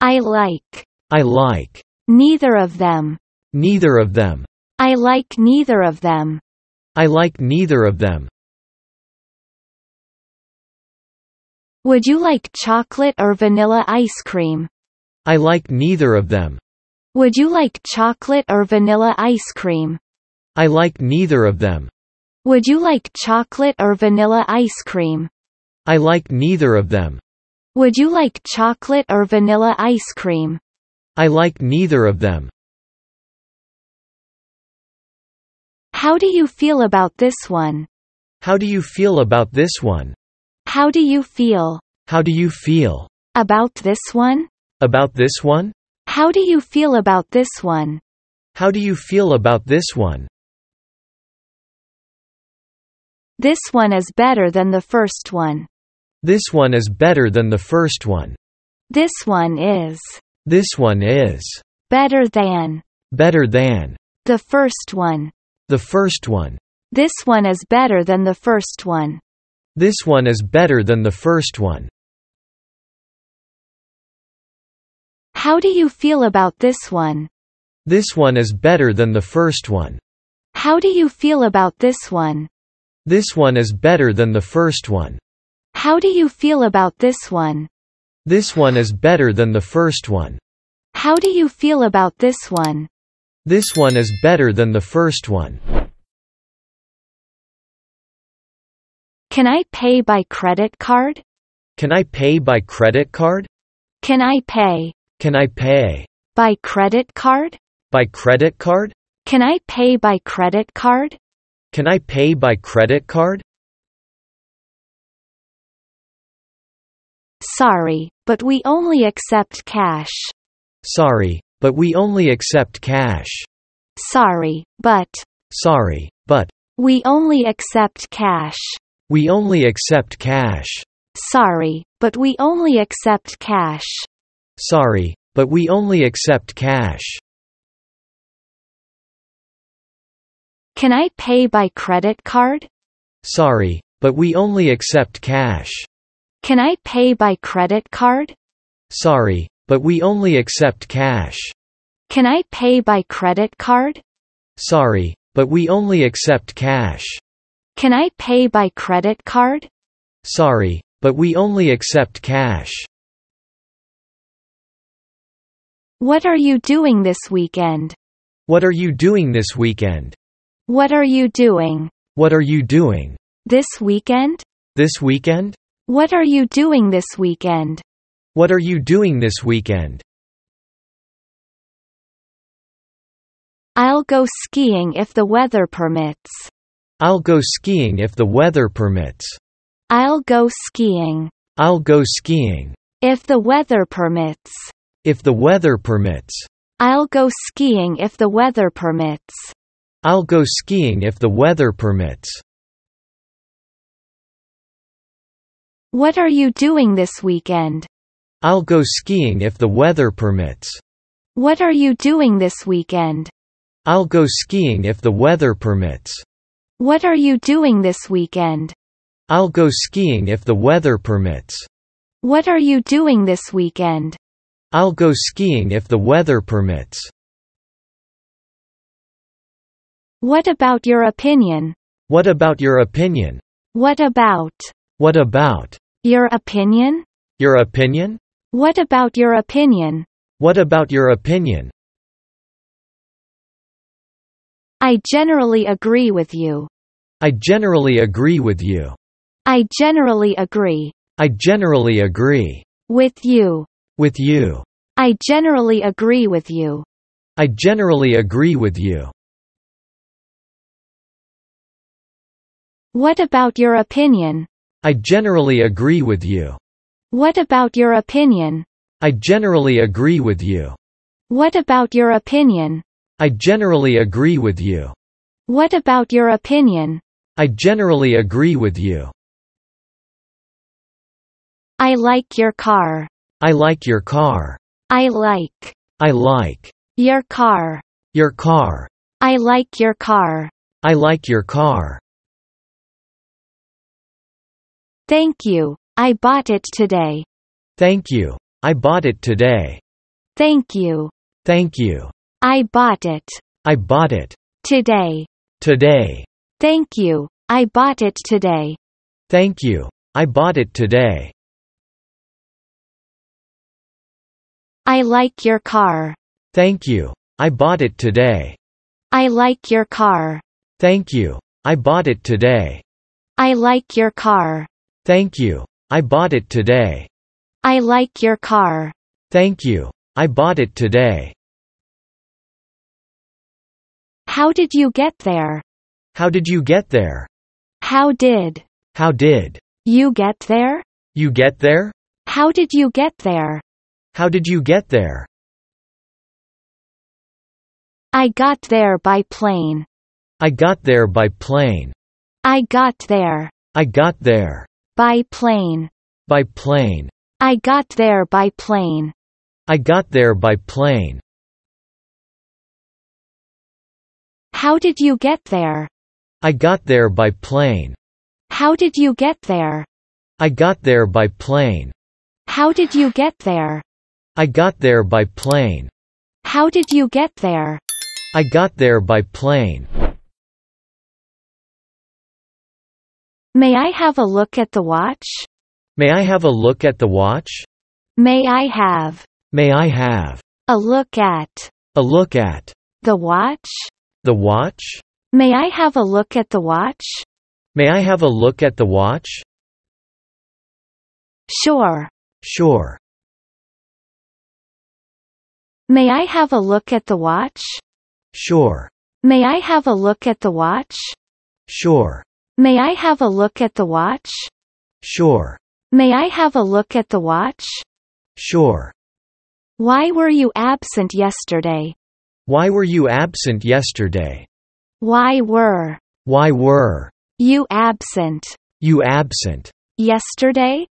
I like. I like. Neither of them. Neither of them. I like neither of them. I like neither of them. Would you like chocolate or vanilla ice cream? I like neither of them. Would you like chocolate or vanilla ice cream? I like neither of them. Would you like chocolate or vanilla ice cream? I like neither of them. Would you like chocolate or vanilla ice cream? I like neither of them. How do you feel about this one? How do you feel about this one? How do you feel? How do you feel? About this one? About this one? How do you feel about this one? How do you feel about this one? This one is better than the first one. This one is better than the first one. This one is. This one is. Better than. Better than. The first one. The first one. This one is better than the first one. This one is better than the first one. How do you feel about this one? This one is better than the first one. How do you feel about this one? This one is better than the first one. How do you feel about this one? This one is better than the first one. How do you feel about this one? This one is better than the first one. Can I pay by credit card? Can I pay by credit card? Can I pay? Can I pay? By credit card? By credit card? Can I pay by credit card? Can I pay by credit card? Sorry, but we only accept cash. Sorry, but we only accept cash. Sorry, but. Sorry, but. We only accept cash. We only accept cash. Sorry, but we only accept cash. Sorry, but we only accept cash. Can I pay by credit card? Sorry, but we only accept cash. Can I pay by credit card? Sorry, but we only accept cash. Can I pay by credit card? Sorry, but we only accept cash. Can I pay by credit card? Sorry, but we only accept cash. What are you doing this weekend? What are you doing this weekend? What are you doing? What are you doing? This weekend? This weekend? What are you doing this weekend? What are you doing this weekend? I'll go skiing if the weather permits. I'll go skiing if the weather permits. I'll go skiing. I'll go skiing. If the weather permits. If the weather permits. I'll go skiing if the weather permits. I'll go skiing if the weather permits. What are you doing this weekend? I'll go skiing if the weather permits. What are you doing this weekend? I'll go skiing if the weather permits. What are you doing this weekend? I'll go skiing if the weather permits. What are you doing this weekend? I'll go skiing if the weather permits. What about your opinion? What about your opinion? What about? What about? Your opinion? Your opinion? What about your opinion? What about your opinion? I generally agree with you. I generally agree with you. I generally agree. I generally agree. With you. With you. I generally agree with you. I generally agree with you. What about your opinion? I generally agree with you. What about your opinion? I generally agree with you. What about your opinion? I generally agree with you. What about your opinion? I generally agree with you. I like your car. I like your car. I like your car. Your car. I like your car. I like your car. Thank you. I bought it today. Thank you. I bought it today. Thank you. Thank you. I bought it. I bought it today. Today. Thank you. I bought it today. Thank you. I bought it today. I like your car. Thank you. I bought it today. I like your car. Thank you. I bought it today. I like your car. Thank you. I bought it today. I like your car. Thank you. I bought it today. How did you get there? How did you get there? How did you get there? You get there? How did you get there? How did you get there? I got there by plane. I got there by plane. I got there by plane. I got there by plane. I got there by plane. How did you get there? I got there by plane. How did you get there? I got there by plane. How did you get there? I got there by plane. How did you get there? I got there by plane. May I have a look at the watch? May I have a look at the watch? May I have a look at the watch? The watch? May I have a look at the watch? May I have a look at the watch? Sure. Sure. May I have a look at the watch? Sure. May I have a look at the watch? Sure. May I have a look at the watch? Sure. May I have a look at the watch? Sure. Why were you absent yesterday? Why were you absent yesterday? Why were you absent? Yesterday?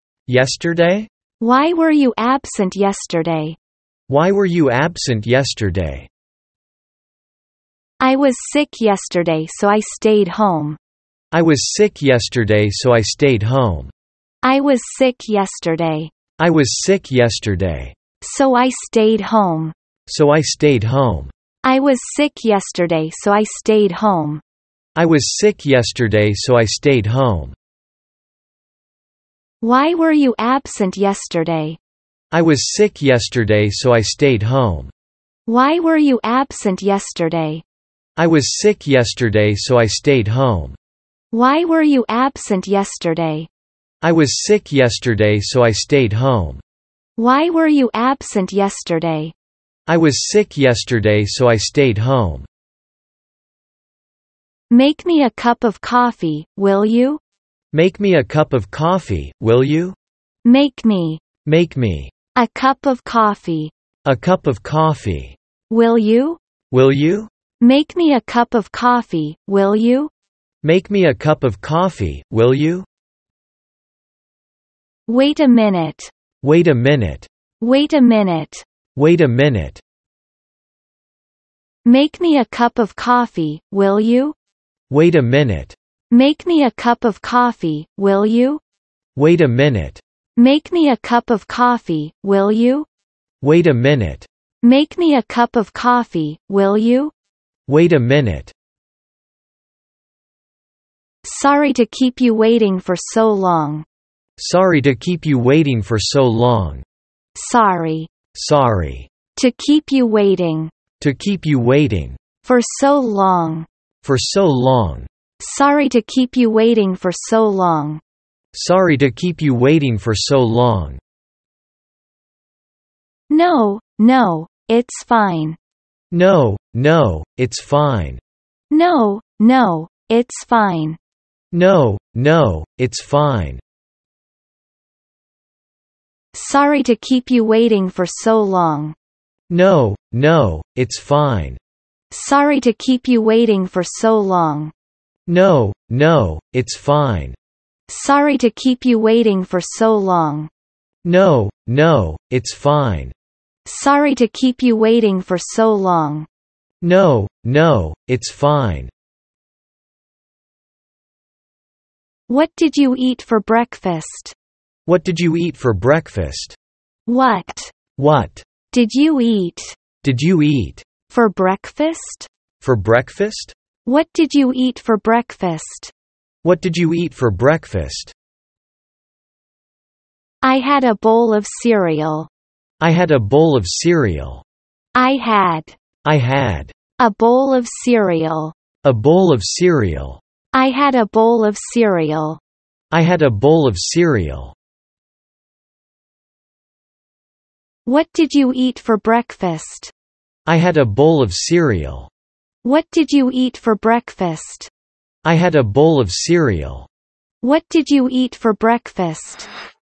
Why were you absent yesterday? Why were you absent yesterday? I was sick yesterday, so I stayed home. I was sick yesterday, so I stayed home. I was sick yesterday, so I stayed home. I was sick yesterday, so I stayed home. Why were you absent yesterday? I was sick yesterday, so I stayed home. Why were you absent yesterday? I was sick yesterday, so I stayed home. Why were you absent yesterday? I was sick yesterday, so I stayed home. Why were you absent yesterday? I was sick yesterday, so I stayed home. Make me a cup of coffee, will you? Make me a cup of coffee, will you? Make me a cup of coffee. Will you? Make me a cup of coffee, will you? Make me a cup of coffee, will you? Wait a minute. Make me a cup of coffee, will you? Wait a minute. Make me a cup of coffee, will you? Wait a minute. Make me a cup of coffee, will you? Wait a minute. Make me a cup of coffee, will you? Wait a minute. Sorry to keep you waiting for so long. Sorry. To keep you waiting. For so long. Sorry to keep you waiting for so long. No, no, it's fine. No, no, it's fine. No, no, it's fine. No, no, it's fine. Sorry to keep you waiting for so long. No, no, it's fine. Sorry to keep you waiting for so long. No, no, it's fine. Sorry to keep you waiting for so long. No, no, it's fine. Sorry to keep you waiting for so long. No, no, it's fine. What did you eat for breakfast? What did you eat for breakfast? What? What? Did you eat? Did you eat? For breakfast? For breakfast? What did you eat for breakfast? What did you eat for breakfast? I had a bowl of cereal. I had a bowl of cereal. I had a bowl of cereal. A bowl of cereal. I had a bowl of cereal. I had a bowl of cereal. What did you eat for breakfast? I had a bowl of cereal. What did you eat for breakfast? I had a bowl of cereal. What did you eat for breakfast?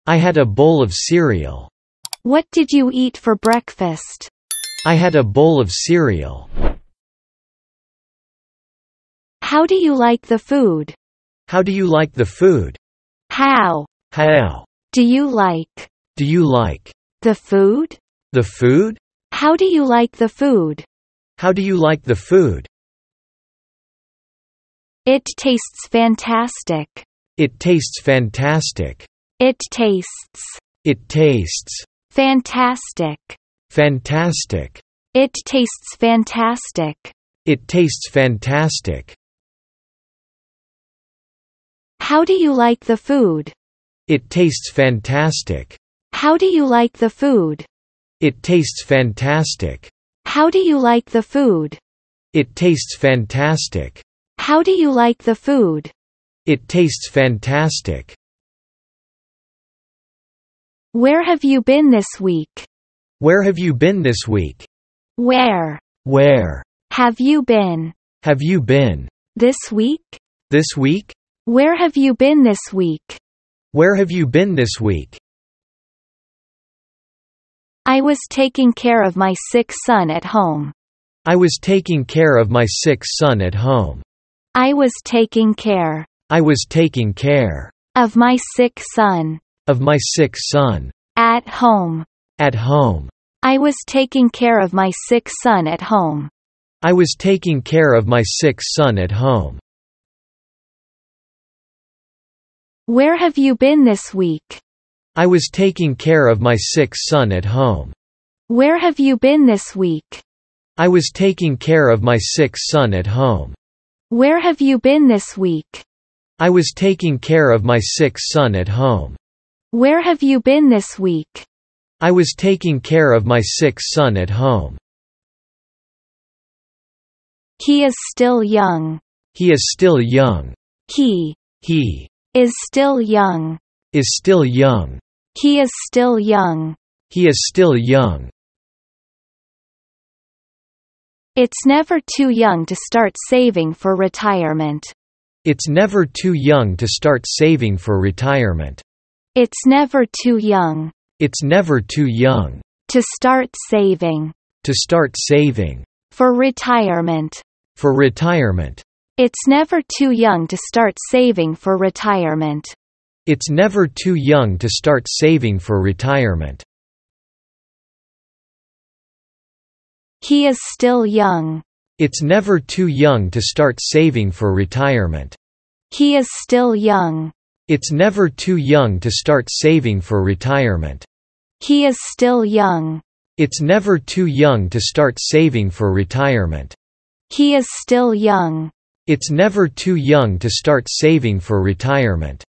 I had a bowl of cereal. What did you eat for breakfast? I had a bowl of cereal. How do you like the food? How do you like the food? How do you like? Do you like? The food? The food? How do you like the food? How do you like the food? It tastes fantastic. It tastes fantastic. It tastes. It tastes. Fantastic. Fantastic. It tastes fantastic. It tastes fantastic. How do you like the food? It tastes fantastic. How do you like the food? It tastes fantastic. How do you like the food? It tastes fantastic. How do you like the food? It tastes fantastic. Where have you been this week? Where have you been this week? Where have you been? Have you been? This week? This week? Where have you been this week? Where have you been this week? I was taking care of my sick son at home. I was taking care of my sick son at home. I was taking care. I was taking care. Of my sick son. Of my sick son. At home. At home. I was taking care of my sick son at home. I was taking care of my sick son at home. Where have you been this week? I was taking care of my sick son at home. Where have you been this week? I was taking care of my sick son at home. Where have you been this week? I was taking care of my sick son at home. Where have you been this week? I was taking care of my sick son at home. He is still young. He is still young. He is still young. Is still young. He is still young. He is still young. It's never too young to start saving for retirement. It's never too young to start saving for retirement. It's never too young. It's never too young. To start saving. To start saving. For retirement. For retirement. It's never too young to start saving for retirement. It's never too young to start saving for retirement. He is still young. It's never too young to start saving for retirement. He is still young. It's never too young to start saving for retirement. He is still young. It's never too young to start saving for retirement. He is still young. It's never too young to start saving for retirement.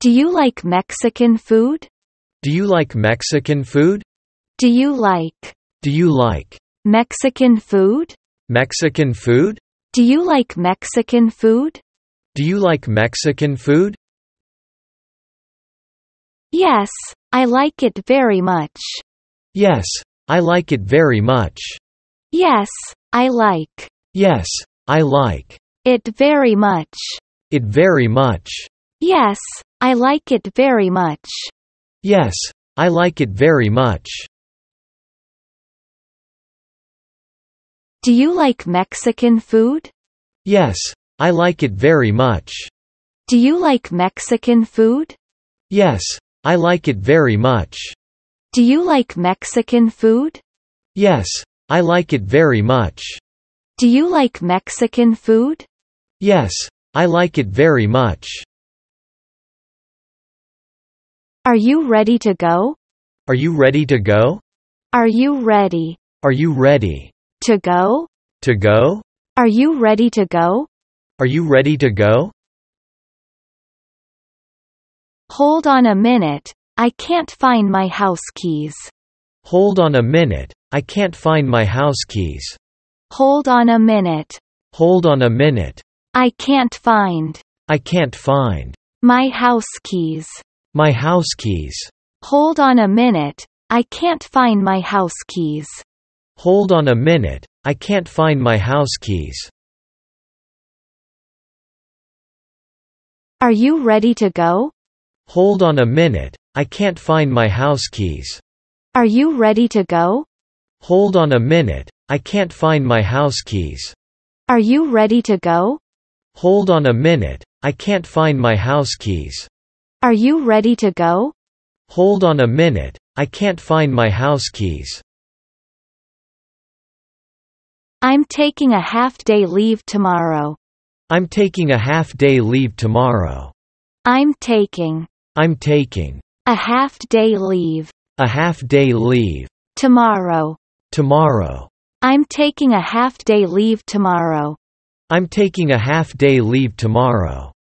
Do you like Mexican food? Do you like Mexican food? Do you like? Do you like? Mexican food? Mexican food? Do you like Mexican food? Do you like Mexican food? Yes, I like it very much. Yes, I like it very much. Yes, I like. Yes, I like. It very much. It very much. Yes, I like it very much. Yes, I like it very much. Do you like Mexican food? Yes, I like it very much. Do you like Mexican food? Yes, I like it very much. Do you like Mexican food? Yes, I like it very much. Do you like Mexican food? Yes, I like it very much. Are you ready to go? Are you ready to go? Are you ready? Are you ready? To go? To go? Are you ready to go? Are you ready to go? Hold on a minute, I can't find my house keys. Hold on a minute, I can't find my house keys. Hold on a minute. Hold on a minute. I can't find. I can't find. My house keys. My house keys. Hold on a minute, I can't find my house keys. Hold on a minute, I can't find my house keys. Are you ready to go? Hold on a minute, I can't find my house keys. Are you ready to go? Hold on a minute, I can't find my house keys. Are you ready to go? Hold on a minute, I can't find my house keys. Are you ready to go? Hold on a minute, I can't find my house keys. I'm taking a half-day leave tomorrow. I'm taking a half-day leave tomorrow. I'm taking. I'm taking. A half-day leave. A half-day leave. Tomorrow. Tomorrow. I'm taking a half-day leave tomorrow. I'm taking a half-day leave tomorrow.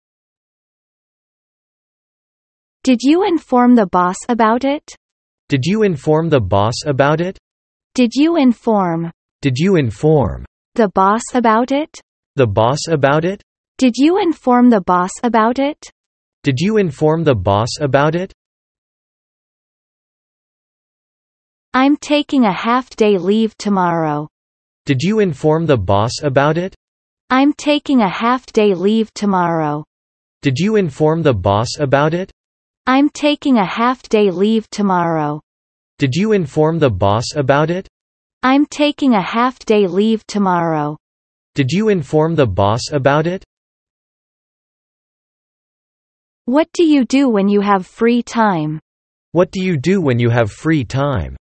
Did you inform the boss about it? Did you inform the boss about it? Did you inform? Did you inform? The boss about it? The boss about it? Did you inform the boss about it? Did you inform the boss about it? I'm taking a half-day leave tomorrow. Did you inform the boss about it? I'm taking a half-day leave tomorrow. Did you inform the boss about it? I'm taking a half-day leave tomorrow. Did you inform the boss about it? I'm taking a half-day leave tomorrow. Did you inform the boss about it? What do you do when you have free time? What do you do when you have free time?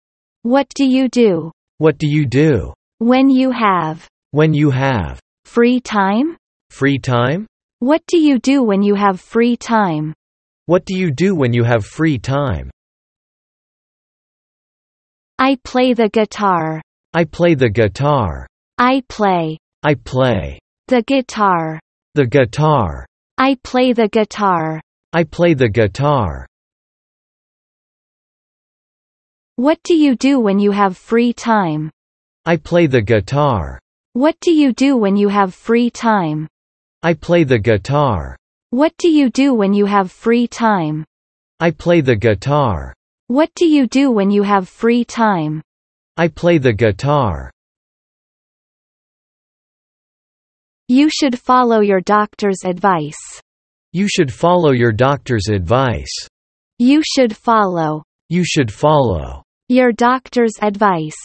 What do you do? What do you do? When you have. When you have. Free time? Free time? What do you do when you have free time? What do you do when you have free time? I play the guitar. I play the guitar. I play. I play. The guitar. The guitar. I play the guitar. I play the guitar. What do you do when you have free time? I play the guitar. What do you do when you have free time? I play the guitar. What do you do when you have free time? I play the guitar. What do you do when you have free time? I play the guitar. You should follow your doctor's advice. You should follow your doctor's advice. You should follow. You should follow. Your doctor's advice.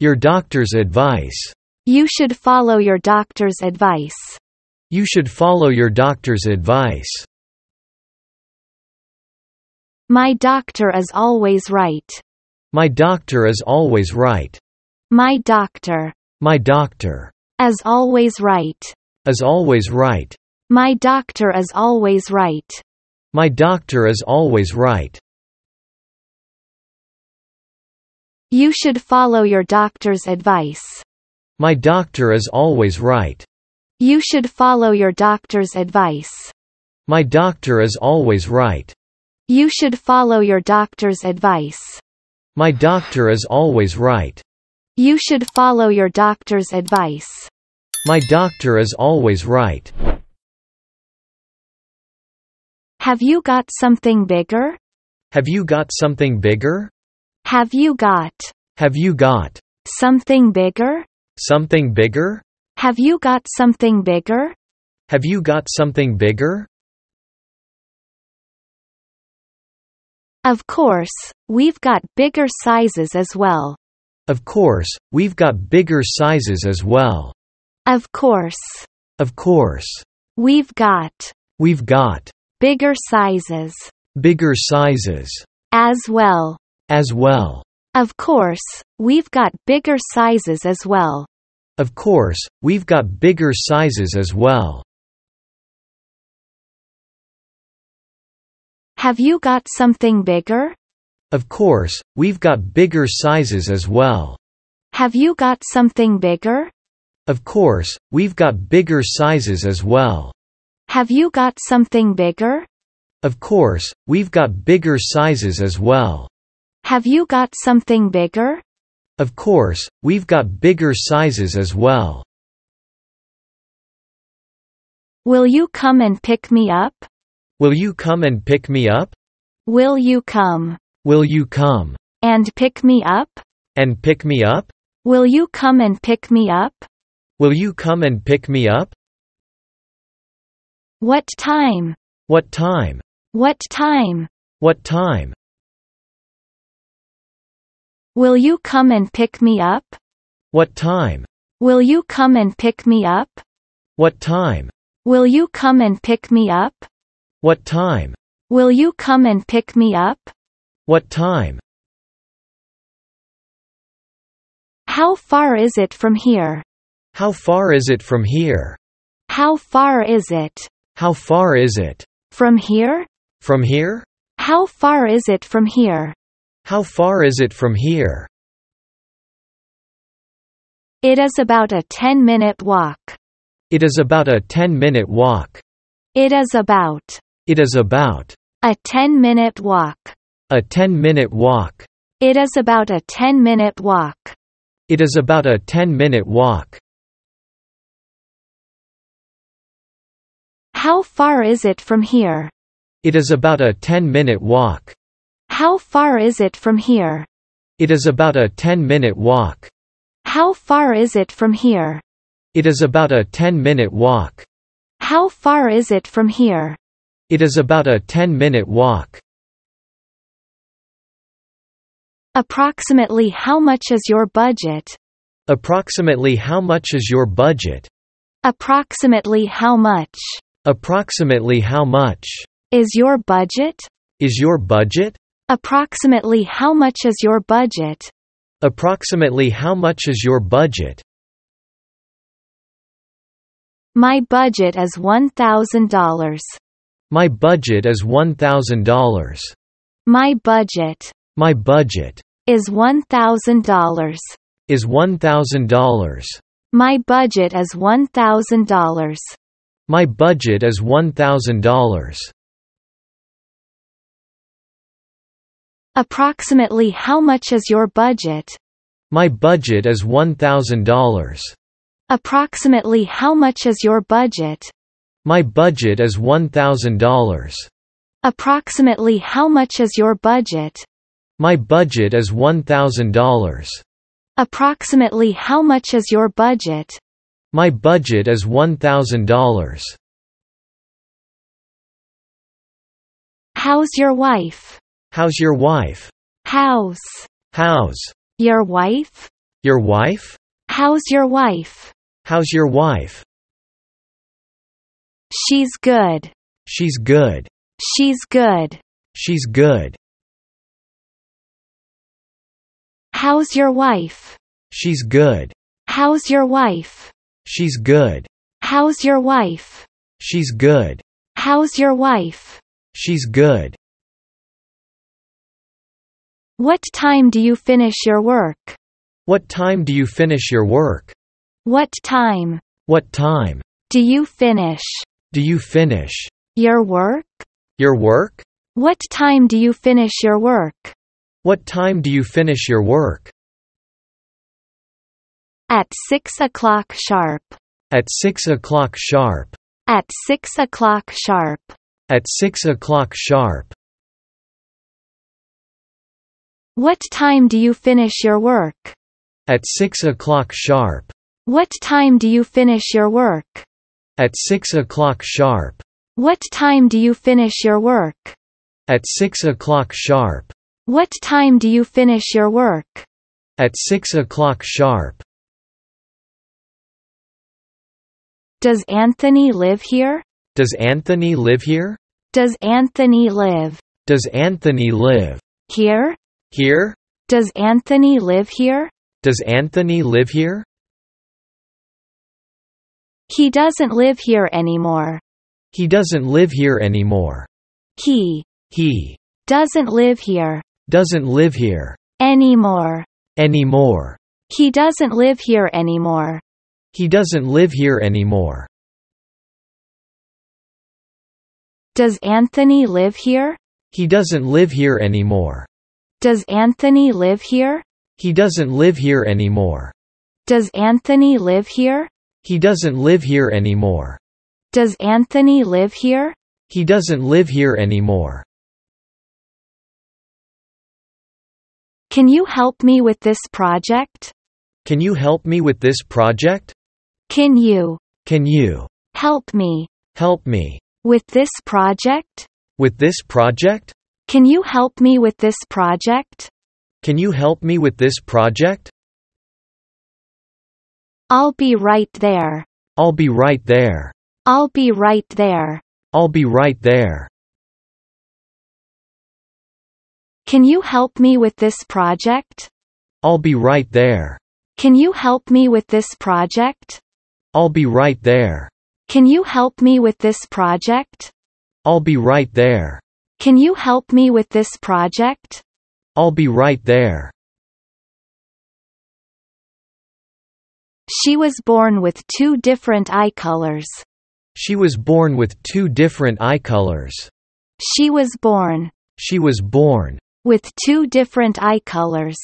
Your doctor's advice. You should follow your doctor's advice. You should follow your doctor's advice. My doctor is always right. My doctor is always right. My doctor. My doctor. Is always right. Is always right. My doctor is always right. My doctor is always right. You should follow your doctor's advice. My doctor is always right. You should follow your doctor's advice. My doctor is always right. You should follow your doctor's advice. My doctor is always right. You should follow your doctor's advice. My doctor is always right. Have you got something bigger? Have you got something bigger? Have you got? Have you got? Something bigger? Something bigger? Have you got something bigger? Have you got something bigger? Of course, we've got bigger sizes as well. Of course, we've got bigger sizes as well. Of course. Of course. We've got. We've got. Bigger sizes. Bigger sizes. As well. As well. Of course, we've got bigger sizes as well. Of course, we've got bigger sizes as well. Have you got something bigger? Of course, we've got bigger sizes as well. Have you got something bigger? Of course, we've got bigger sizes as well. Have you got something bigger? Of course, we've got bigger sizes as well. Have you got something bigger? Of course, we've got bigger sizes as well. Will you come and pick me up? Will you come and pick me up? Will you come? Will you come? And pick me up? And pick me up? Will you come and pick me up? Will you come and pick me up? What time? What time? What time? What time? Will you come and pick me up? What time? Will you come and pick me up? What time? Will you come and pick me up? What time? Will you come and pick me up? What time? How far is it from here? How far is it from here? How far is it? How far is it? From here? From here? How far is it from here? How far is it from here? It is about a 10-minute walk. It is about a 10-minute walk. It is about. It is about. A 10-minute walk. A 10-minute walk. It is about a 10-minute walk. It is about a 10-minute walk. How far is it from here? It is about a 10-minute walk. How far is it from here? It is about a 10-minute walk. How far is it from here? It is about a 10-minute walk. How far is it from here? It is about a 10-minute walk. Approximately how much is your budget? Approximately how much is your budget? Approximately how much? Approximately how much? Is your budget? Is your budget? Approximately how much is your budget? Approximately how much is your budget? My budget is $1,000. My budget is $1,000. My budget. My budget is $1,000. Is $1,000. My budget is $1,000. My budget is $1,000. Approximately how much is your budget? My budget is $1,000. Approximately how much is your budget? My budget is $1,000. Approximately how much is your budget? My budget is $1,000. Approximately how much is your budget? My budget is $1,000. How's your wife? How's your wife? How's. How's. Your wife? Your wife? How's your wife? How's your wife? She's good. She's good. She's good. She's good. How's your wife? She's good. How's your wife? She's good. How's your wife? She's good. How's your wife? She's good. What time do you finish your work? What time do you finish your work? What time? What time? Do you finish? Do you finish? Your work? Your work? What time do you finish your work? What time do you finish your work? At 6 o'clock sharp. At 6 o'clock sharp. At 6 o'clock sharp. At 6 o'clock sharp. What time do you finish your work? At 6 o'clock sharp. What time do you finish your work? At 6 o'clock sharp. What time do you finish your work? At 6 o'clock sharp. What time do you finish your work? At 6 o'clock sharp. Does Anthony live here? Does Anthony live here? Does Anthony live? Does Anthony live? Here? Here? Does Anthony live here? Does Anthony live here? He doesn't live here anymore. He doesn't live here anymore. He doesn't live here. Doesn't live here. Anymore. He doesn't live here anymore. He doesn't live here anymore. Does Anthony live here? He doesn't live here anymore. Does Anthony live here? He doesn't live here anymore. Does Anthony live here? He doesn't live here anymore. Does Anthony live here? He doesn't live here anymore. Can you help me with this project? Can you help me with this project? Can you help me with this project? With this project? Can you help me with this project? Can you help me with this project? I'll be right there. I'll be right there. I'll be right there. I'll be right there. Can you help me with this project? I'll be right there. Can you help me with this project? I'll be right there. Can you help me with this project? I'll be right there. Can you help me with this project? I'll be right there. She was born with two different eye colors. She was born with two different eye colors. She was born with two different eye colors.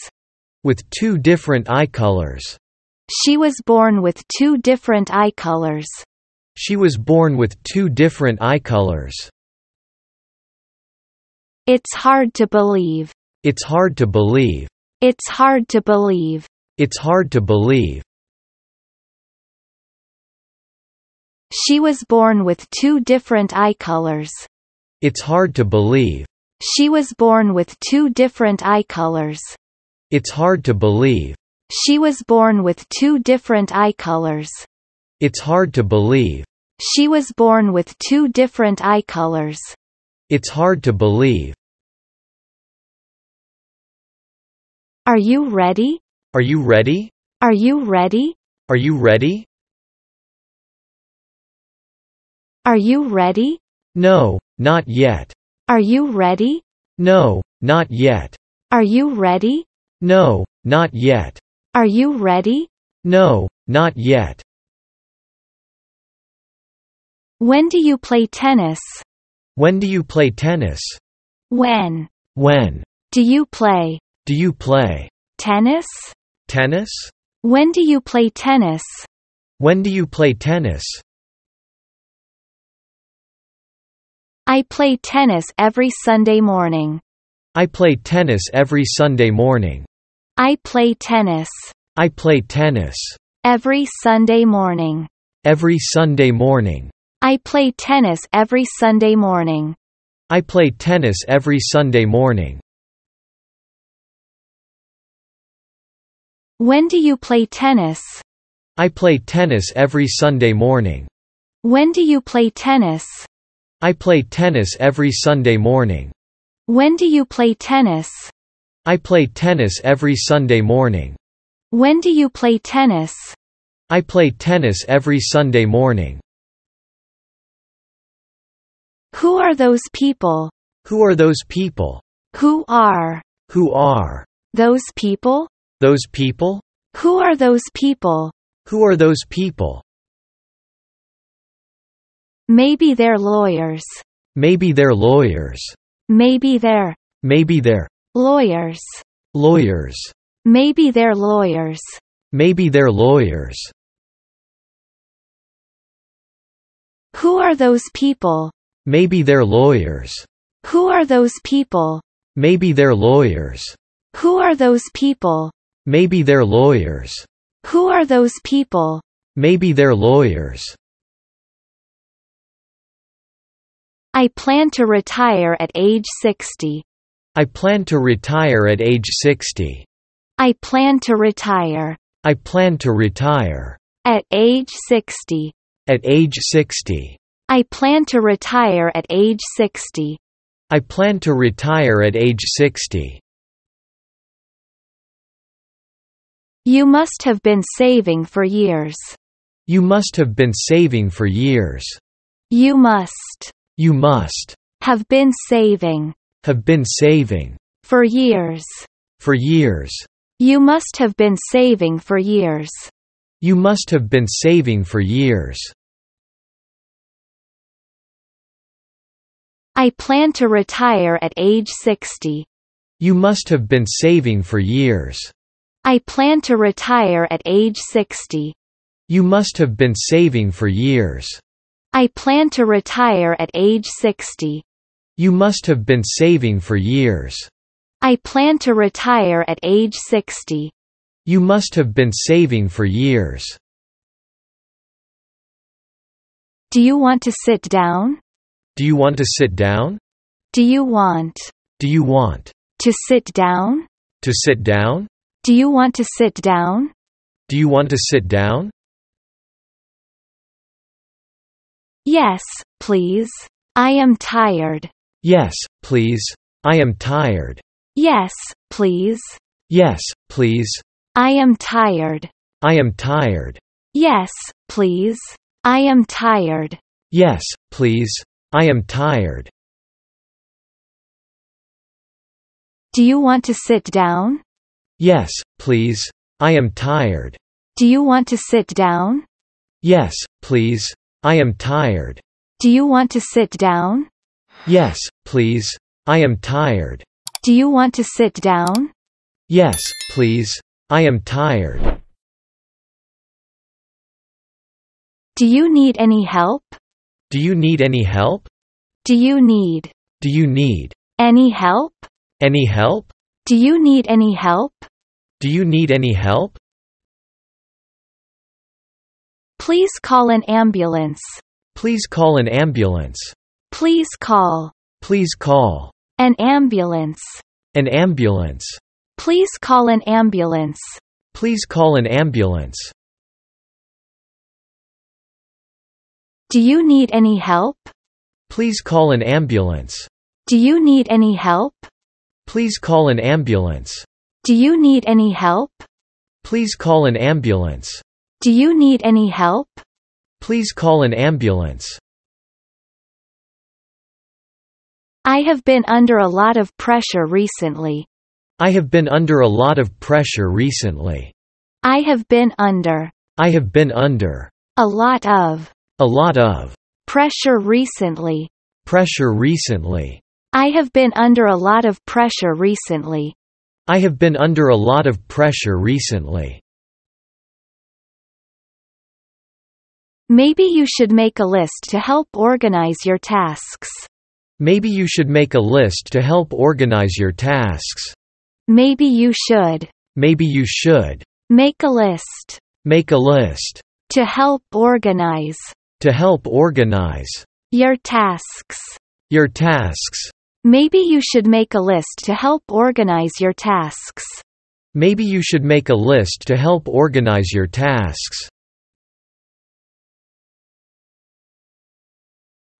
With two different eye colors. She was born with two different eye colors. She was born with two different eye colors. It's hard to believe. It's hard to believe. It's hard to believe. It's hard to believe. She was born with two different eye colors. It's hard to believe. She was born with two different eye colors. It's hard to believe. She was born with two different eye colors. It's hard to believe. She was born with two different eye colors. It's hard to believe. Are you ready? Are you ready? Are you ready? Are you ready? Are you ready? No, not yet. Are you ready? No, not yet. Are you ready? No, not yet. Are you ready? No, not yet. When do you play tennis? When do you play tennis? When do you play tennis? When do you play tennis? When do you play tennis? I play tennis every Sunday morning. I play tennis every Sunday morning. I play tennis every Sunday morning. Every Sunday morning. I play tennis every Sunday morning. I play tennis every Sunday morning. When do you play tennis? I play tennis every Sunday morning. When do you play tennis? I play tennis every Sunday morning. When do you play tennis? I play tennis every Sunday morning. When do you play tennis? I play tennis every Sunday morning. Who are those people? Who are those people? Who are those people? Those people? Who are those people? Who are those people? Maybe they're lawyers. Maybe they're lawyers. Maybe they're lawyers. Maybe they're lawyers. Maybe they're lawyers. Who are those people? Maybe they're lawyers. Who are those people? Maybe they're lawyers. Who are those people? Maybe they're lawyers. Who are those people? Maybe they're lawyers. I plan to retire at age 60. I plan to retire at age 60. I plan to retire. I plan to retire. At age 60. At age 60. I plan to retire at age 60. I plan to retire at age 60. You must have been saving for years. You must have been saving for years. You must. You must have been saving. Have been saving for years. For years. You must have been saving for years. You must have been saving for years. I plan to retire at age 60. You must have been saving for years. I plan to retire at age 60. You must have been saving for years. I plan to retire at age 60. You must have been saving for years. I plan to retire at age 60. You must have been saving for years. Do you want to sit down? Do you want to sit down? Do you want? Do you want? To sit down? To sit down? Do you want to sit down? Do you want to sit down? Yes, please. I am tired. Yes, please. I am tired. Yes, please. Yes, please. I am tired. I am tired. Yes, please. I am tired. Yes, please. I am tired. Do you want to sit down? Yes, please. I am tired. Do you want to sit down? Yes, please. I am tired. Do you want to sit down? Yes, please. I am tired. Do you want to sit down? Yes, please. I am tired. Do you need any help? Do you need any help? Do you need? Do you need? Any help? Any help? Do you need any help? Do you need any help? Please call an ambulance. Please call an ambulance. Please call. Please call. An ambulance. An ambulance. Please call an ambulance. Please call an ambulance. Do you need any help? Please call an ambulance. Do you need any help? Please call an ambulance. Do you need any help? Please call an ambulance. Do you need any help? Please call an ambulance. I have been under a lot of pressure recently. I have been under a lot of pressure recently. I have been under. I have been under. A lot of. A lot of. Pressure recently. Pressure recently. I have been under a lot of pressure recently. I have been under a lot of pressure recently. Maybe you should make a list to help organize your tasks. Maybe you should make a list to help organize your tasks. Maybe you should. Maybe you should. Make a list. Make a list. To help organize. To help organize. Your tasks. Your tasks. Maybe you should make a list to help organize your tasks. Maybe you should make a list to help organize your tasks.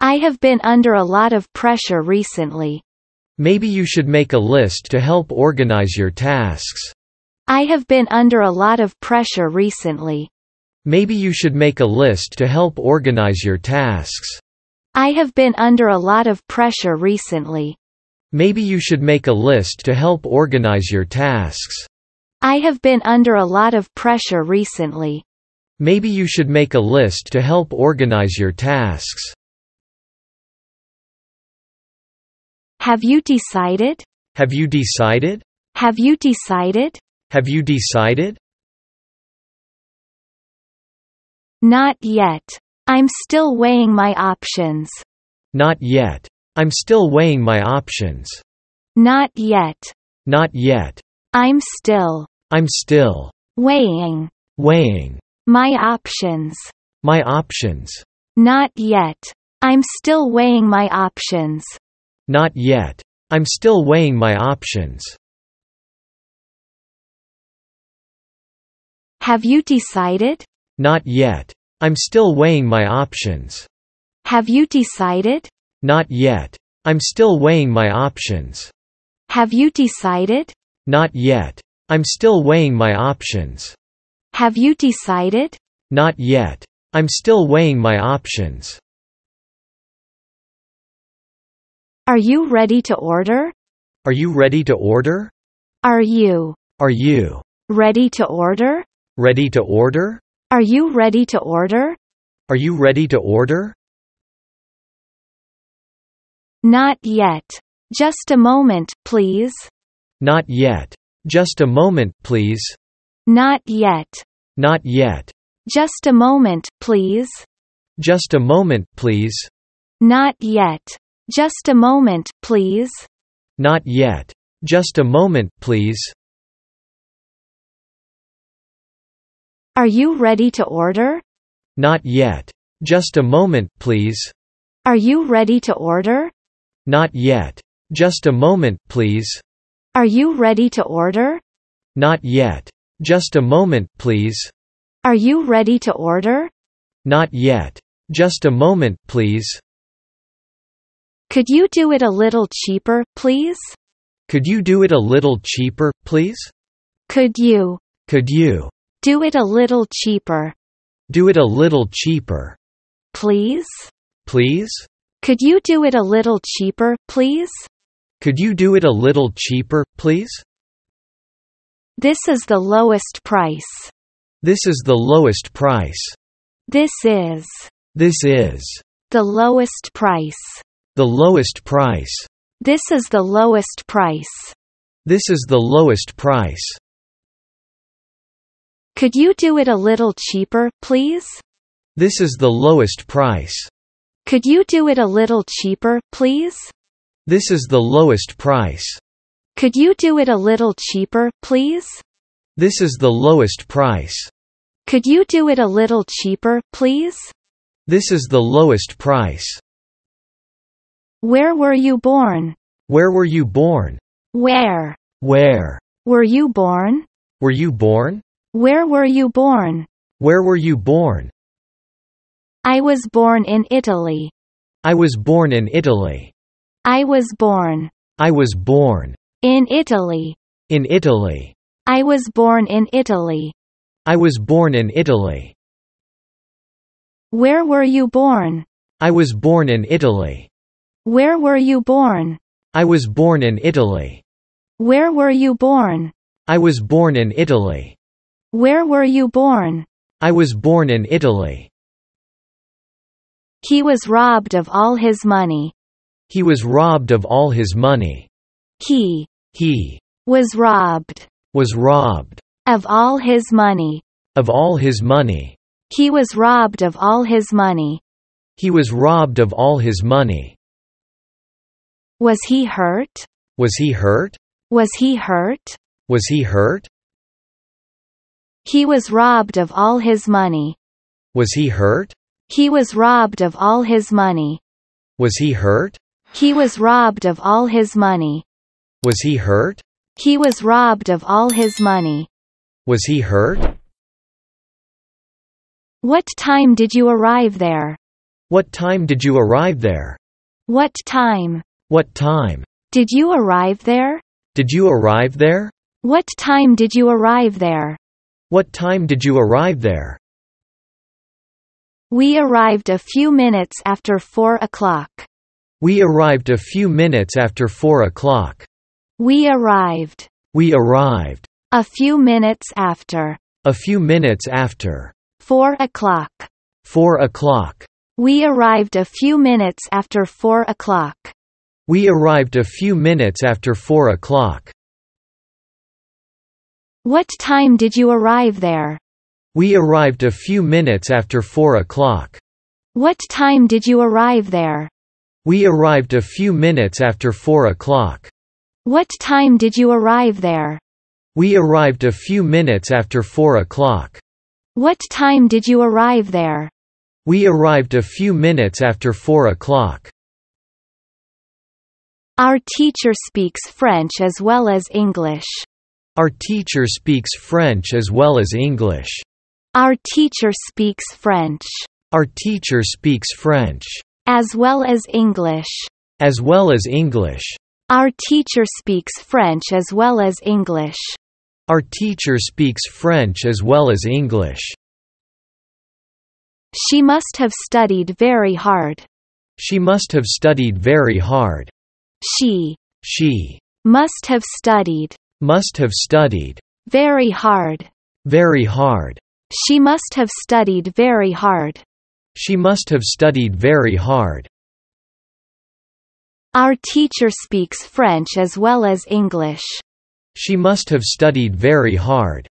I have been under a lot of pressure recently. Maybe you should make a list to help organize your tasks. I have been under a lot of pressure recently. Maybe you should make a list to help organize your tasks. I have been under a lot of pressure recently. Maybe you should make a list to help organize your tasks. I have been under a lot of pressure recently. Maybe you should make a list to help organize your tasks. Have you decided? Have you decided? Have you decided? Have you decided? Not yet. I'm still weighing my options. Not yet. I'm still weighing my options. Not yet. Not yet. I'm still. Weighing. My options. Not yet. I'm still weighing my options. Not yet. I'm still weighing my options. Have you decided? Not yet. I'm still weighing my options. Have you decided? Not yet. I'm still weighing my options. Have you decided? Not yet. I'm still weighing my options. Have you decided? Not yet. I'm still weighing my options. Are you ready to order? Are you ready to order? Are you ready to order? Ready to order? Are you ready to order? Are you ready to order? Not yet. Just a moment, please. Not yet. Just a moment, please. Not yet. Not yet. Just a moment, please. Just a moment, please. Not yet. Just a moment, please. Not yet. Just a moment, please. Are you ready to order? Not yet. Just a moment, please. Are you ready to order? Not yet. Just a moment, please. Are you ready to order? Not yet. Just a moment, please. Are you ready to order? Not yet. Just a moment, please. Could you do it a little cheaper, please? Could you do it a little cheaper, please? Could you do it a little cheaper? Do it a little cheaper. Please? Could you do it a little cheaper, please? Could you do it a little cheaper, please? This is the lowest price. This is the lowest price. This is the lowest price. The lowest price. This is the lowest price. This is the lowest price. Could you do it a little cheaper, please? This is the lowest price. Could you do it a little cheaper, please? This is the lowest price. Could you do it a little cheaper, please? This is the lowest price. Could you do it a little cheaper, please? This is the lowest price. Where were you born? Where were you born? Where were you born? Were you born? Where were you born? Where were you born? I was born in Italy. I was born in Italy. I was born in Italy. I was born in Italy. I was born in Italy. Where were you born? I was born in Italy. Where were you born? I was born in Italy. Where were you born? I was born in Italy. Where were you born? I was born in Italy. He was robbed of all his money. He was robbed of all his money. He was robbed of all his money. He was robbed of all his money. Was he hurt? Was he hurt? He was robbed of all his money. Was he hurt? He was robbed of all his money. Was he hurt? He was robbed of all his money. Was he hurt? He was robbed of all his money. Was he hurt? What time did you arrive there? What time did you arrive there? What time did you arrive there? What time did you arrive there? We arrived a few minutes after 4 o'clock. We arrived a few minutes after 4 o'clock. We arrived a few minutes after 4 o'clock. What time did you arrive there? We arrived a few minutes after 4 o'clock. What time did you arrive there? We arrived a few minutes after 4 o'clock. What time did you arrive there? We arrived a few minutes after 4 o'clock. What time did you arrive there? We arrived a few minutes after 4 o'clock. Our teacher speaks French as well as English. Our teacher speaks French as well as English. Our teacher speaks French. Our teacher speaks French. As well as English. As well as English. Our teacher speaks French as well as English. Our teacher speaks French as well as English. She must have studied very hard. She must have studied very hard. She must have studied. Must have studied. Very hard. Very hard. She must have studied very hard. She must have studied very hard. Our teacher speaks French as well as English. She must have studied very hard.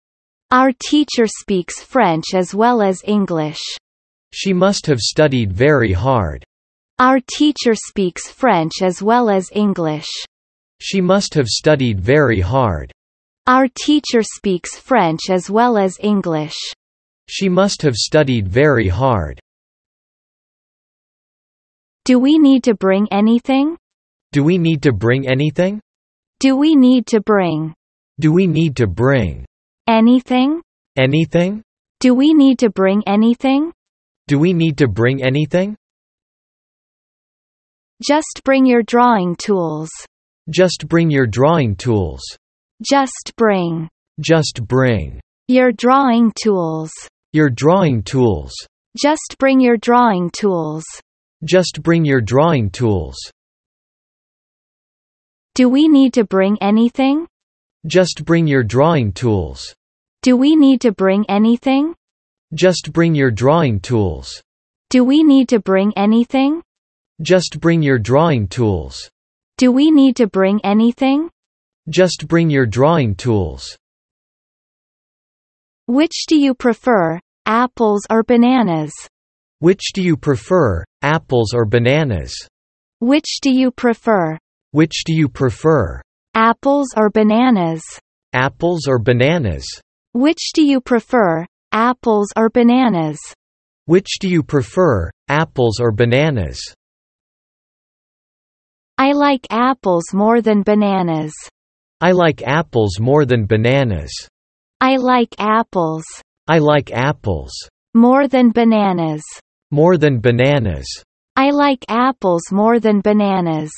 Our teacher speaks French as well as English. She must have studied very hard. Our teacher speaks French as well as English. She must have studied very hard. Our teacher speaks French as well as English. She must have studied very hard. Do we need to bring anything? Do we need to bring anything? Do we need to bring? Do we need to bring? Anything? Anything? Do we need to bring anything? Do we need to bring anything? Just bring your drawing tools. Just bring your drawing tools. Just bring. Just bring. Your drawing tools. Your drawing tools. Just bring your drawing tools. Just bring your drawing tools. Do we need to bring anything? Just bring your drawing tools. Do we need to bring anything? Just bring your drawing tools. Do we need to bring anything? Just bring your drawing tools. Do we need to bring anything? Just bring your drawing tools. Which do you prefer, apples or bananas? Which do you prefer, apples or bananas? Which do you prefer? Which do you prefer? Apples or bananas? Apples or bananas? Which do you prefer, apples or bananas? Which do you prefer, apples or bananas? I like apples more than bananas. I like apples more than bananas. I like apples. I like apples. More than bananas. More than bananas. I like apples more than bananas.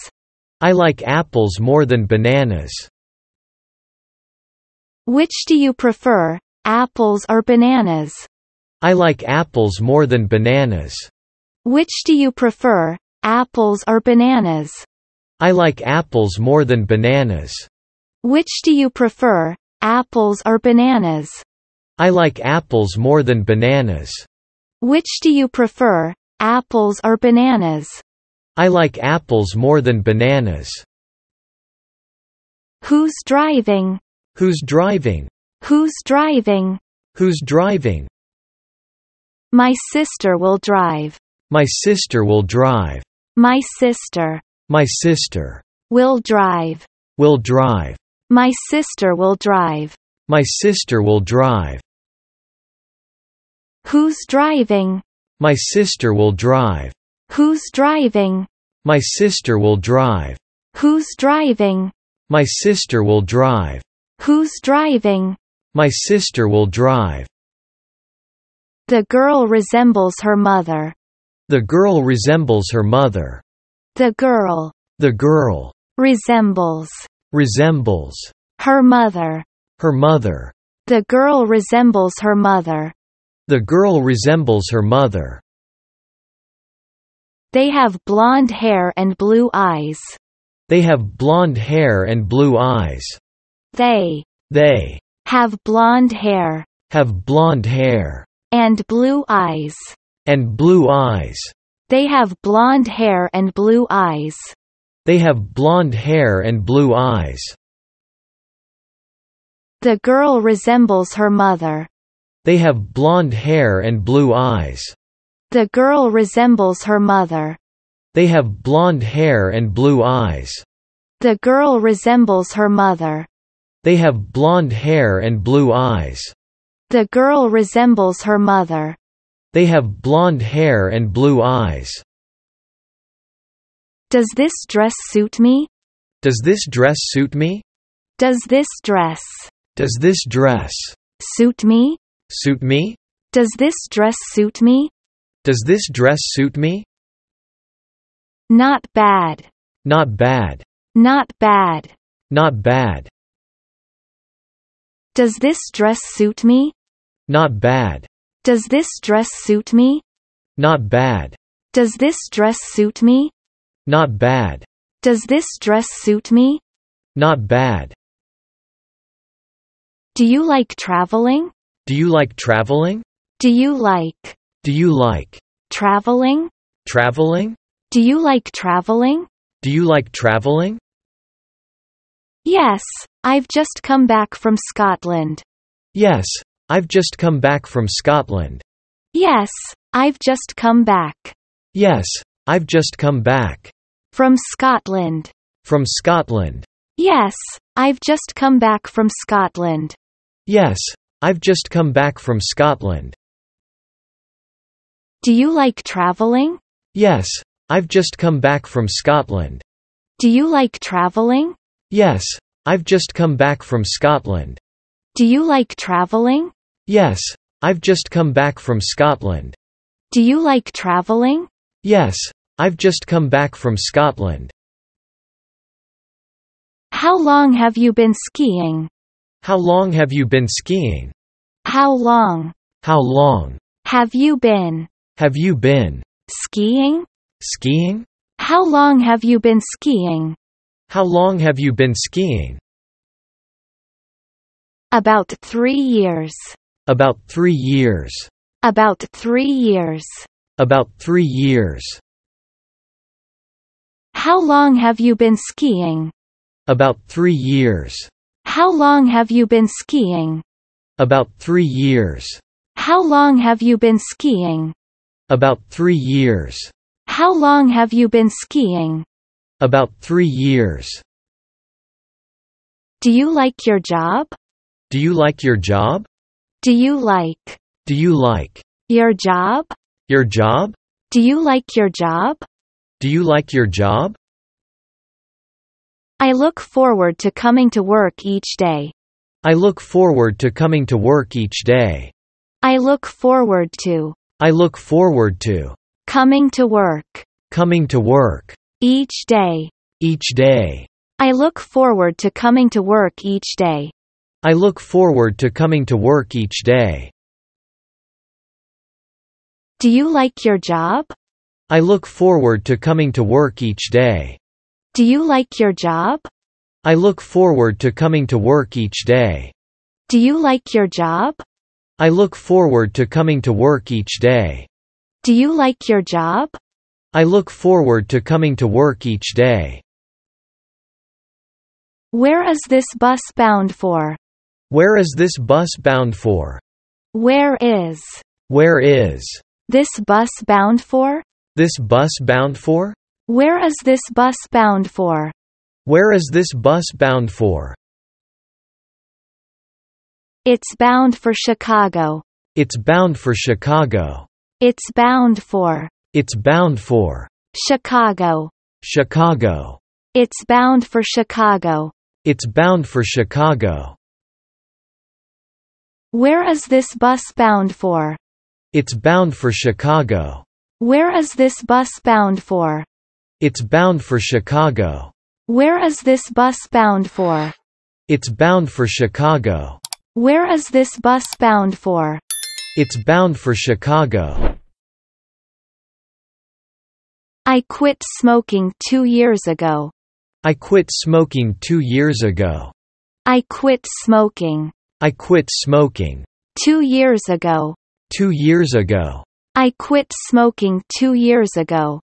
I like apples more than bananas. Which do you prefer, apples or bananas? I like apples more than bananas. Which do you prefer, apples or bananas? I like apples more than bananas. Which do you prefer, apples or bananas? I like apples more than bananas. Which do you prefer, apples or bananas? I like apples more than bananas. Who's driving? Who's driving? Who's driving? Who's driving? My sister will drive. My sister will drive. My sister. My sister. Will drive. Will drive. My sister will drive. My sister will drive. Who's driving? My sister will drive. Who's driving? My sister will drive. Who's driving? My sister will drive. Who's driving? My sister will drive. The girl resembles her mother. The girl resembles her mother. The girl. The girl. Resembles. Resembles. Her mother. Her mother. The girl resembles her mother. The girl resembles her mother. They have blonde hair and blue eyes. They have blonde hair and blue eyes. They have blonde hair. Have blonde hair. And blue eyes. And blue eyes. They have blonde hair and blue eyes. They have blonde hair and blue eyes. The girl resembles her mother. They have blonde hair and blue eyes. The girl resembles her mother. They have blonde hair and blue eyes. The girl resembles her mother. They have blonde hair and blue eyes. The girl resembles her mother. They have blonde hair and blue eyes. Does this dress suit me? Does this dress suit me? Does this dress? Does this dress? Suit me? Suit me? Does this dress suit me? Does this dress suit me? Not bad. Not bad. Not bad. Not bad. Does this dress suit me? Not bad. Does this dress suit me? Not bad. Does this dress suit me? Not bad. Does this dress suit me? Not bad. Do you like traveling? Do you like traveling? Do you like? Do you like? Traveling? Traveling? Do you like traveling? Do you like traveling? Yes, I've just come back from Scotland. Yes, I've just come back from Scotland. Yes, I've just come back. Yes, I've just come back. From Scotland. From Scotland. Yes, I've just come back from Scotland. Yes, I've just come back from Scotland. Do you like traveling? Yes, I've just come back from Scotland. Do you like traveling? Yes, I've just come back from Scotland. Do you like traveling? Yes, I've just come back from Scotland. Do you like traveling? Yes, I've just come back from Scotland. How long have you been skiing? How long have you been skiing? How long? How long? Have you been? Have you been? Skiing? Skiing? How long have you been skiing? How long have you been skiing? About 3 years. About 3 years. About 3 years. About 3 years. How long have you been skiing? About 3 years. How long have you been skiing? About 3 years. How long have you been skiing? About 3 years. How long have you been skiing? About 3 years. Do you like your job? Do you like your job? Do you like? Do you like? Your job? Your job? Do you like your job? Do you like your job? I look forward to coming to work each day. I look forward to coming to work each day. I look forward to. I look forward to. Coming to work. Coming to work. Each day. Each day. I look forward to coming to work each day. I look forward to coming to work each day. Do you like your job? I look forward to coming to work each day. Do you like your job? I look forward to coming to work each day. Do you like your job? I look forward to coming to work each day. Do you like your job? I look forward to coming to work each day. Where is this bus bound for? Where is this bus bound for? Where is? Where is? This bus bound for? This bus bound for? Where is this bus bound for? Where is this bus bound for? It's bound for Chicago. It's bound for Chicago. It's bound for. It's bound for. Chicago. Chicago. It's bound for Chicago. It's bound for Chicago. Where is this bus bound for? It's bound for Chicago. Where is this bus bound for? It's bound for Chicago. Where is this bus bound for? It's bound for Chicago. Where is this bus bound for? It's bound for Chicago. I quit smoking 2 years ago. I quit smoking 2 years ago. I quit smoking. I quit smoking. 2 years ago. 2 years ago. I quit smoking 2 years ago.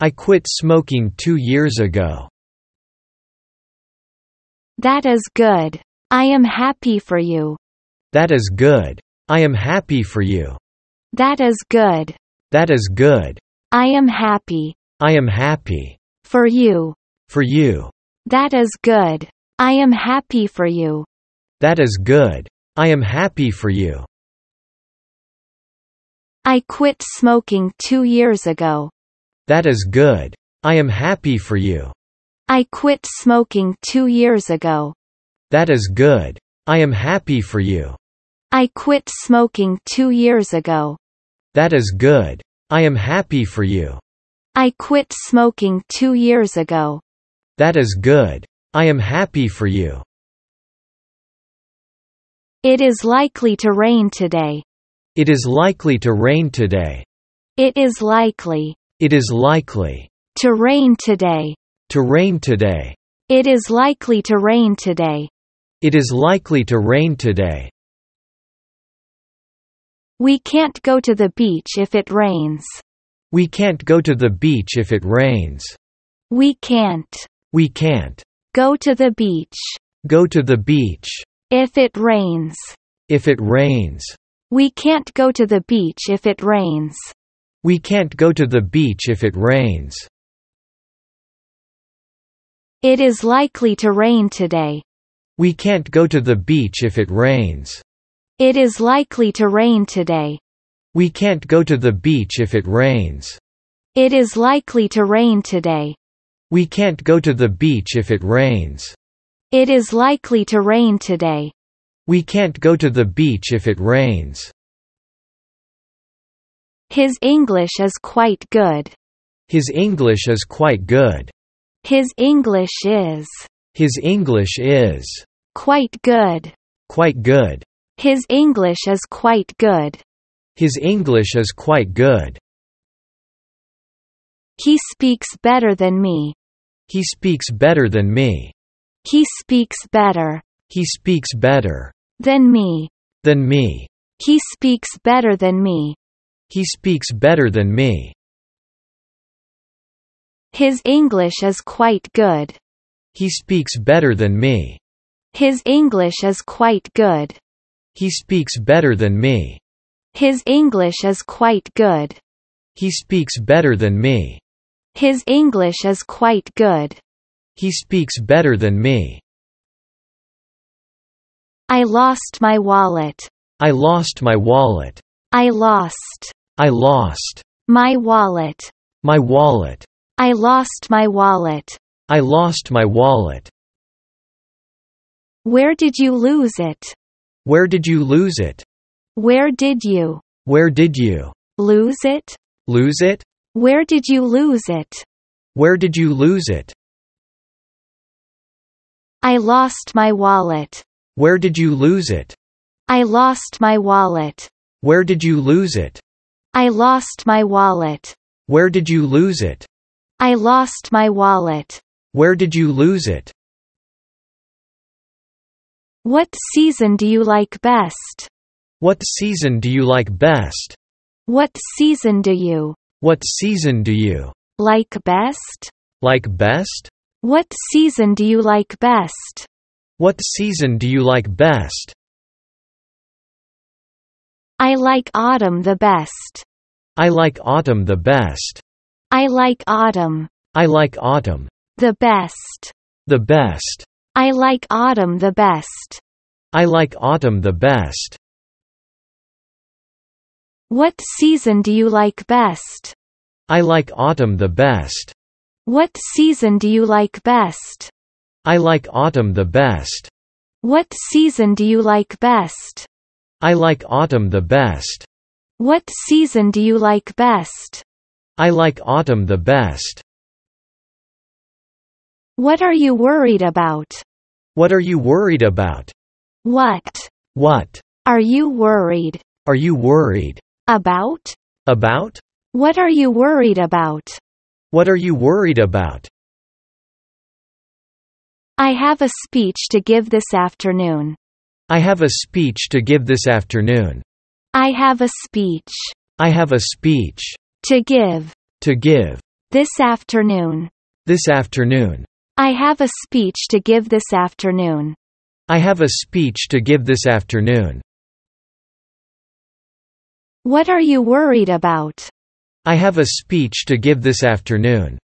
I quit smoking 2 years ago. That is good. I am happy for you. That is good. I am happy for you. That is good. That is good. I am happy. I am happy. For you. For you. That is good. I am happy for you. That is good. I am happy for you. I quit smoking 2 years ago. That is good. I am happy for you. I quit smoking 2 years ago. That is good. I am happy for you. I quit smoking 2 years ago. That is good. I am happy for you. I quit smoking 2 years ago. That is good. I am happy for you. It is likely to rain today. It is likely to rain today. It is likely. It is likely. To rain today. To rain today. It is likely to rain today. It is likely to rain today. We can't go to the beach if it rains. We can't go to the beach if it rains. We can't. We can't. Go to the beach. Go to the beach. If it rains. If it rains. We can't go to the beach if it rains. We can't go to the beach if it rains. It is likely to rain today. We can't go to the beach if it rains. It is likely to rain today. We can't go to the beach if it rains. It is likely to rain today. We can't go to the beach if it rains. It is likely to rain today. We can't go to the beach if it rains. His English is quite good. His English is quite good. His English is. His English is. Quite good. Quite good. His English is quite good. His English is quite good. He speaks better than me. He speaks better than me. He speaks better. He speaks better. Than me. Than me. He speaks better than me. He speaks better than me. His English is quite good. He speaks better than me. His English is quite good. He speaks better than me. His English is quite good. He speaks better than me. His English is quite good. He speaks better than me. I lost my wallet. I lost my wallet. I lost. I lost. My wallet. My wallet. I lost my wallet. I lost my wallet. Where did you lose it? Where did you lose it? Where did you? Where did you? Lose it? Lose it? Where did you lose it? Where did you lose it? I lost my wallet. Where did you lose it? I lost my wallet. Where did you lose it? I lost my wallet. Where did you lose it? I lost my wallet. Where did you lose it? What season do you like best? What season do you like best? What season do you? What season do you? Like best? Like best? What season do you like best? What season do you like best? I like autumn the best. I like autumn the best. I like autumn. I like autumn. The best. The best. I like autumn the best. I like autumn the best. What season do you like best? I like autumn the best. What season do you like best? I like autumn the best. What season do you like best? I like autumn the best. What season do you like best? I like autumn the best. What are you worried about? What are you worried about? What? What? Are you worried? Are you worried? About? About? What are you worried about? What are you worried about? I have a speech to give this afternoon. I have a speech to give this afternoon. I have a speech. I have a speech. To give. To give. This afternoon. This afternoon. I have a speech to give this afternoon. I have a speech to give this afternoon. What are you worried about? I have a speech to give this afternoon.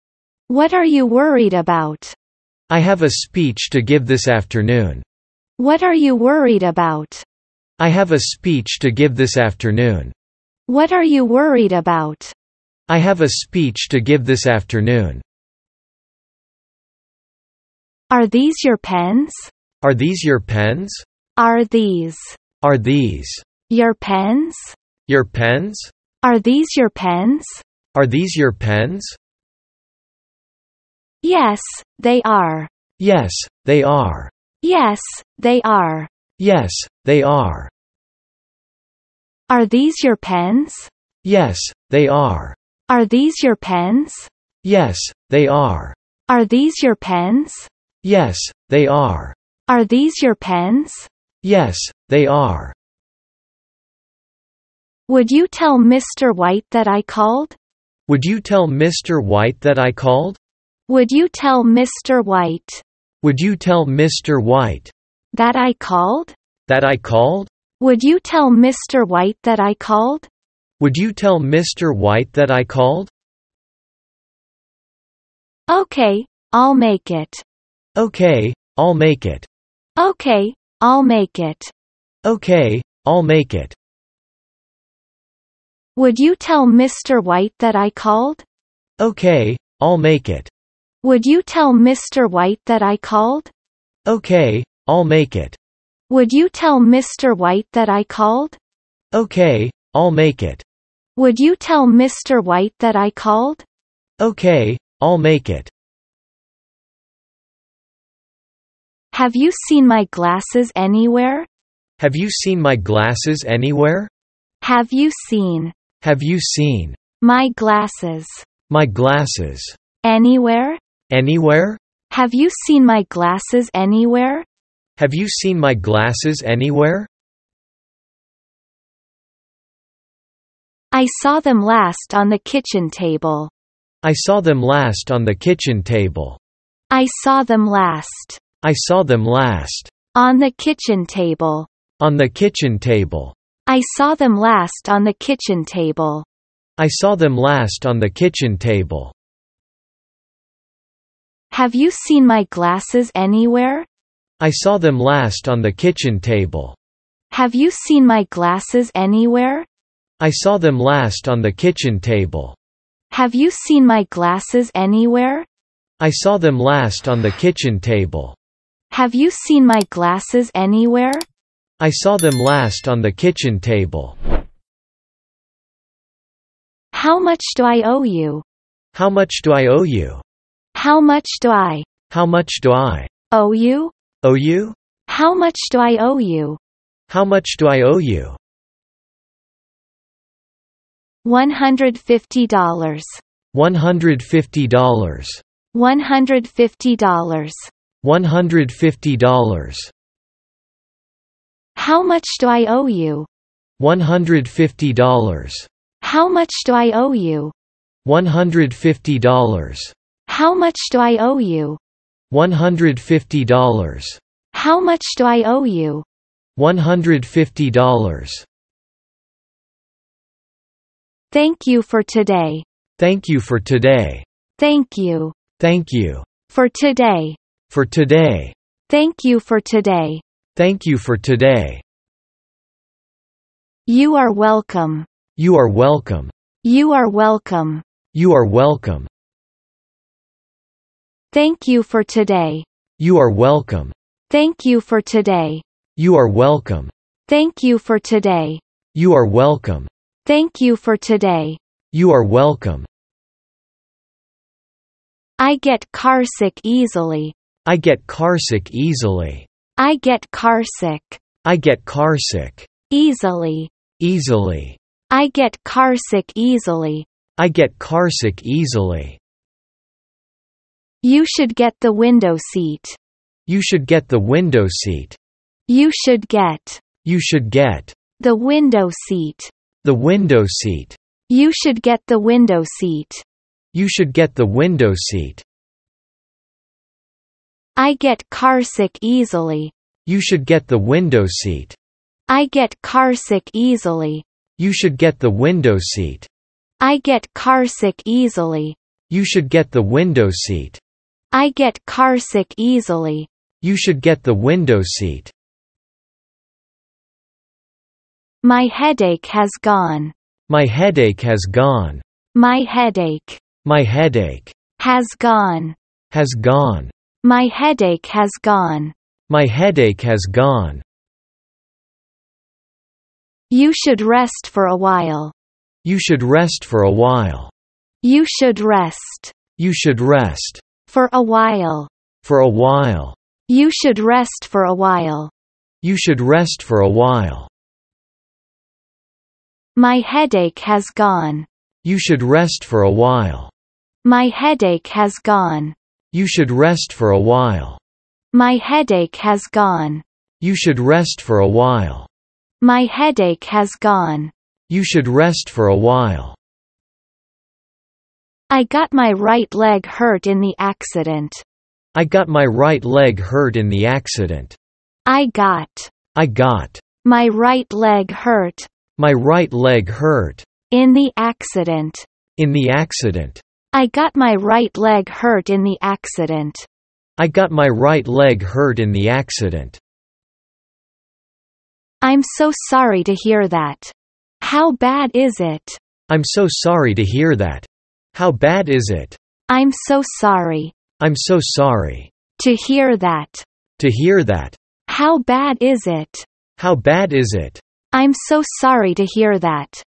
What are you worried about? I have a speech to give this afternoon. What are you worried about? I have a speech to give this afternoon. What are you worried about? I have a speech to give this afternoon. Are these your pens? Are these your pens? Are these? Are these? Your pens? Your pens? Are these your pens? Are these your pens? Yes, they are. Yes, they are. Yes, they are. Yes, they are. Are these your pens? Yes, they are. Are these your pens? Yes, they are. Are these your pens? Yes, they are. Are these your pens? Yes, they are. Would you tell Mr. White that I called? Would you tell Mr. White that I called? Would you tell Mr. White? Would you tell Mr. White? That I called? That I called? Would you tell Mr. White that I called? Would you tell Mr. White that I called? Okay, I'll make it. Okay, I'll make it. Okay, I'll make it. Okay, I'll make it. Would you tell Mr. White that I called? Okay, I'll make it. Would you tell Mr. White that I called? Okay, I'll make it. Would you tell Mr. White that I called? Okay, I'll make it. Would you tell Mr. White that I called? Okay, I'll make it. Have you seen my glasses anywhere? Have you seen my glasses anywhere? Have you seen? Have you seen? My glasses. My glasses. Anywhere? Anywhere? Have you seen my glasses anywhere? Have you seen my glasses anywhere? I saw them last on the kitchen table. I saw them last on the kitchen table. I saw them last. I saw them last. On the kitchen table. On the kitchen table. I saw them last on the kitchen table. I saw them last on the kitchen table. Have you seen my glasses anywhere? I saw them last on the kitchen table. Have you seen my glasses anywhere? I saw them last on the kitchen table. Have you seen my glasses anywhere? I saw them last on the kitchen table. Have you seen my glasses anywhere? I saw them last on the kitchen table. How much do I owe you? How much do I owe you? How much do I? How much do I? Owe you? Owe you? How much do I owe you? How much do I owe you? $150. $150. $150. $150. How much do I owe you? $150. How much do I owe you? $150. How much do I owe you? $150. How much do I owe you? $150. Thank you for today. Thank you for today. Thank you. Thank you. For today. For today. Thank you for today. Thank you for today. You are welcome. You are welcome. You are welcome. You are welcome. Thank you for today. You are welcome. Thank you for today. You are welcome. Thank you for today. You are welcome. Thank you for today. You are welcome. I get carsick easily. I get carsick easily. I get carsick. I get carsick. Easily. Easily. I get carsick easily. I get carsick easily. You should get the window seat. You should get the window seat. You should get. You should get. The window seat. The window seat. You should get the window seat. You should get the window seat. I get carsick easily. You should get the window seat. I get carsick easily. You should get the window seat. I get carsick easily. You should get the window seat. I get carsick easily. You should get the window seat. My headache has gone. My headache has gone. My headache. My headache. Has gone. Has gone. My headache has gone. My headache has gone. You should rest for a while. You should rest for a while. You should rest. You should rest. For a while. For a while. You should rest for a while. You should rest for a while. My headache has gone. You should rest for a while. My headache has gone. You should rest for a while. My headache has gone. You should rest for a while. My headache has gone. You should rest for a while. I got my right leg hurt in the accident. I got my right leg hurt in the accident. I got. I got. My right leg hurt. My right leg hurt. In the accident. In the accident. I got my right leg hurt in the accident. I got my right leg hurt in the accident. I'm so sorry to hear that. How bad is it? I'm so sorry to hear that. How bad is it? I'm so sorry. I'm so sorry. To hear that. To hear that. How bad is it? How bad is it? I'm so sorry to hear that.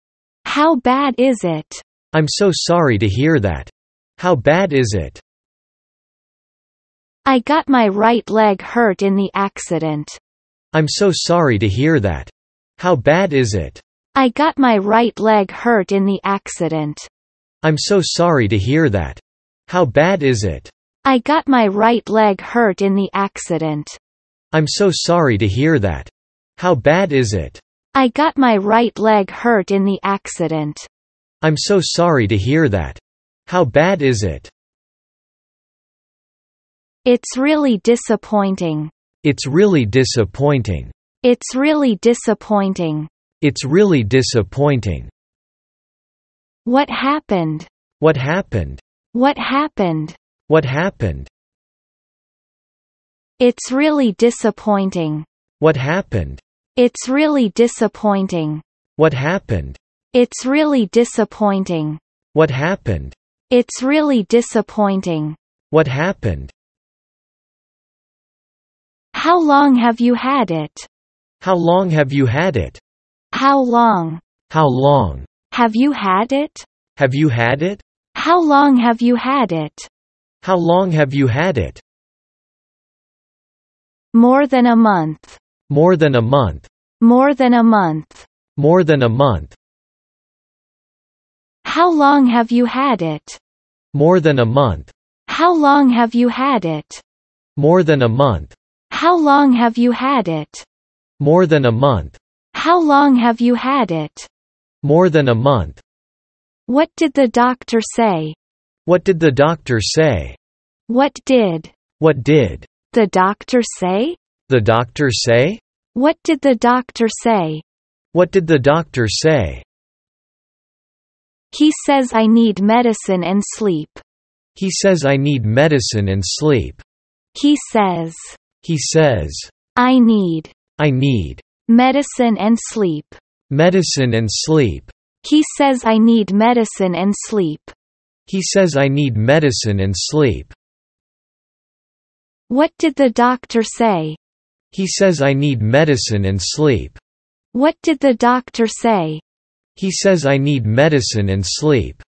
How bad is it? I'm so sorry to hear that. How bad is it? I got my right leg hurt in the accident. I'm so sorry to hear that. How bad is it? I got my right leg hurt in the accident. I'm so sorry to hear that. How bad is it? I got my right leg hurt in the accident. I'm so sorry to hear that. How bad is it? I got my right leg hurt in the accident. I'm so sorry to hear that. How bad is it? It's really disappointing. It's really disappointing. It's really disappointing. It's really disappointing. What happened? What happened? What happened? What happened? It's really disappointing. What happened? It's really disappointing. What happened? It's really disappointing. What happened? It's really disappointing. What happened? How long have you had it? How long have you had it? How long? How long? Have you had it? Have you had it? How long have you had it? How long have you had it? More than a month. More than a month. More than a month. More than a month. How long have you had it? More than a month. How long have you had it? More than a month. How long have you had it? More than a month. How long have you had it? More than a month. What did the doctor say? What did the doctor say? What did? What did? The doctor say? The doctor say? What did the doctor say? What did the doctor say? He says I need medicine and sleep. He says I need medicine and sleep. He says. He says. I need. I need. Medicine and sleep. Medicine and sleep. He says I need medicine and sleep. He says I need medicine and sleep. What did the doctor say? He says I need medicine and sleep. What did the doctor say? He says I need medicine and sleep.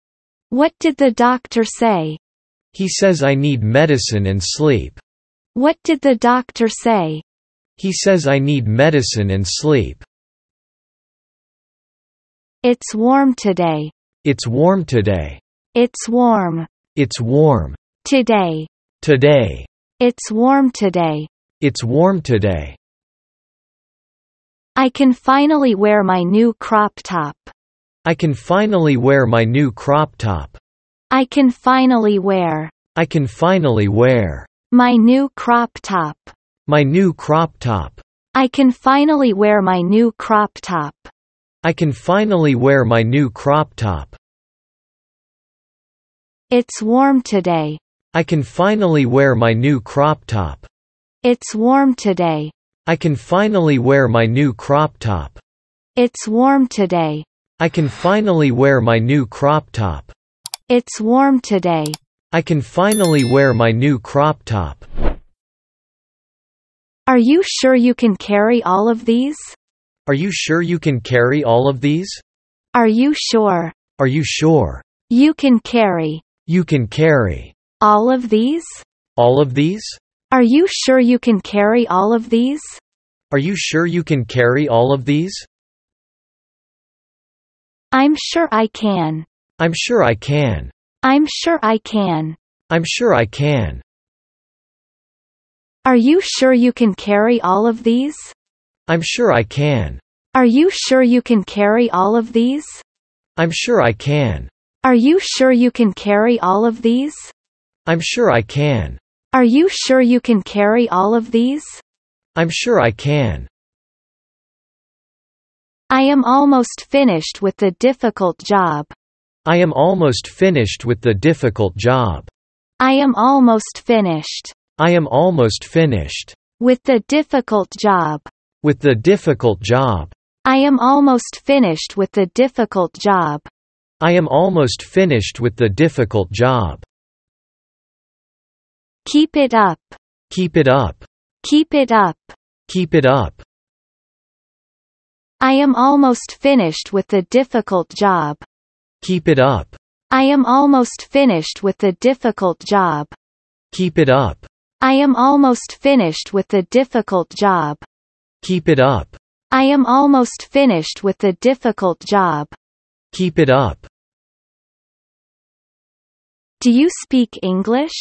What did the doctor say? He says I need medicine and sleep. What did the doctor say? He says I need medicine and sleep. It's warm today. It's warm today. It's warm. It's warm. Today. Today. It's warm today. It's warm today. I can finally wear my new crop top. I can finally wear my new crop top. I can finally wear. I can finally wear. My new crop top. My new crop top. I can finally wear my new crop top. I can finally wear my new crop top. It's warm today. I can finally wear my new crop top. It's warm today. I can finally wear my new crop top. It's warm today. I can finally wear my new crop top. It's warm today. I can finally wear my new crop top. Are you sure you can carry all of these? Are you sure you can carry all of these? Are you sure? Are you sure? You can carry. You can carry. All of these? All of these? Are you sure you can carry all of these? Are you sure you can carry all of these? I'm sure I can. I'm sure I can. I'm sure I can. I'm sure I can. Are you sure you can carry all of these? I'm sure I can. Are you sure you can carry all of these? I'm sure I can. Are you sure you can carry all of these? I'm sure I can. Are you sure you can carry all of these? I'm sure I can. I am almost finished with the difficult job. I am almost finished with the difficult job. I am almost finished. I am almost finished. With the difficult job. With the difficult job. I am almost finished with the difficult job. I am almost finished with the difficult job. Keep it up. Keep it up. Keep it up. Keep it up. I am almost finished with the difficult job. Keep it up. I am almost finished with the difficult job. Keep it up. I am almost finished with the difficult job. Keep it up. I am almost finished with the difficult job. Keep it up. Do you speak English?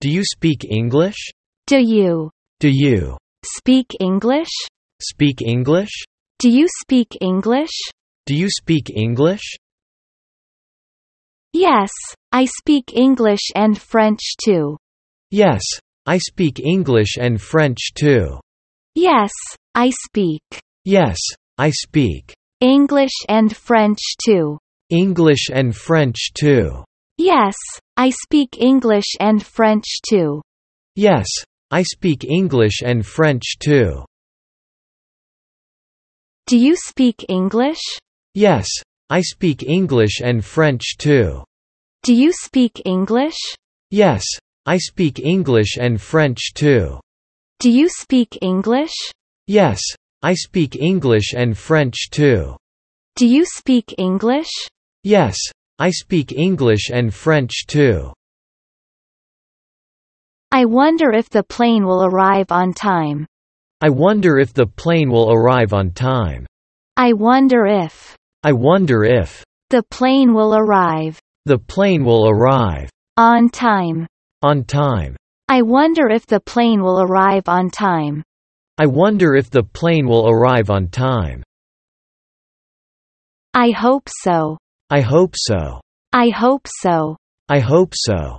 Do you speak English? Do you? Do you? Speak English? Speak English? Do you speak English? Do you speak English? Yes, I speak English and French too. Yes, I speak English and French too. Yes, I speak. Yes, I speak. English and French too. English and French too. Yes, I speak English and French too. Yes, I speak English and French too. Do you speak English? Yes, I speak English and French too. Do you speak English? Yes, I speak English and French too. Do you speak English? Yes, I speak English and French too. Do you speak English? Yes, I speak English and French too. I wonder if the plane will arrive on time. I wonder if the plane will arrive on time. I wonder if. I wonder if. The plane will arrive. The plane will arrive. On time. On time. I wonder if the plane will arrive on time. I wonder if the plane will arrive on time. I hope so. I hope so. I hope so. I hope so.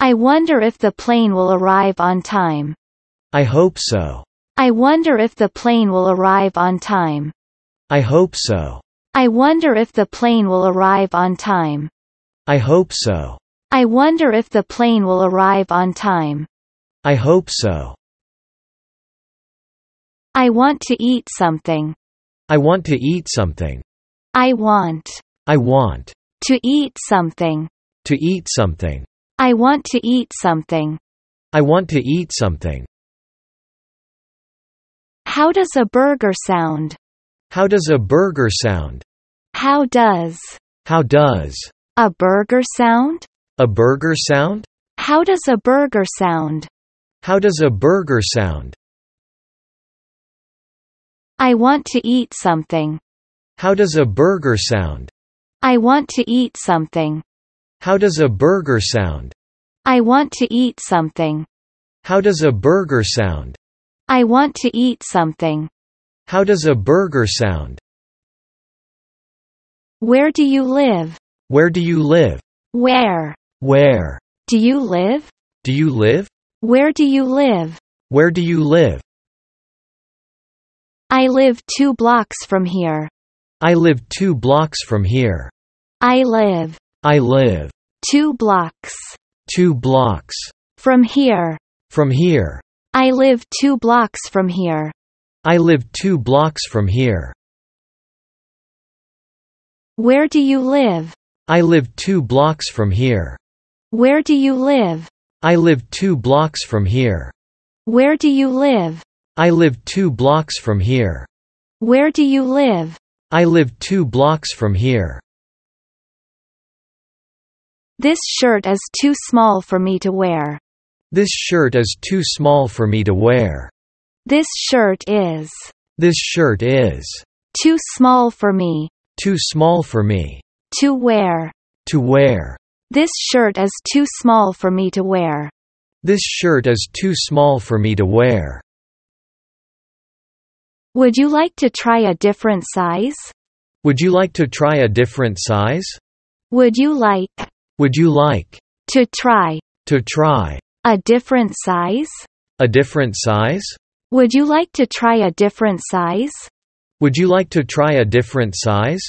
I wonder if the plane will arrive on time. I hope so. I wonder if the plane will arrive on time. I hope so. I wonder if the plane will arrive on time. I hope so. I wonder if the plane will arrive on time. I hope so. I want to eat something. I want to eat something. I want. I want. To eat something. To eat something. I want to eat something. I want to eat something. How does a burger sound? How does a burger sound? How does. How does. A burger sound? A burger sound? How does a burger sound? How does a burger sound? I want to eat something. How does a burger sound? I want to eat something. How does a burger sound? I want to eat something. How does a burger sound? I want to eat something. How does a burger sound? Where do you live? Where do you live? Where? Where? Do you live? Do you live? Where do you live? Where do you live? I live 2 blocks from here. I live 2 blocks from here. I live. I live. 2 blocks. 2 blocks. From here. From here. I live 2 blocks from here. I live 2 blocks from here. Where do you live? I live 2 blocks from here. Where do you live? I live 2 blocks from here. Where do you live? I live 2 blocks from here. Where do you live? I live 2 blocks from here. This shirt is too small for me to wear. This shirt is too small for me to wear. This shirt is. This shirt is. Too small for me. Too small for me. To wear. To wear. This shirt is too small for me to wear. This shirt is too small for me to wear. Would you like to try a different size? Would you like to try a different size? Would you like. Would you like. To try. To try. A different size? A different size? Would you like to try a different size? Would you like to try a different size?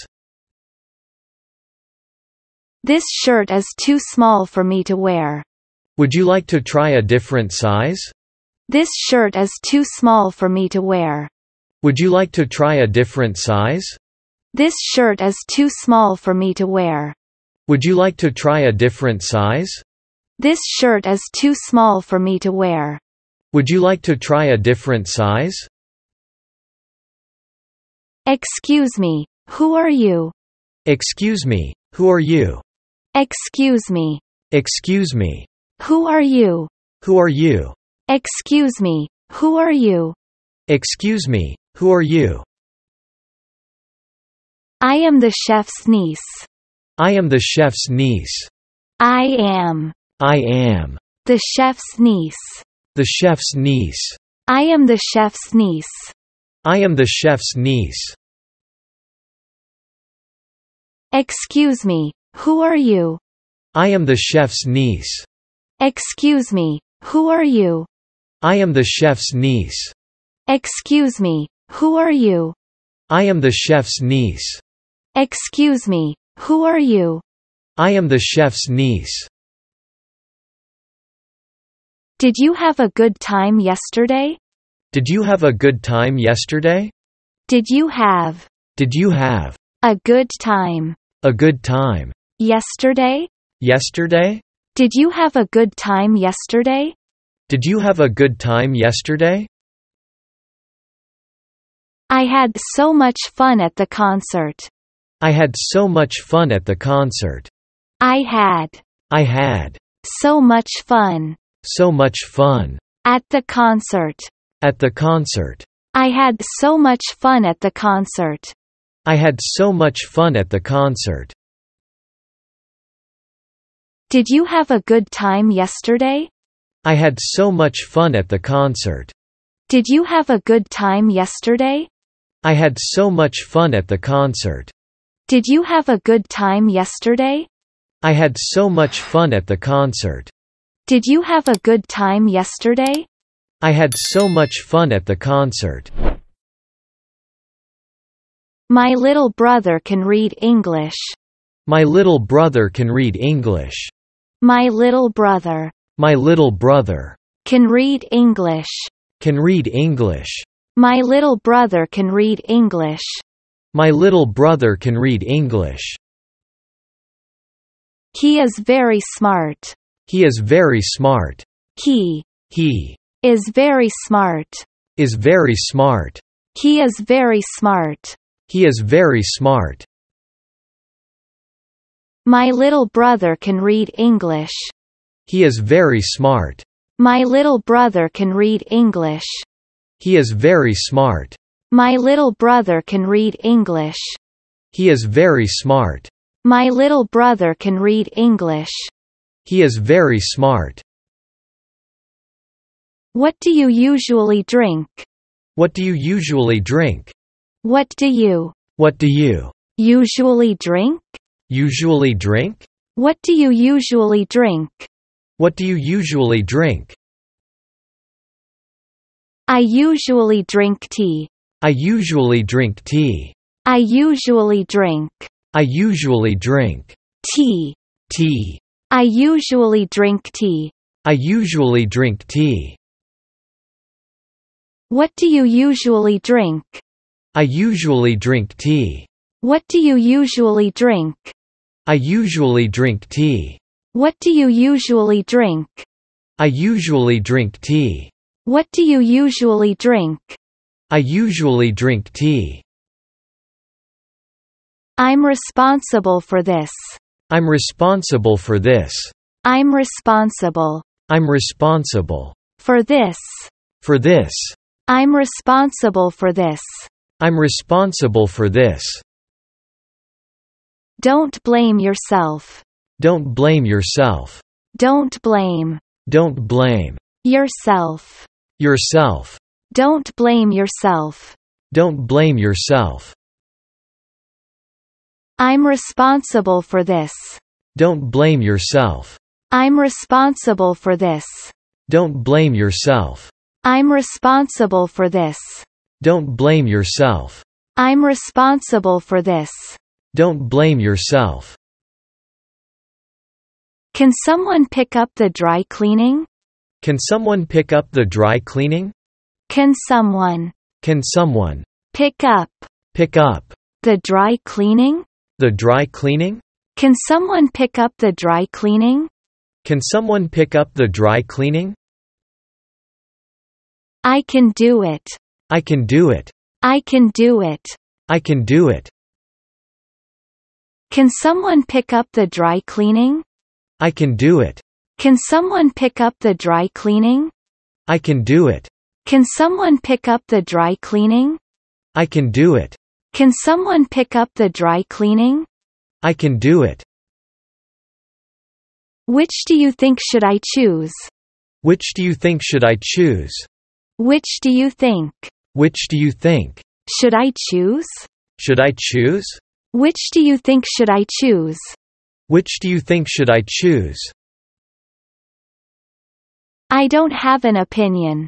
This shirt is too small for me to wear. Would you like to try a different size? This shirt is too small for me to wear. Would you like to try a different size? This shirt is too small for me to wear. Would you like to try a different size? This shirt is too small for me to wear. Would you like to try a different size? Excuse me, who are you? Excuse me, who are you? Excuse me. Excuse me. Who are you? Who are you? Excuse me, who are you? Excuse me, who are you? I am the chef's niece. I am the chef's niece. I am. I am. The chef's niece. The chef's niece. I am the chef's niece. I am the chef's niece. Excuse me, who are you? I am the chef's niece. Excuse me, who are you? I am the chef's niece. Excuse me, who are you? I am the chef's niece. Excuse me, who are you? I am the chef's niece. Did you have a good time yesterday? Did you have a good time yesterday? Did you have? Did you have? A good time. A good time. Yesterday? Yesterday? Did you have a good time yesterday? Did you have a good time yesterday? I had so much fun at the concert. I had so much fun at the concert. I had. I had. So much fun. So much fun. At the concert. At the concert. I had so much fun at the concert. I had so much fun at the concert. Did you have a good time yesterday? I had so much fun at the concert. Did you have a good time yesterday? I had so much fun at the concert. Did you have a good time yesterday? I had so much fun at the concert. Did you have a good time yesterday? I had so much fun at the concert. My little brother can read English. My little brother can read English. My little brother. My little brother. Can read English. Can read English. My little brother can read English. My little brother can read English. He is very smart. He is very smart. He is very smart. Is very smart. He is very smart. He is very smart. My little brother can read English. He is very smart. My little brother can read English. He is very smart. My little brother can read English. He is very smart. My little brother can read English. He is very smart. What do you usually drink? What do you usually drink? What do you? What do you? Usually drink? Usually drink? What do you usually drink? What do you usually drink? I usually drink tea. I usually drink tea. I usually drink. I usually drink tea. Tea. I usually drink tea. I usually drink tea. What do you usually drink? I usually drink tea. What do you usually drink? I usually drink tea. What do you usually drink? I usually drink tea. What do you usually drink? I usually drink tea. I'm responsible for this. I'm responsible for this. I'm responsible. I'm responsible. For this. For this. I'm responsible for this. I'm responsible for this. Don't blame yourself. Don't blame yourself. Don't blame. Don't blame. Yourself. Yourself. Don't blame yourself. Don't blame yourself. I'm responsible for this. Don't blame yourself. I'm responsible for this. Don't blame yourself. I'm responsible for this. Don't blame yourself. I'm responsible for this. Don't blame yourself. Can someone pick up the dry cleaning? Can someone pick up the dry cleaning? Can someone? Can someone? Pick up. Pick up. The dry cleaning? The dry cleaning? Can someone pick up the dry cleaning? Can someone pick up the dry cleaning? I can do it. I can do it. I can do it. I can do it. Can someone pick up the dry cleaning? I can do it. Can someone pick up the dry cleaning? I can do it. Can someone pick up the dry cleaning? I can do it. Can someone pick up the dry cleaning? I can do it. Which do you think should I choose? Which do you think should I choose? Which do you think? Which do you think? Should I choose? Should I choose? Which do you think should I choose? Which do you think should I choose? I don't have an opinion.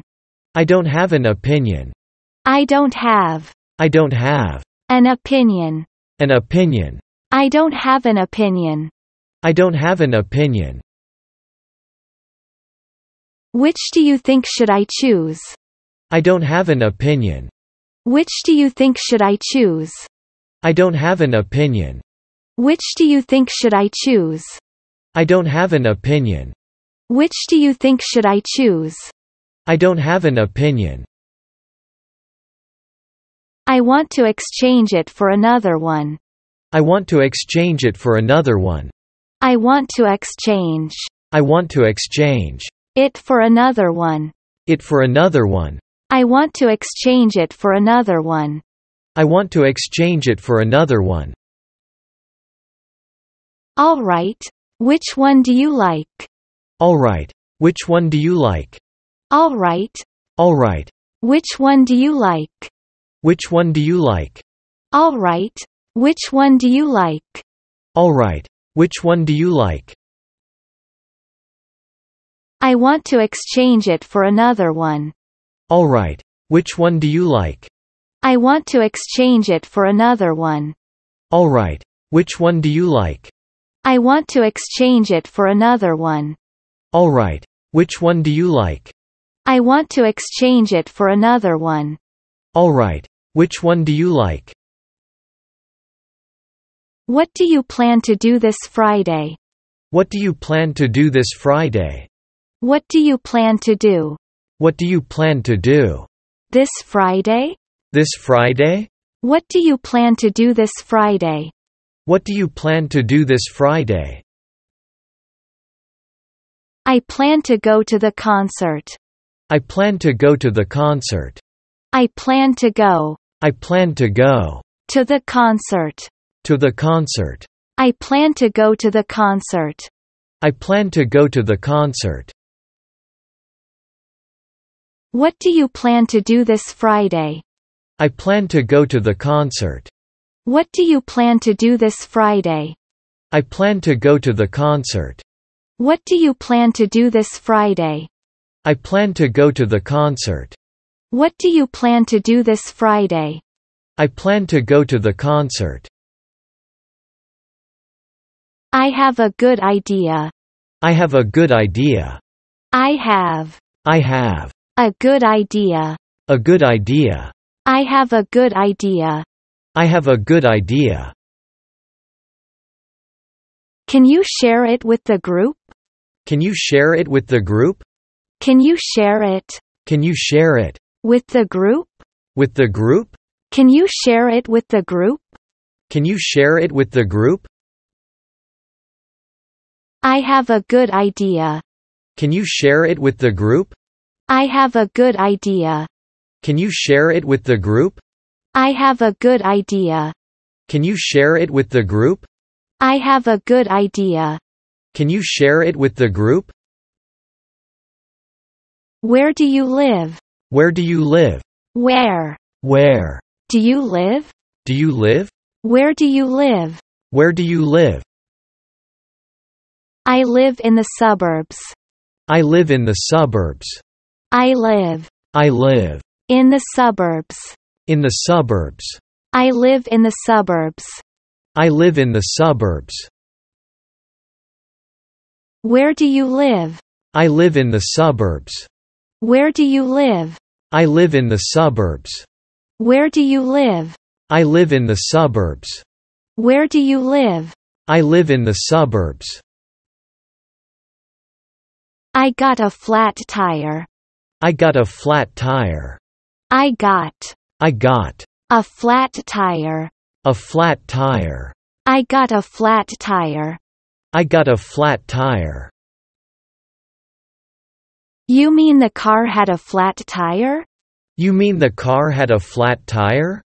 I don't have an opinion. I don't have. I don't have. An opinion. An opinion. I don't have an opinion. I don't have an opinion. Which do you think should I choose? I don't have an opinion. Which do you think should I choose? I don't have an opinion. Which do you think should I choose? I don't have an opinion. Which do you think should I choose? I don't have an opinion. I want to exchange it for another one. I want to exchange it for another one. I want to exchange. I want to exchange. It for another one. It for another one. I want to exchange it for another one. I want to exchange it for another one. All right. Which one do you like? All right. Which one do you like? All right. All right. Which one do you like? Which one do you like? All right. Which one do you like? All right. Which one do you like? I want to exchange it for another one. All right. Which one do you like? I want to exchange it for another one. All right. Which one do you like? I want to exchange it for another one. All right. Which one do you like? I want to exchange it for another one. All right. Which one do you like? What do you plan to do this Friday? What do you plan to do this Friday? What do you plan to do? What do you plan to do? This Friday? This Friday? What do you plan to do this Friday? What do you plan to do this Friday? I plan to go to the concert. I plan to go to the concert. I plan to go. I plan to go. To the concert. To the concert. I plan to go to the concert. I plan to go to the concert. What do you plan to do this Friday? I plan to go to the concert. What do you plan to do this Friday? I plan to go to the concert. What do you plan to do this Friday? I plan to go to the concert. What do you plan to do this Friday? I plan to go to the concert. I have a good idea. I have a good idea. I have. I have. A good idea. A good idea. I have a good idea. I have a good idea. Can you share it with the group? Can you share it with the group? Can you share it? Can you share it? With the group? With the group? Can you share it with the group? Can you share it with the group? I have a good idea. Can you share it with the group? I have a good idea. Can you share it with the group? I have a good idea. Can you share it with the group? I have a good idea. Can you share it with the group? Where do you live? Where do you live? Where? Where? Do you live? Do you live? Where do you live? Where do you live? I live in the suburbs. I live in the suburbs. I live. I live. In the suburbs. In the suburbs. I live in the suburbs. I live in the suburbs. Where do you live? I live in the suburbs. Where do you live? I live in the suburbs. Where do you live? I live in the suburbs. Where do you live? I live in the suburbs. I got a flat tire. I got a flat tire. I got. I got. A flat tire. A flat tire. I got a flat tire. I got a flat tire. You mean the car had a flat tire? You mean the car had a flat tire?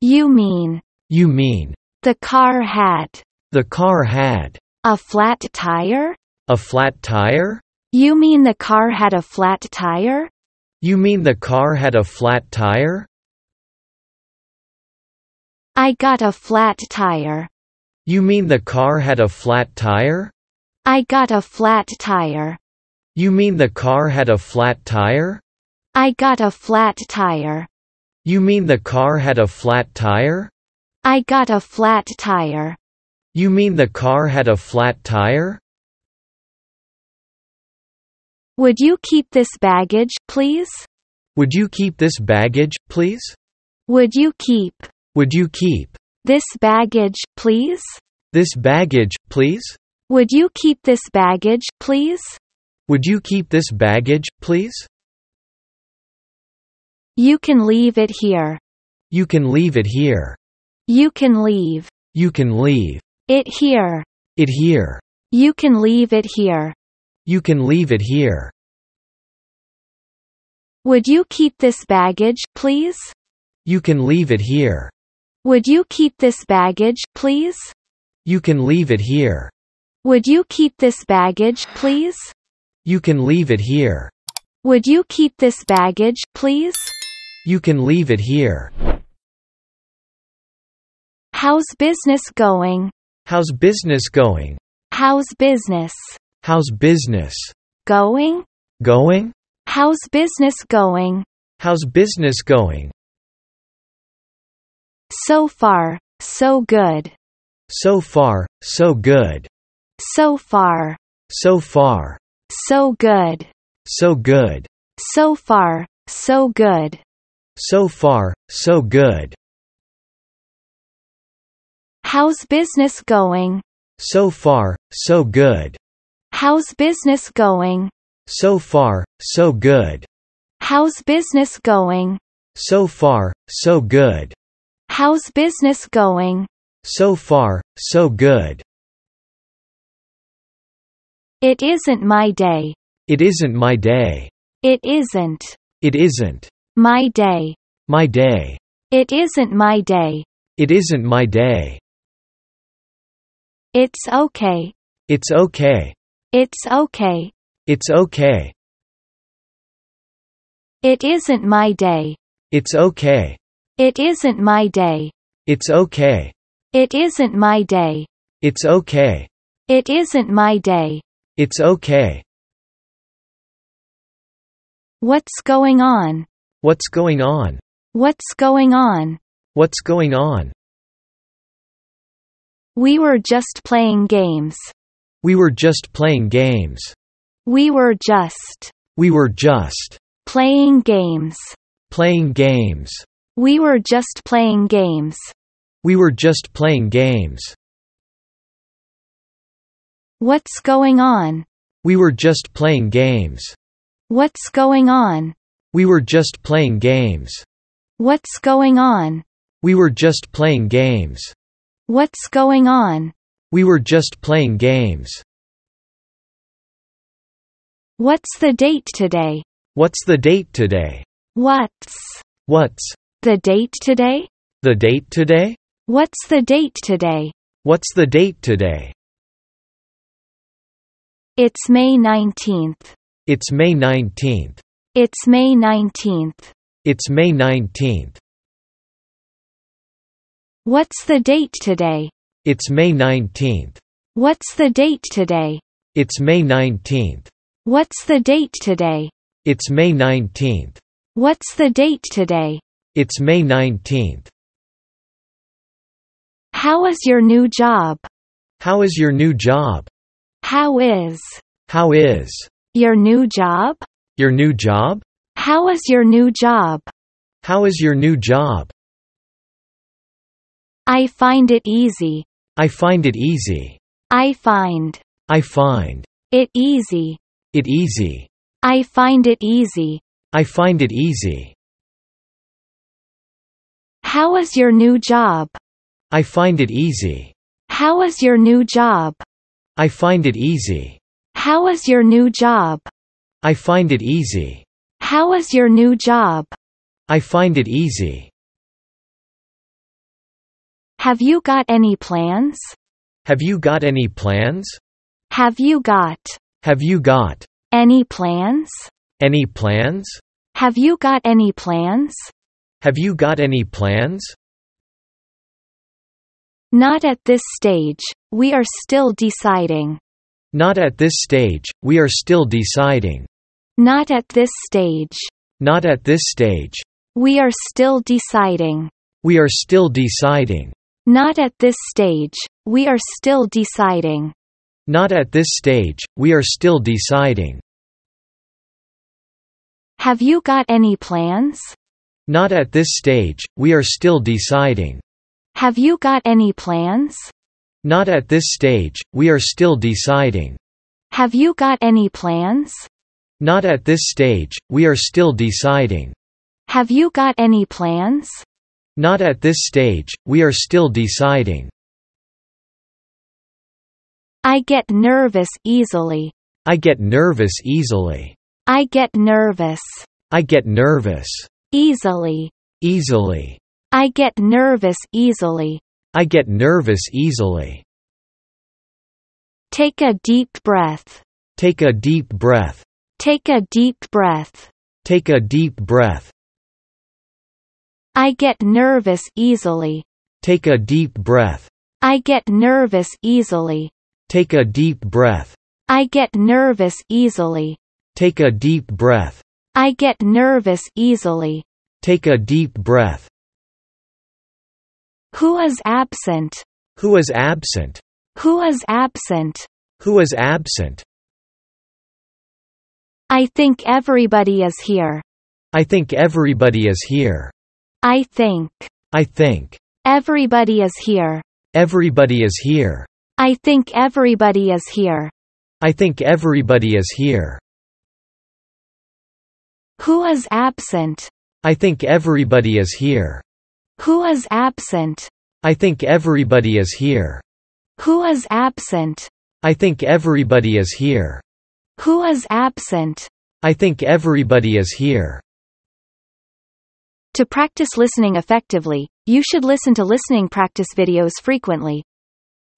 You mean. You mean. The car had. The car had. A flat tire? A flat tire? You mean the car had a flat tire? You mean the car had a flat tire? I got a flat tire. You mean the car had a flat tire? I got a flat tire. You mean the car had a flat tire? I got a flat tire. You mean the car had a flat tire? I got a flat tire. You mean the car had a flat tire? Would you keep this baggage, please? Would you keep this baggage, please? Would you keep? Would you keep? This baggage, please? This baggage, please? Would you keep this baggage, please? Would you keep this baggage, please? You can leave it here. You can leave it here. You can leave. You can leave. It here. It here. You can leave it here. You can leave it here. Would you keep this baggage, please? You can leave it here. Would you keep this baggage, please? You can leave it here. Would you keep this baggage, please? You can leave it here. Would you keep this baggage, please? You can leave it here. How's business going? How's business going? How's business? How's business? Going? Going? How's business going? How's business going? So far, so good. So far, so good. So far. So far. So good. So good. So far, so good. So far, so good. How's business going? So far, so good. How's business going? So far, so good. How's business going? So far, so good. How's business going? So far, so good. It isn't my day. It isn't my day. It isn't. It isn't. My day. My day. It isn't my day. It isn't my day. It's okay. It's okay. It's okay. It's okay. It isn't my day. It's okay. It isn't my day. It's okay. It isn't my day. It's okay. It isn't my day. It's okay. What's going on? What's going on? What's going on? What's going on? We were just playing games. We were just playing games. We were just. We were just. Playing games. playing games. We were just playing games. We were just playing games. What's going on? We were just playing games. What's going on? We were just playing games. What's going on? We were just playing games. What's going on? We were just playing games. What's the date today? What's the date today? What's the date today? The date today? What's the date today? What's the date today? It's May 19th. It's May 19th. It's May 19th. It's May 19th. What's the date today? It's May 19th. What's the date today? It's May 19th. What's the date today? It's May 19th. What's the date today? It's May 19th. How is your new job? How is your new job? How is your new job? Your new job? How is your new job? How is your new job? I find it easy. I find it easy. I find it easy. It easy. I find it easy. I find it easy. How is your new job? I find it easy. How is your new job? I find it easy. How is your new job? I find it easy. How is your new job? I find it easy. Have you got any plans? Have you got any plans? Have you got any plans? Any plans? Have you got any plans? Have you got any plans? Not at this stage, we are still deciding. Not at this stage, we are still deciding. Not at this stage. Not at this stage. We are still deciding. We are still deciding. Not at this stage, we are still deciding. Not at this stage, we are still deciding. Have you got any plans? Not at this stage, we are still deciding. Have you got any plans? Not at this stage, we are still deciding. Have you got any plans? Not at this stage, we are still deciding. Have you got any plans? Not at this stage, we are still deciding. I get nervous easily. I get nervous easily. I get nervous. I get nervous. Easily. I get nervous easily. I get nervous easily. Take a deep breath. Take a deep breath. Take a deep breath. Take a deep breath. I get nervous easily. Take a deep breath. I get nervous easily. Take a deep breath. I get nervous easily. Take a deep breath. I get nervous easily. Take a deep breath. Who is absent? Who is absent? Who is absent? Who is absent? I think everybody is here. I think everybody is here. I think everybody is here. Everybody is here. I think everybody is here. I think everybody is here. Who is absent? I think everybody is here. Who is absent? I think everybody is here. Who is absent? I think everybody is here. Who is absent? I think everybody is here. To practice listening effectively, you should listen to listening practice videos frequently.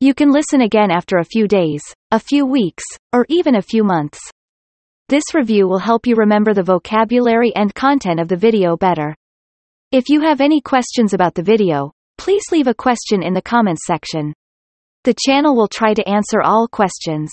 You can listen again after a few days, a few weeks, or even a few months. This review will help you remember the vocabulary and content of the video better. If you have any questions about the video, please leave a question in the comments section. The channel will try to answer all questions.